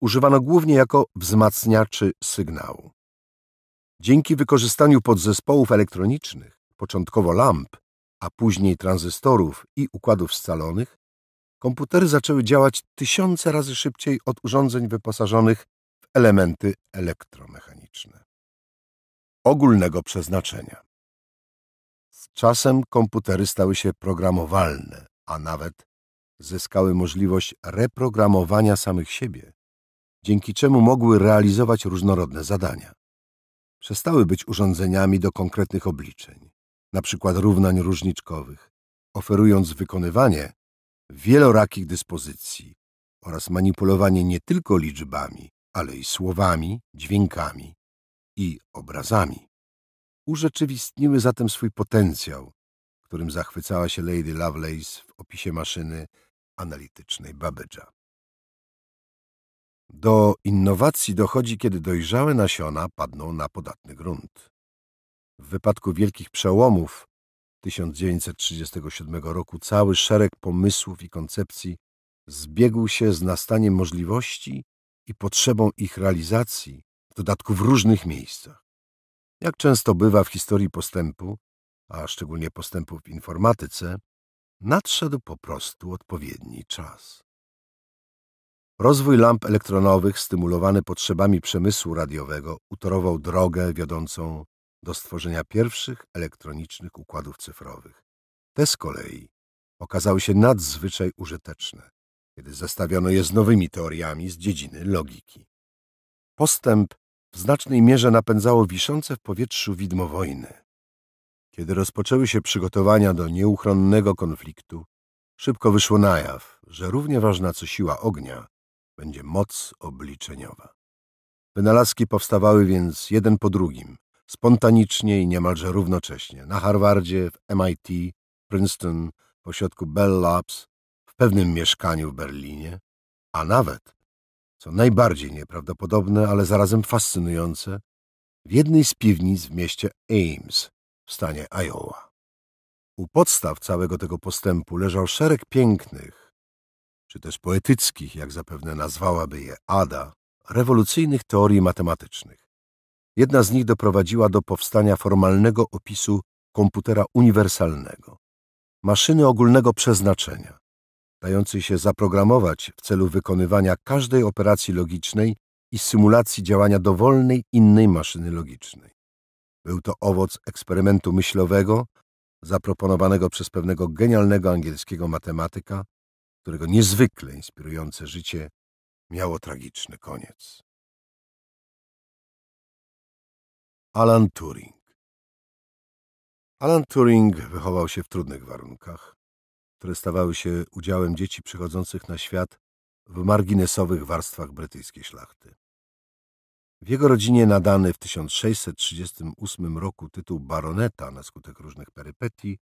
używano głównie jako wzmacniaczy sygnału. Dzięki wykorzystaniu podzespołów elektronicznych, początkowo lamp, a później tranzystorów i układów scalonych, komputery zaczęły działać tysiące razy szybciej od urządzeń wyposażonych w elementy elektromechaniczne. Ogólnego przeznaczenia. Z czasem komputery stały się programowalne, a nawet zyskały możliwość reprogramowania samych siebie, dzięki czemu mogły realizować różnorodne zadania. Przestały być urządzeniami do konkretnych obliczeń, na przykład równań różniczkowych, oferując wykonywanie wielorakich dyspozycji oraz manipulowanie nie tylko liczbami, ale i słowami, dźwiękami i obrazami. Urzeczywistniły zatem swój potencjał, którym zachwycała się Lady Lovelace w opisie maszyny analitycznej Babbage'a. Do innowacji dochodzi, kiedy dojrzałe nasiona padną na podatny grunt. W wypadku wielkich przełomów tysiąc dziewięćset trzydziestego siódmego roku cały szereg pomysłów i koncepcji zbiegł się z nastaniem możliwości i potrzebą ich realizacji, w dodatku w różnych miejscach. Jak często bywa w historii postępu, a szczególnie postępu w informatyce, nadszedł po prostu odpowiedni czas. Rozwój lamp elektronowych stymulowany potrzebami przemysłu radiowego utorował drogę wiodącą do stworzenia pierwszych elektronicznych układów cyfrowych. Te z kolei okazały się nadzwyczaj użyteczne, kiedy zestawiono je z nowymi teoriami z dziedziny logiki. Postęp w znacznej mierze napędzało wiszące w powietrzu widmo wojny. Kiedy rozpoczęły się przygotowania do nieuchronnego konfliktu, szybko wyszło na jaw, że równie ważna co siła ognia będzie moc obliczeniowa. Wynalazki powstawały więc jeden po drugim, spontanicznie i niemalże równocześnie, na Harvardzie, w M I T, Princeton, w ośrodku Bell Labs, w pewnym mieszkaniu w Berlinie, a nawet, co najbardziej nieprawdopodobne, ale zarazem fascynujące, w jednej z piwnic w mieście Ames w stanie Iowa. U podstaw całego tego postępu leżał szereg pięknych, czy też poetyckich, jak zapewne nazwałaby je Ada, rewolucyjnych teorii matematycznych. Jedna z nich doprowadziła do powstania formalnego opisu komputera uniwersalnego, maszyny ogólnego przeznaczenia, dającej się zaprogramować w celu wykonywania każdej operacji logicznej i symulacji działania dowolnej innej maszyny logicznej. Był to owoc eksperymentu myślowego zaproponowanego przez pewnego genialnego angielskiego matematyka, którego niezwykle inspirujące życie miało tragiczny koniec. Alan Turing. Alan Turing wychował się w trudnych warunkach, które stawały się udziałem dzieci przychodzących na świat w marginesowych warstwach brytyjskiej szlachty. W jego rodzinie nadany w tysiąc sześćset trzydziestym ósmym roku tytuł baroneta na skutek różnych perypetii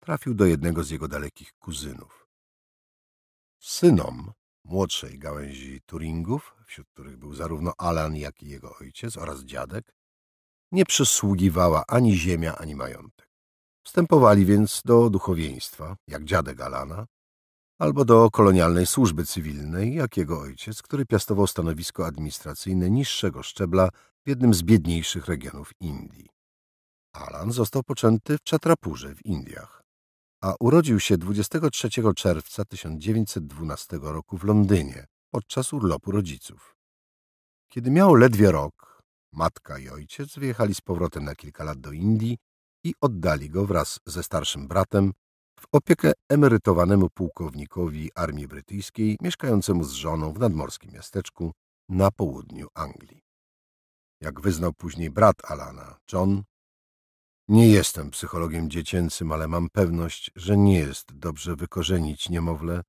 trafił do jednego z jego dalekich kuzynów. Synom młodszej gałęzi Turingów, wśród których był zarówno Alan, jak i jego ojciec oraz dziadek, nie przysługiwała ani ziemia, ani majątek. Wstępowali więc do duchowieństwa, jak dziadek Alana, albo do kolonialnej służby cywilnej, jak jego ojciec, który piastował stanowisko administracyjne niższego szczebla w jednym z biedniejszych regionów Indii. Alan został poczęty w Czatrapurze w Indiach, a urodził się dwudziestego trzeciego czerwca tysiąc dziewięćset dwunastego roku w Londynie podczas urlopu rodziców. Kiedy miał ledwie rok, matka i ojciec wyjechali z powrotem na kilka lat do Indii i oddali go wraz ze starszym bratem w opiekę emerytowanemu pułkownikowi armii brytyjskiej mieszkającemu z żoną w nadmorskim miasteczku na południu Anglii. Jak wyznał później brat Alana, John, nie jestem psychologiem dziecięcym, ale mam pewność, że nie jest dobrze wykorzenić niemowlę,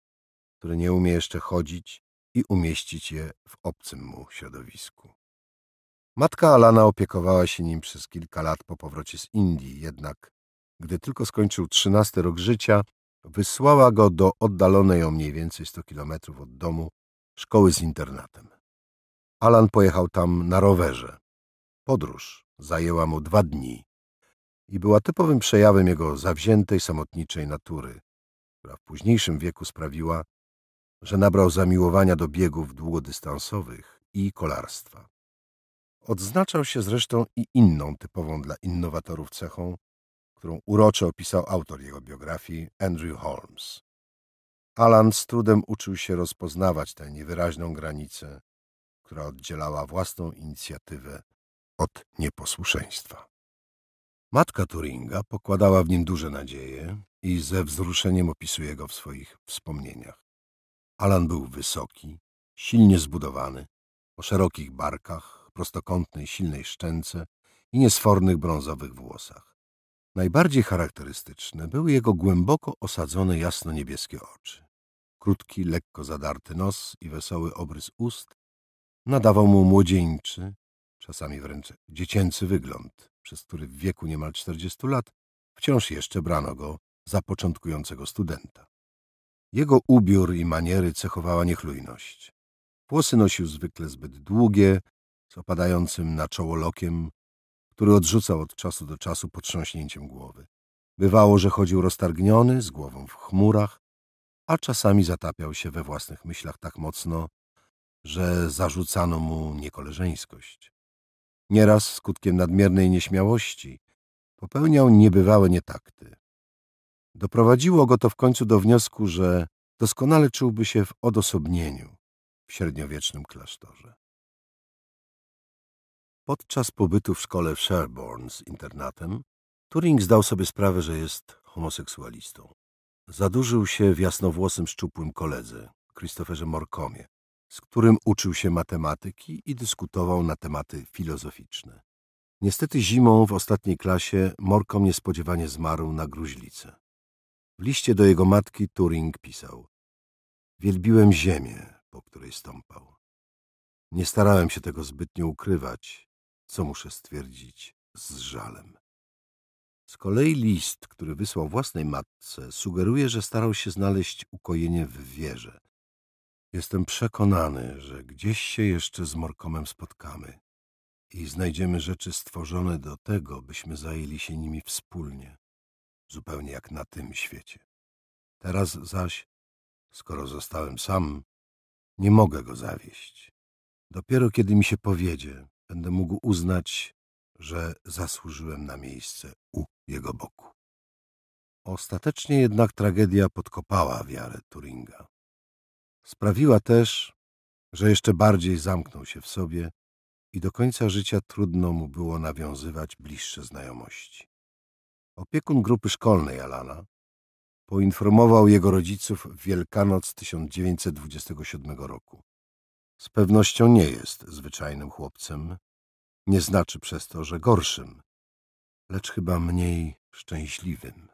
które nie umie jeszcze chodzić i umieścić je w obcym mu środowisku. Matka Alana opiekowała się nim przez kilka lat po powrocie z Indii, jednak gdy tylko skończył trzynasty rok życia, wysłała go do oddalonej o mniej więcej stu kilometrów od domu szkoły z internatem. Alan pojechał tam na rowerze. Podróż zajęła mu dwa dni i była typowym przejawem jego zawziętej, samotniczej natury, która w późniejszym wieku sprawiła, że nabrał zamiłowania do biegów długodystansowych i kolarstwa. Odznaczał się zresztą i inną typową dla innowatorów cechą, którą urocze opisał autor jego biografii, Andrew Holmes. Alan z trudem uczył się rozpoznawać tę niewyraźną granicę, która oddzielała własną inicjatywę od nieposłuszeństwa. Matka Turinga pokładała w nim duże nadzieje i ze wzruszeniem opisuje go w swoich wspomnieniach. Alan był wysoki, silnie zbudowany, o szerokich barkach, prostokątnej, silnej szczęce i niesfornych brązowych włosach. Najbardziej charakterystyczne były jego głęboko osadzone jasno-niebieskie oczy. Krótki, lekko zadarty nos i wesoły obrys ust nadawał mu młodzieńczy, czasami wręcz dziecięcy wygląd, przez który w wieku niemal czterdziestu lat wciąż jeszcze brano go za początkującego studenta. Jego ubiór i maniery cechowała niechlujność. Włosy nosił zwykle zbyt długie, z opadającym na czoło lokiem, który odrzucał od czasu do czasu potrząśnięciem głowy. Bywało, że chodził roztargniony, z głową w chmurach, a czasami zatapiał się we własnych myślach tak mocno, że zarzucano mu niekoleżeńskość. Nieraz skutkiem nadmiernej nieśmiałości popełniał niebywałe nietakty. Doprowadziło go to w końcu do wniosku, że doskonale czułby się w odosobnieniu w średniowiecznym klasztorze. Podczas pobytu w szkole w Sherborne z internatem, Turing zdał sobie sprawę, że jest homoseksualistą. Zadurzył się w jasnowłosym, szczupłym koledze, Christopherze Morcomie, z którym uczył się matematyki i dyskutował na tematy filozoficzne. Niestety zimą w ostatniej klasie Morcom niespodziewanie zmarł na gruźlicę. W liście do jego matki Turing pisał: „Wielbiłem ziemię, po której stąpał. Nie starałem się tego zbytnio ukrywać, co muszę stwierdzić z żalem”. Z kolei list, który wysłał własnej matce, sugeruje, że starał się znaleźć ukojenie w wierze. „Jestem przekonany, że gdzieś się jeszcze z Morcomem spotkamy i znajdziemy rzeczy stworzone do tego, byśmy zajęli się nimi wspólnie, zupełnie jak na tym świecie. Teraz zaś, skoro zostałem sam, nie mogę go zawieść. Dopiero kiedy mi się powiedzie, będę mógł uznać, że zasłużyłem na miejsce u jego boku”. Ostatecznie jednak tragedia podkopała wiarę Turinga. Sprawiła też, że jeszcze bardziej zamknął się w sobie i do końca życia trudno mu było nawiązywać bliższe znajomości. Opiekun grupy szkolnej Alana poinformował jego rodziców w Wielkanoc tysiąc dziewięćset dwudziestego siódmego roku. Z pewnością nie jest zwyczajnym chłopcem, nie znaczy przez to, że gorszym, lecz chyba mniej szczęśliwym.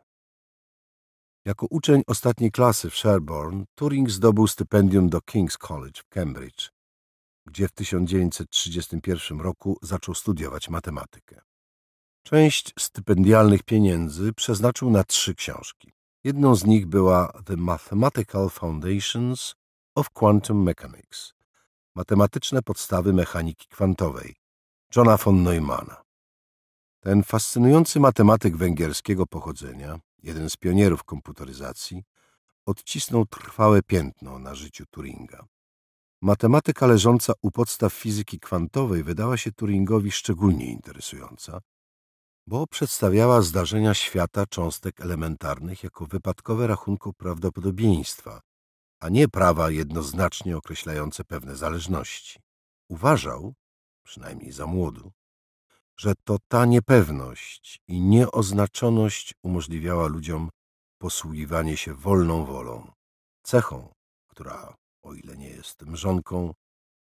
Jako uczeń ostatniej klasy w Sherborne, Turing zdobył stypendium do King's College w Cambridge, gdzie w tysiąc dziewięćset trzydziestym pierwszym roku zaczął studiować matematykę. Część stypendialnych pieniędzy przeznaczył na trzy książki. Jedną z nich była The Mathematical Foundations of Quantum Mechanics – Matematyczne podstawy mechaniki kwantowej Johna von Neumanna. Ten fascynujący matematyk węgierskiego pochodzenia, jeden z pionierów komputeryzacji, odcisnął trwałe piętno na życiu Turinga. Matematyka leżąca u podstaw fizyki kwantowej wydała się Turingowi szczególnie interesująca, bo przedstawiała zdarzenia świata cząstek elementarnych jako wypadkowe rachunku prawdopodobieństwa, a nie prawa jednoznacznie określające pewne zależności. Uważał, przynajmniej za młodu, że to ta niepewność i nieoznaczoność umożliwiała ludziom posługiwanie się wolną wolą, cechą, która, o ile nie jest mrzonką,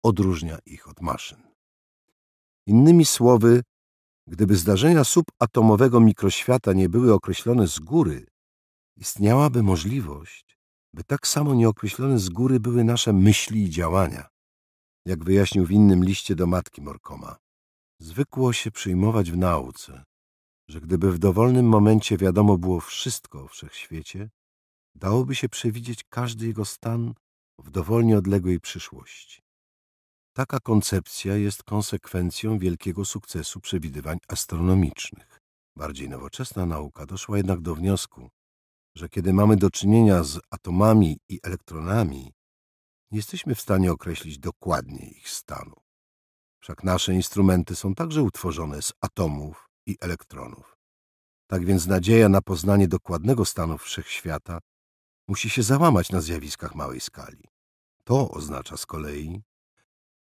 odróżnia ich od maszyn. Innymi słowy, gdyby zdarzenia subatomowego mikroświata nie były określone z góry, istniałaby możliwość, by tak samo nieokreślone z góry były nasze myśli i działania, jak wyjaśnił w innym liście do matki Morcomma. Zwykło się przyjmować w nauce, że gdyby w dowolnym momencie wiadomo było wszystko o wszechświecie, dałoby się przewidzieć każdy jego stan w dowolnie odległej przyszłości. Taka koncepcja jest konsekwencją wielkiego sukcesu przewidywań astronomicznych. Bardziej nowoczesna nauka doszła jednak do wniosku, że kiedy mamy do czynienia z atomami i elektronami, nie jesteśmy w stanie określić dokładnie ich stanu. Wszak nasze instrumenty są także utworzone z atomów i elektronów. Tak więc nadzieja na poznanie dokładnego stanu wszechświata musi się załamać na zjawiskach małej skali. To oznacza z kolei,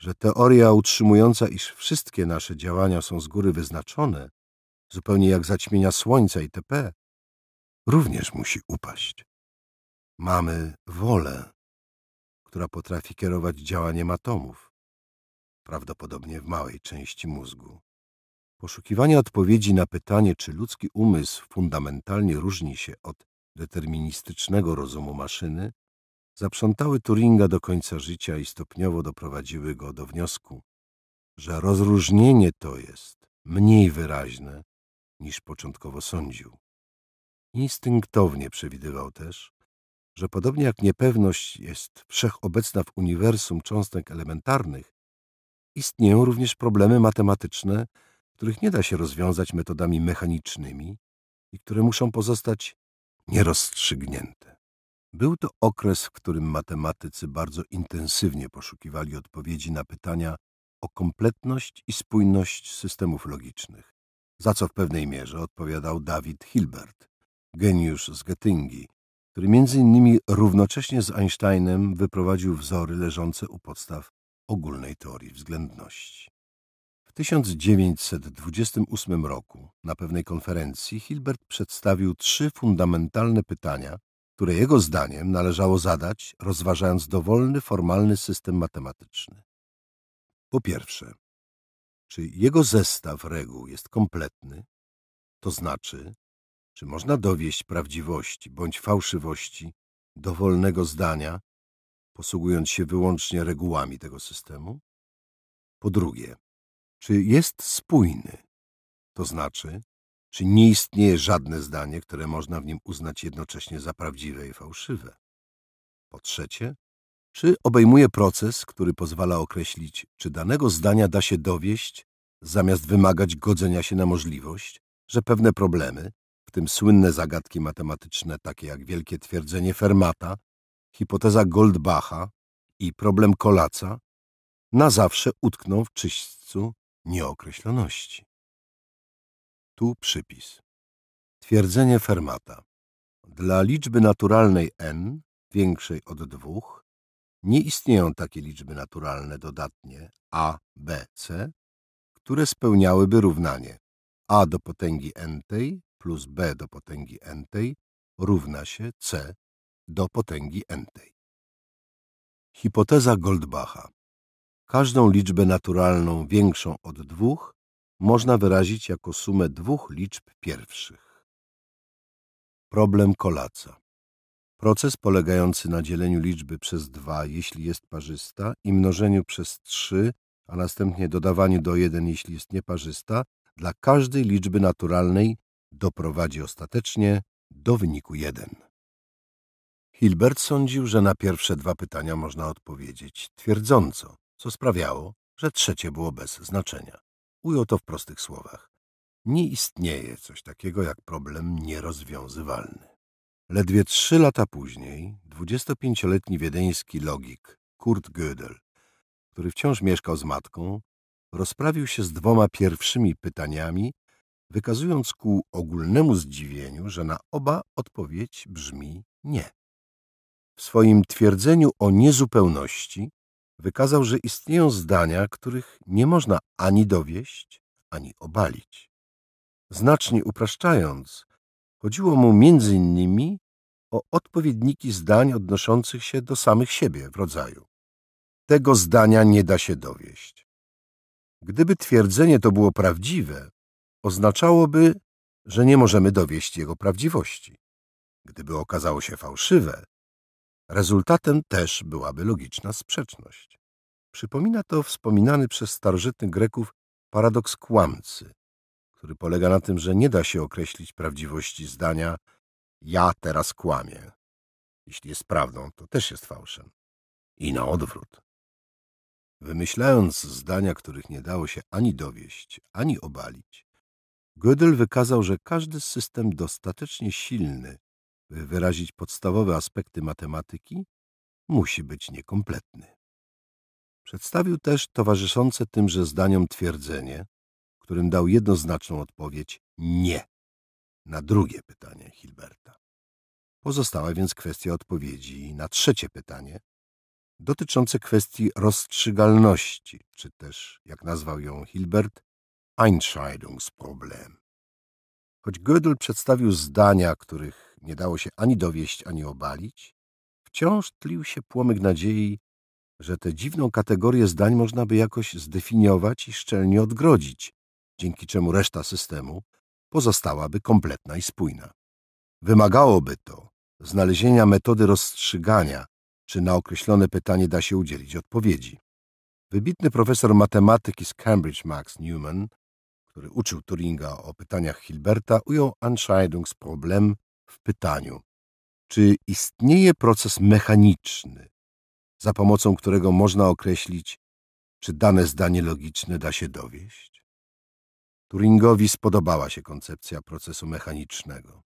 że teoria utrzymująca, iż wszystkie nasze działania są z góry wyznaczone, zupełnie jak zaćmienia Słońca itp., również musi upaść. Mamy wolę, która potrafi kierować działaniem atomów, prawdopodobnie w małej części mózgu. Poszukiwanie odpowiedzi na pytanie, czy ludzki umysł fundamentalnie różni się od deterministycznego rozumu maszyny, zaprzątały Turinga do końca życia i stopniowo doprowadziły go do wniosku, że rozróżnienie to jest mniej wyraźne niż początkowo sądził. Instynktownie przewidywał też, że podobnie jak niepewność jest wszechobecna w uniwersum cząstek elementarnych, istnieją również problemy matematyczne, których nie da się rozwiązać metodami mechanicznymi i które muszą pozostać nierozstrzygnięte. Był to okres, w którym matematycy bardzo intensywnie poszukiwali odpowiedzi na pytania o kompletność i spójność systemów logicznych, za co w pewnej mierze odpowiadał David Hilbert, geniusz z Göttingi, który między innymi równocześnie z Einsteinem wyprowadził wzory leżące u podstaw ogólnej teorii względności. W tysiąc dziewięćset dwudziestym ósmym roku na pewnej konferencji Hilbert przedstawił trzy fundamentalne pytania, które jego zdaniem należało zadać, rozważając dowolny formalny system matematyczny. Po pierwsze, czy jego zestaw reguł jest kompletny, to znaczy, czy można dowieść prawdziwości bądź fałszywości dowolnego zdania, posługując się wyłącznie regułami tego systemu? Po drugie, czy jest spójny, to znaczy, czy nie istnieje żadne zdanie, które można w nim uznać jednocześnie za prawdziwe i fałszywe? Po trzecie, czy obejmuje proces, który pozwala określić, czy danego zdania da się dowieść, zamiast wymagać godzenia się na możliwość, że pewne problemy, w tym słynne zagadki matematyczne, takie jak wielkie twierdzenie Fermata, hipoteza Goldbacha i problem Kolaca, na zawsze utkną w czyśćcu nieokreśloności. Tu przypis. Twierdzenie Fermata. Dla liczby naturalnej n, większej od dwóch, nie istnieją takie liczby naturalne dodatnie a, b, c, które spełniałyby równanie a do potęgi n-tej plus b do potęgi n-tej równa się c do potęgi n-tej. Hipoteza Goldbacha. Każdą liczbę naturalną większą od dwóch można wyrazić jako sumę dwóch liczb pierwszych. Problem Kolaca. Proces polegający na dzieleniu liczby przez dwa, jeśli jest parzysta, i mnożeniu przez trzy, a następnie dodawaniu do jeden, jeśli jest nieparzysta, dla każdej liczby naturalnej doprowadzi ostatecznie do wyniku jeden. Hilbert sądził, że na pierwsze dwa pytania można odpowiedzieć twierdząco, co sprawiało, że trzecie było bez znaczenia. Ujął to w prostych słowach. Nie istnieje coś takiego jak problem nierozwiązywalny. Ledwie trzy lata później dwudziestopięcioletni wiedeński logik Kurt Gödel, który wciąż mieszkał z matką, rozprawił się z dwoma pierwszymi pytaniami, wykazując ku ogólnemu zdziwieniu, że na oba odpowiedź brzmi nie. W swoim twierdzeniu o niezupełności wykazał, że istnieją zdania, których nie można ani dowieść, ani obalić. Znacznie upraszczając, chodziło mu między innymi o odpowiedniki zdań odnoszących się do samych siebie w rodzaju. Tego zdania nie da się dowieść. Gdyby twierdzenie to było prawdziwe, oznaczałoby, że nie możemy dowieść jego prawdziwości. Gdyby okazało się fałszywe, rezultatem też byłaby logiczna sprzeczność. Przypomina to wspominany przez starożytnych Greków paradoks kłamcy, który polega na tym, że nie da się określić prawdziwości zdania „ja teraz kłamię”. Jeśli jest prawdą, to też jest fałszem. I na odwrót. Wymyślając zdania, których nie dało się ani dowieść, ani obalić, Gödel wykazał, że każdy system dostatecznie silny, by wyrazić podstawowe aspekty matematyki, musi być niekompletny. Przedstawił też towarzyszące tymże zdaniom twierdzenie, którym dał jednoznaczną odpowiedź nie na drugie pytanie Hilberta. Pozostała więc kwestia odpowiedzi na trzecie pytanie, dotyczące kwestii rozstrzygalności, czy też, jak nazwał ją Hilbert, Entscheidungsproblem. Choć Gödel przedstawił zdania, których nie dało się ani dowieść, ani obalić, wciąż tlił się płomyk nadziei, że tę dziwną kategorię zdań można by jakoś zdefiniować i szczelnie odgrodzić, dzięki czemu reszta systemu pozostałaby kompletna i spójna. Wymagałoby to znalezienia metody rozstrzygania, czy na określone pytanie da się udzielić odpowiedzi. Wybitny profesor matematyki z Cambridge Max Newman, który uczył Turinga o pytaniach Hilberta, ujął Entscheidungsproblem w pytaniu, czy istnieje proces mechaniczny, za pomocą którego można określić, czy dane zdanie logiczne da się dowieść. Turingowi spodobała się koncepcja procesu mechanicznego.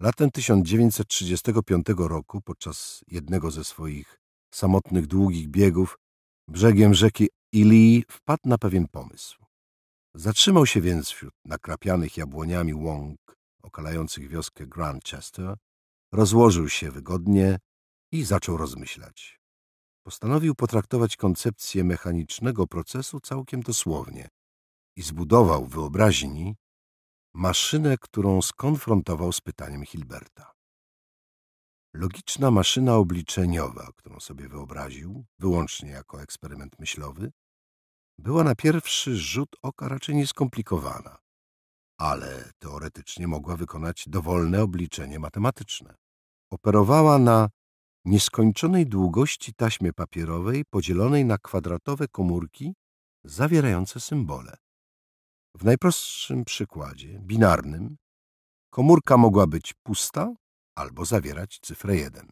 Latem tysiąc dziewięćset trzydziestego piątego roku, podczas jednego ze swoich samotnych długich biegów, brzegiem rzeki Ilii wpadł na pewien pomysł. Zatrzymał się więc wśród nakrapianych jabłoniami łąk okalających wioskę Grantchester, rozłożył się wygodnie i zaczął rozmyślać. Postanowił potraktować koncepcję mechanicznego procesu całkiem dosłownie i zbudował w wyobraźni maszynę, którą skonfrontował z pytaniem Hilberta. Logiczna maszyna obliczeniowa, którą sobie wyobraził, wyłącznie jako eksperyment myślowy, była na pierwszy rzut oka raczej nieskomplikowana, ale teoretycznie mogła wykonać dowolne obliczenie matematyczne. Operowała na nieskończonej długości taśmy papierowej podzielonej na kwadratowe komórki zawierające symbole. W najprostszym przykładzie, binarnym, komórka mogła być pusta albo zawierać cyfrę jeden.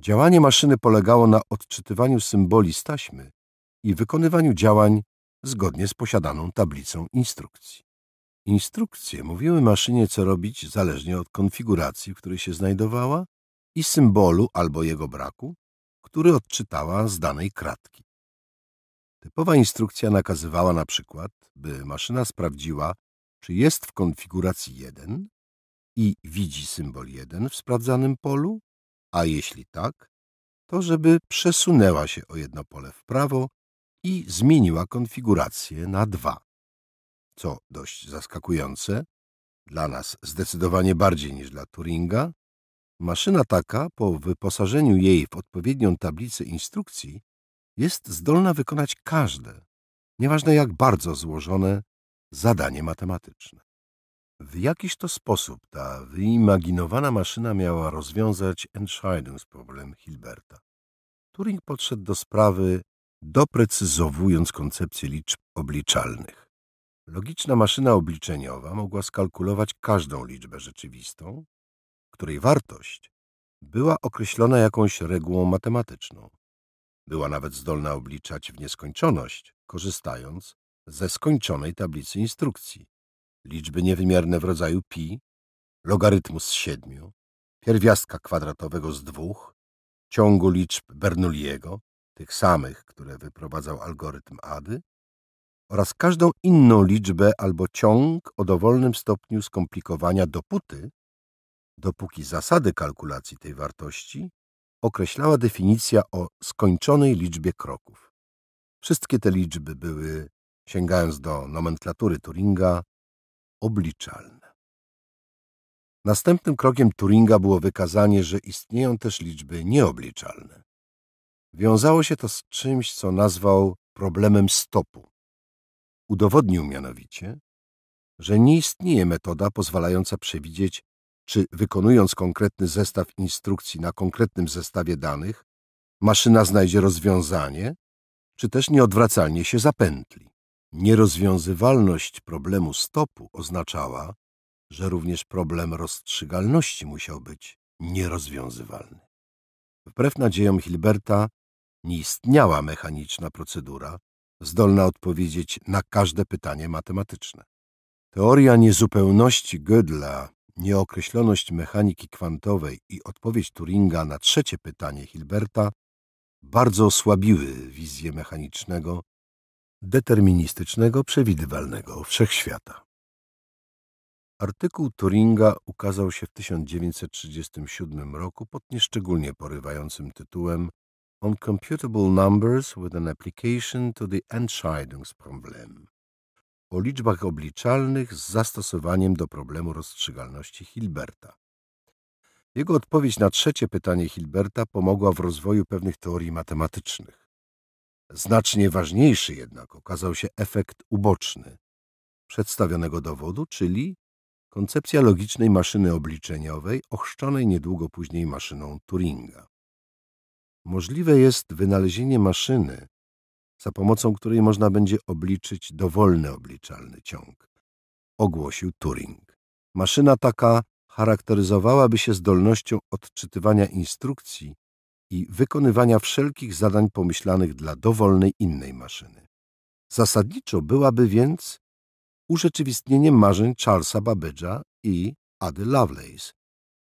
Działanie maszyny polegało na odczytywaniu symboli z taśmy i wykonywaniu działań zgodnie z posiadaną tablicą instrukcji. Instrukcje mówiły maszynie, co robić zależnie od konfiguracji, w której się znajdowała, i symbolu albo jego braku, który odczytała z danej kratki. Typowa instrukcja nakazywała na przykład, by maszyna sprawdziła, czy jest w konfiguracji jeden i widzi symbol jeden w sprawdzanym polu, a jeśli tak, to żeby przesunęła się o jedno pole w prawo i zmieniła konfigurację na dwa. Co dość zaskakujące, dla nas zdecydowanie bardziej niż dla Turinga, maszyna taka, po wyposażeniu jej w odpowiednią tablicę instrukcji, jest zdolna wykonać każde, nieważne jak bardzo złożone, zadanie matematyczne. W jakiś to sposób ta wyimaginowana maszyna miała rozwiązać Entscheidungsproblem Hilberta. Turing podszedł do sprawy, doprecyzowując koncepcję liczb obliczalnych. Logiczna maszyna obliczeniowa mogła skalkulować każdą liczbę rzeczywistą, której wartość była określona jakąś regułą matematyczną. Była nawet zdolna obliczać w nieskończoność, korzystając ze skończonej tablicy instrukcji. Liczby niewymierne w rodzaju pi, logarytmu z siedmiu, pierwiastka kwadratowego z dwóch, ciągu liczb Bernoulliego, tych samych, które wyprowadzał algorytm Ady, oraz każdą inną liczbę albo ciąg o dowolnym stopniu skomplikowania dopóty, dopóki zasady kalkulacji tej wartości określała definicja o skończonej liczbie kroków. Wszystkie te liczby były, sięgając do nomenklatury Turinga, obliczalne. Następnym krokiem Turinga było wykazanie, że istnieją też liczby nieobliczalne. Wiązało się to z czymś, co nazwał problemem stopu. Udowodnił mianowicie, że nie istnieje metoda pozwalająca przewidzieć, czy wykonując konkretny zestaw instrukcji na konkretnym zestawie danych, maszyna znajdzie rozwiązanie, czy też nieodwracalnie się zapętli. Nierozwiązywalność problemu stopu oznaczała, że również problem rozstrzygalności musiał być nierozwiązywalny. Wbrew nadziejom Hilberta nie istniała mechaniczna procedura zdolna odpowiedzieć na każde pytanie matematyczne. Teoria niezupełności Gödla, nieokreśloność mechaniki kwantowej i odpowiedź Turinga na trzecie pytanie Hilberta bardzo osłabiły wizję mechanicznego, deterministycznego, przewidywalnego wszechświata. Artykuł Turinga ukazał się w tysiąc dziewięćset trzydziestym siódmym roku pod nieszczególnie porywającym tytułem On Computable Numbers with an Application to the Entscheidungsproblem, o liczbach obliczalnych z zastosowaniem do problemu rozstrzygalności Hilberta. Jego odpowiedź na trzecie pytanie Hilberta pomogła w rozwoju pewnych teorii matematycznych. Znacznie ważniejszy jednak okazał się efekt uboczny przedstawionego dowodu, czyli koncepcja logicznej maszyny obliczeniowej, ochrzczonej niedługo później maszyną Turinga. Możliwe jest wynalezienie maszyny, za pomocą której można będzie obliczyć dowolny obliczalny ciąg, ogłosił Turing. Maszyna taka charakteryzowałaby się zdolnością odczytywania instrukcji i wykonywania wszelkich zadań pomyślanych dla dowolnej innej maszyny. Zasadniczo byłaby więc urzeczywistnieniem marzeń Charlesa Babbage'a i Ady Lovelace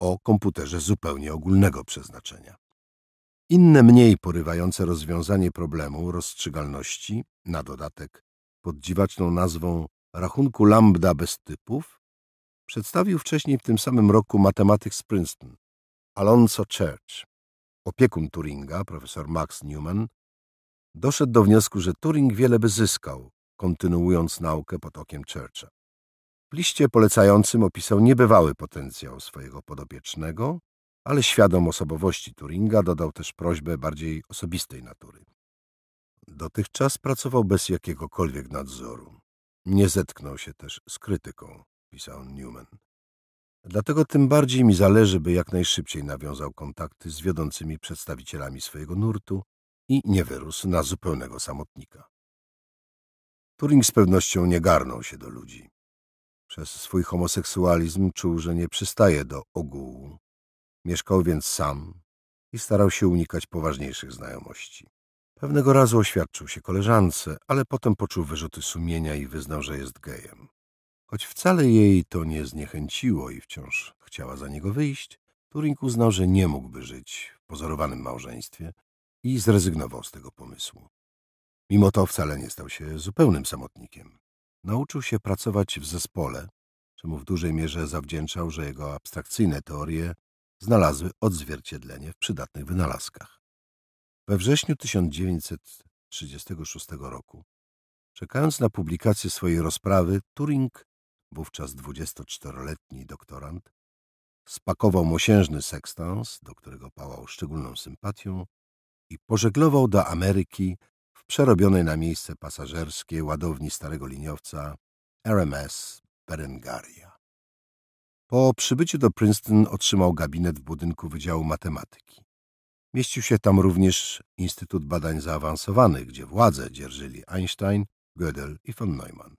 o komputerze zupełnie ogólnego przeznaczenia. Inne, mniej porywające rozwiązanie problemu rozstrzygalności, na dodatek pod dziwaczną nazwą rachunku lambda bez typów, przedstawił wcześniej w tym samym roku matematyk z Princeton, Alonzo Church. Opiekun Turinga, profesor Max Newman, doszedł do wniosku, że Turing wiele by zyskał, kontynuując naukę pod okiem Churcha. W liście polecającym opisał niebywały potencjał swojego podopiecznego, ale świadom osobowości Turinga dodał też prośbę bardziej osobistej natury. Dotychczas pracował bez jakiegokolwiek nadzoru. Nie zetknął się też z krytyką, pisał Newman. Dlatego tym bardziej mi zależy, by jak najszybciej nawiązał kontakty z wiodącymi przedstawicielami swojego nurtu i nie wyrósł na zupełnego samotnika. Turing z pewnością nie garnął się do ludzi. Przez swój homoseksualizm czuł, że nie przystaje do ogółu. Mieszkał więc sam i starał się unikać poważniejszych znajomości. Pewnego razu oświadczył się koleżance, ale potem poczuł wyrzuty sumienia i wyznał, że jest gejem. Choć wcale jej to nie zniechęciło i wciąż chciała za niego wyjść, Turing uznał, że nie mógłby żyć w pozorowanym małżeństwie i zrezygnował z tego pomysłu. Mimo to wcale nie stał się zupełnym samotnikiem. Nauczył się pracować w zespole, czemu w dużej mierze zawdzięczał, że jego abstrakcyjne teorie znalazły odzwierciedlenie w przydatnych wynalazkach. We wrześniu tysiąc dziewięćset tysiąc dziewięćset trzydziestego szóstego roku. Czekając na publikację swojej rozprawy, Turing, wówczas dwudziestoczteroletni doktorant, spakował mosiężny sekstans, do którego pałał szczególną sympatią, i pożeglował do Ameryki w przerobionej na miejsce pasażerskie ładowni starego liniowca R M S Berengaria. Po przybyciu do Princeton otrzymał gabinet w budynku Wydziału Matematyki. Mieścił się tam również Instytut Badań Zaawansowanych, gdzie władzę dzierżyli Einstein, Gödel i von Neumann.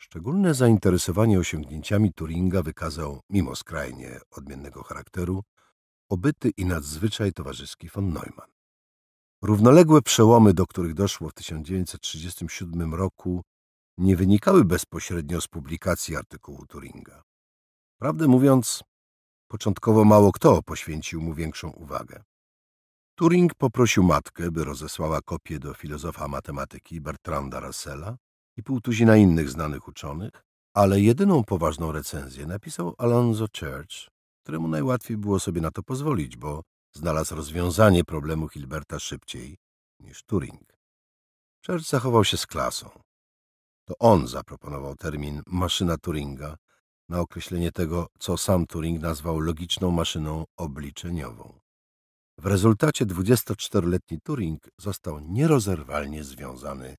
Szczególne zainteresowanie osiągnięciami Turinga wykazał, mimo skrajnie odmiennego charakteru, obyty i nadzwyczaj towarzyski von Neumann. Równoległe przełomy, do których doszło w tysiąc dziewięćset trzydziestym siódmym roku, nie wynikały bezpośrednio z publikacji artykułu Turinga. Prawdę mówiąc, początkowo mało kto poświęcił mu większą uwagę. Turing poprosił matkę, by rozesłała kopię do filozofa matematyki Bertranda Russella i pół tuzina innych znanych uczonych, ale jedyną poważną recenzję napisał Alonzo Church, któremu najłatwiej było sobie na to pozwolić, bo znalazł rozwiązanie problemu Hilberta szybciej niż Turing. Church zachował się z klasą. To on zaproponował termin maszyna Turinga na określenie tego, co sam Turing nazwał logiczną maszyną obliczeniową. W rezultacie dwudziestoczteroletni Turing został nierozerwalnie związany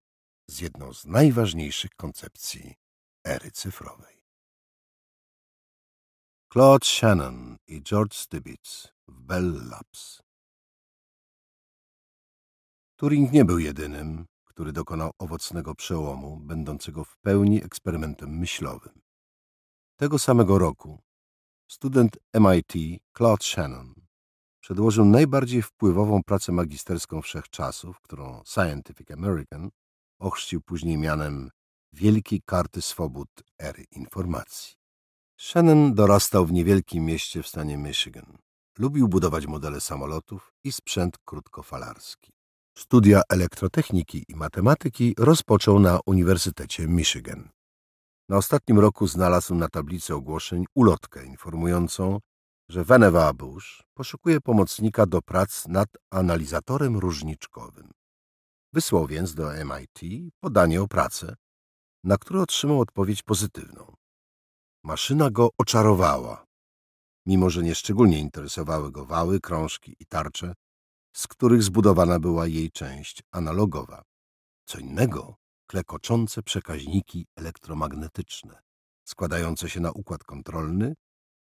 z jedną z najważniejszych koncepcji ery cyfrowej. Claude Shannon i George Stibitz w Bell Labs. Turing nie był jedynym, który dokonał owocnego przełomu, będącego w pełni eksperymentem myślowym. Tego samego roku student M I T Claude Shannon przedłożył najbardziej wpływową pracę magisterską wszechczasów, którą Scientific American ochrzcił później mianem Wielkiej Karty Swobód Ery Informacji. Shannon dorastał w niewielkim mieście w stanie Michigan. Lubił budować modele samolotów i sprzęt krótkofalarski. Studia elektrotechniki i matematyki rozpoczął na Uniwersytecie Michigan. Na ostatnim roku znalazł na tablicy ogłoszeń ulotkę informującą, że Vannevar Bush poszukuje pomocnika do prac nad analizatorem różniczkowym. Wysłał więc do M I T podanie o pracę, na które otrzymał odpowiedź pozytywną. Maszyna go oczarowała, mimo że nieszczególnie interesowały go wały, krążki i tarcze, z których zbudowana była jej część analogowa. Co innego klekoczące przekaźniki elektromagnetyczne, składające się na układ kontrolny,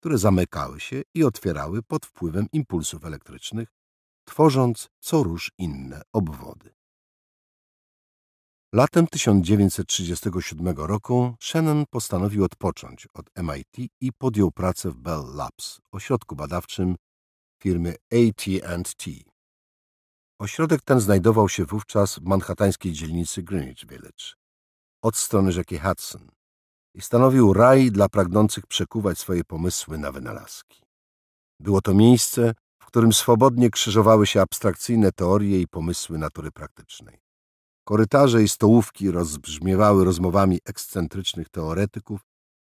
które zamykały się i otwierały pod wpływem impulsów elektrycznych, tworząc co róż inne obwody. Latem tysiąc dziewięćset trzydziestego siódmego roku Shannon postanowił odpocząć od M I T i podjął pracę w Bell Labs, ośrodku badawczym firmy A T and T. Ośrodek ten znajdował się wówczas w manhattańskiej dzielnicy Greenwich Village, od strony rzeki Hudson, i stanowił raj dla pragnących przekuwać swoje pomysły na wynalazki. Było to miejsce, w którym swobodnie krzyżowały się abstrakcyjne teorie i pomysły natury praktycznej. Korytarze i stołówki rozbrzmiewały rozmowami ekscentrycznych teoretyków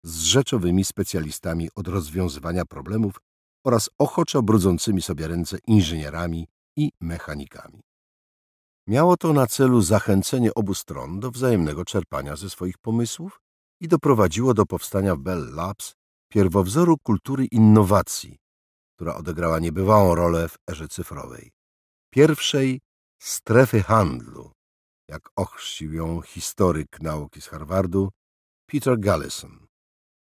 z rzeczowymi specjalistami od rozwiązywania problemów oraz ochoczo brudzącymi sobie ręce inżynierami i mechanikami. Miało to na celu zachęcenie obu stron do wzajemnego czerpania ze swoich pomysłów i doprowadziło do powstania w Bell Labs pierwowzoru kultury innowacji, która odegrała niebywałą rolę w erze cyfrowej, pierwszej strefy handlu, jak ochrzcił ją historyk nauki z Harvardu Peter Gallison.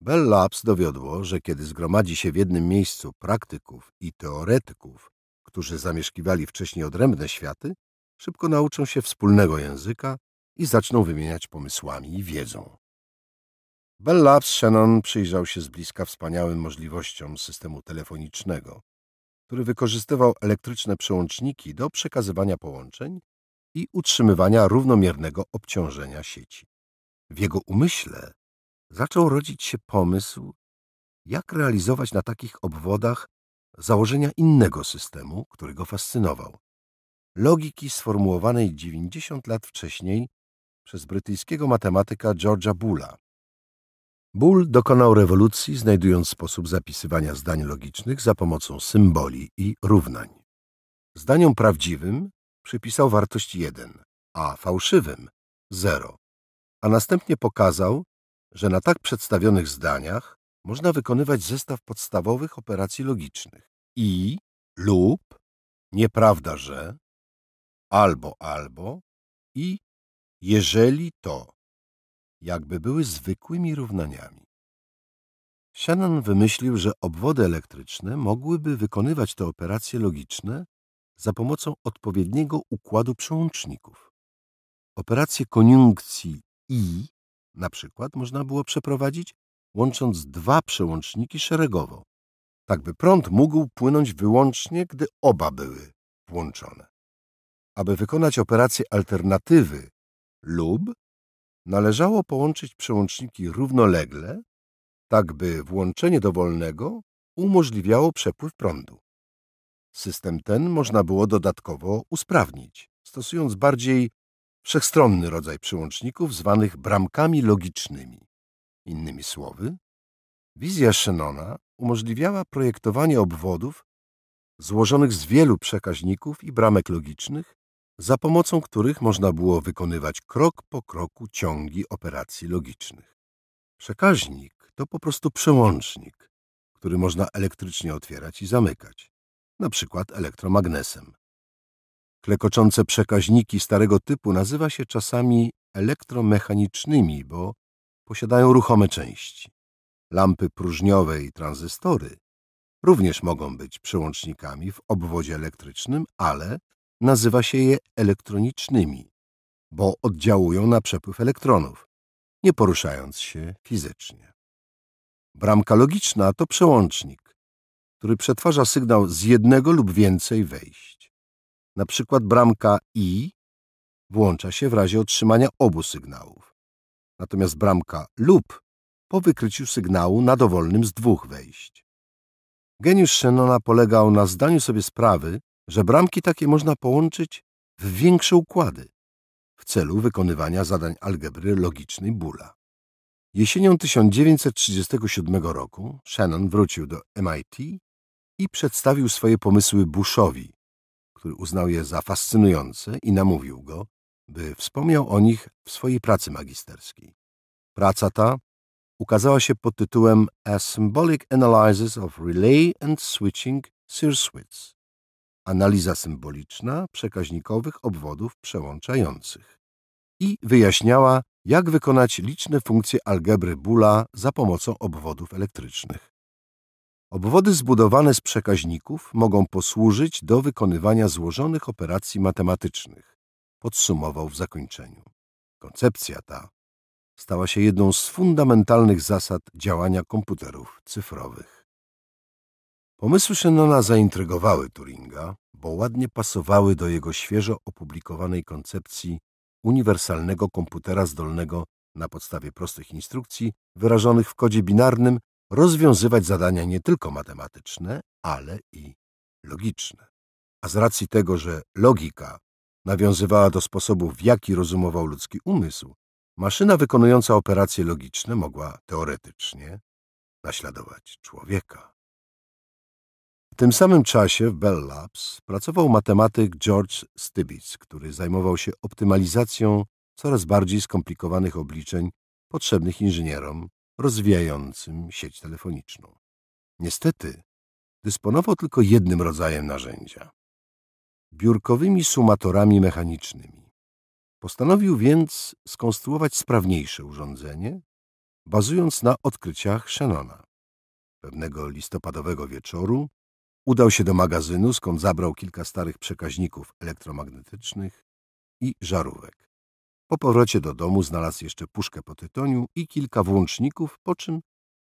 Bell Labs dowiodło, że kiedy zgromadzi się w jednym miejscu praktyków i teoretyków, którzy zamieszkiwali wcześniej odrębne światy, szybko nauczą się wspólnego języka i zaczną wymieniać pomysłami i wiedzą. Bell Labs Shannon przyjrzał się z bliska wspaniałym możliwościom systemu telefonicznego, który wykorzystywał elektryczne przełączniki do przekazywania połączeń i utrzymywania równomiernego obciążenia sieci. W jego umyśle zaczął rodzić się pomysł, jak realizować na takich obwodach założenia innego systemu, który go fascynował. Logiki sformułowanej dziewięćdziesiąt lat wcześniej przez brytyjskiego matematyka George'a Boole'a. Boole dokonał rewolucji, znajdując sposób zapisywania zdań logicznych za pomocą symboli i równań. Zdaniom prawdziwym przypisał wartość jeden, a fałszywym zero, a następnie pokazał, że na tak przedstawionych zdaniach można wykonywać zestaw podstawowych operacji logicznych i lub, nieprawda, że, albo, albo i jeżeli to, jakby były zwykłymi równaniami. Shannon wymyślił, że obwody elektryczne mogłyby wykonywać te operacje logiczne za pomocą odpowiedniego układu przełączników. Operacje koniunkcji i na przykład można było przeprowadzić, łącząc dwa przełączniki szeregowo, tak by prąd mógł płynąć wyłącznie, gdy oba były włączone. Aby wykonać operację alternatywy lub, należało połączyć przełączniki równolegle, tak by włączenie dowolnego umożliwiało przepływ prądu. System ten można było dodatkowo usprawnić, stosując bardziej wszechstronny rodzaj przełączników zwanych bramkami logicznymi. Innymi słowy, wizja Shannona umożliwiała projektowanie obwodów złożonych z wielu przekaźników i bramek logicznych, za pomocą których można było wykonywać krok po kroku ciągi operacji logicznych. Przekaźnik to po prostu przełącznik, który można elektrycznie otwierać i zamykać, na przykład elektromagnesem. Klekoczące przekaźniki starego typu nazywa się czasami elektromechanicznymi, bo posiadają ruchome części. Lampy próżniowe i tranzystory również mogą być przełącznikami w obwodzie elektrycznym, ale nazywa się je elektronicznymi, bo oddziałują na przepływ elektronów, nie poruszając się fizycznie. Bramka logiczna to przełącznik, który przetwarza sygnał z jednego lub więcej wejść. Na przykład bramka I włącza się w razie otrzymania obu sygnałów, natomiast bramka lub po wykryciu sygnału na dowolnym z dwóch wejść. Geniusz Shannona polegał na zdaniu sobie sprawy, że bramki takie można połączyć w większe układy w celu wykonywania zadań algebry logicznej Boole'a. Jesienią tysiąc dziewięćset trzydziestego siódmego roku Shannon wrócił do M I T i przedstawił swoje pomysły Bushowi, który uznał je za fascynujące i namówił go, by wspomniał o nich w swojej pracy magisterskiej. Praca ta ukazała się pod tytułem A Symbolic Analysis of Relay and Switching Circuits. Analiza symboliczna przekaźnikowych obwodów przełączających i wyjaśniała, jak wykonać liczne funkcje algebry Boole'a za pomocą obwodów elektrycznych. Obwody zbudowane z przekaźników mogą posłużyć do wykonywania złożonych operacji matematycznych, podsumował w zakończeniu. Koncepcja ta stała się jedną z fundamentalnych zasad działania komputerów cyfrowych. Pomysły Shannona zaintrygowały Turinga, bo ładnie pasowały do jego świeżo opublikowanej koncepcji uniwersalnego komputera zdolnego na podstawie prostych instrukcji wyrażonych w kodzie binarnym rozwiązywać zadania nie tylko matematyczne, ale i logiczne. A z racji tego, że logika nawiązywała do sposobu, w jaki rozumował ludzki umysł, maszyna wykonująca operacje logiczne mogła teoretycznie naśladować człowieka. W tym samym czasie w Bell Labs pracował matematyk George Stibitz, który zajmował się optymalizacją coraz bardziej skomplikowanych obliczeń potrzebnych inżynierom rozwijającym sieć telefoniczną. Niestety, dysponował tylko jednym rodzajem narzędzia – biurkowymi sumatorami mechanicznymi. Postanowił więc skonstruować sprawniejsze urządzenie, bazując na odkryciach Shannona. Pewnego listopadowego wieczoru udał się do magazynu, skąd zabrał kilka starych przekaźników elektromagnetycznych i żarówek. Po powrocie do domu znalazł jeszcze puszkę po tytoniu i kilka włączników, po czym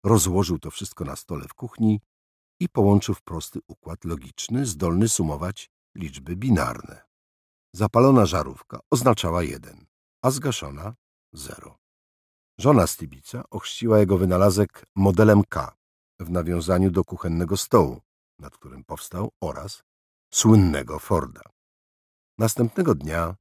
rozłożył to wszystko na stole w kuchni i połączył w prosty układ logiczny, zdolny sumować liczby binarne. Zapalona żarówka oznaczała jeden, a zgaszona zero. Żona Stibica ochrzciła jego wynalazek modelem K w nawiązaniu do kuchennego stołu, nad którym powstał, oraz słynnego Forda. Następnego dnia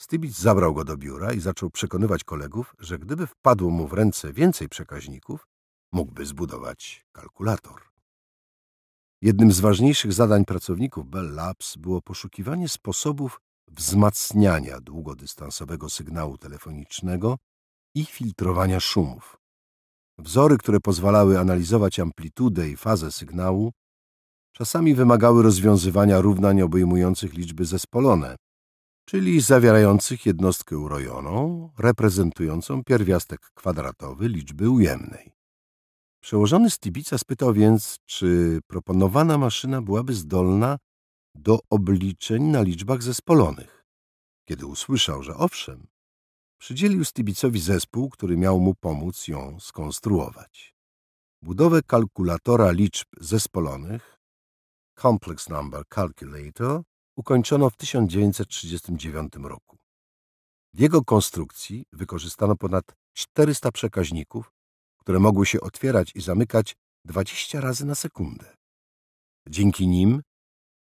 Stibitz zabrał go do biura i zaczął przekonywać kolegów, że gdyby wpadło mu w ręce więcej przekaźników, mógłby zbudować kalkulator. Jednym z ważniejszych zadań pracowników Bell Labs było poszukiwanie sposobów wzmacniania długodystansowego sygnału telefonicznego i filtrowania szumów. Wzory, które pozwalały analizować amplitudę i fazę sygnału, czasami wymagały rozwiązywania równań obejmujących liczby zespolone, czyli zawierających jednostkę urojoną, reprezentującą pierwiastek kwadratowy liczby ujemnej. Przełożony Stibitza spytał więc, czy proponowana maszyna byłaby zdolna do obliczeń na liczbach zespolonych. Kiedy usłyszał, że owszem, przydzielił Stibitzowi zespół, który miał mu pomóc ją skonstruować. Budowę kalkulatora liczb zespolonych, Complex Number Calculator, ukończono w tysiąc dziewięćset trzydziestym dziewiątym roku. W jego konstrukcji wykorzystano ponad czterysta przekaźników, które mogły się otwierać i zamykać dwadzieścia razy na sekundę. Dzięki nim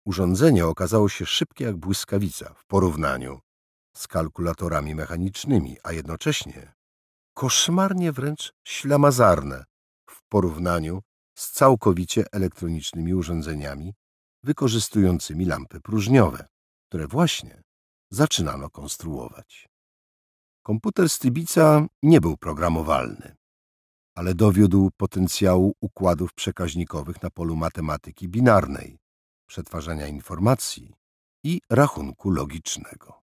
urządzenie okazało się szybkie jak błyskawica w porównaniu z kalkulatorami mechanicznymi, a jednocześnie koszmarnie wręcz ślamazarne w porównaniu z całkowicie elektronicznymi urządzeniami wykorzystującymi lampy próżniowe, które właśnie zaczynano konstruować. Komputer Stibitza nie był programowalny, ale dowiódł potencjału układów przekaźnikowych na polu matematyki binarnej, przetwarzania informacji i rachunku logicznego.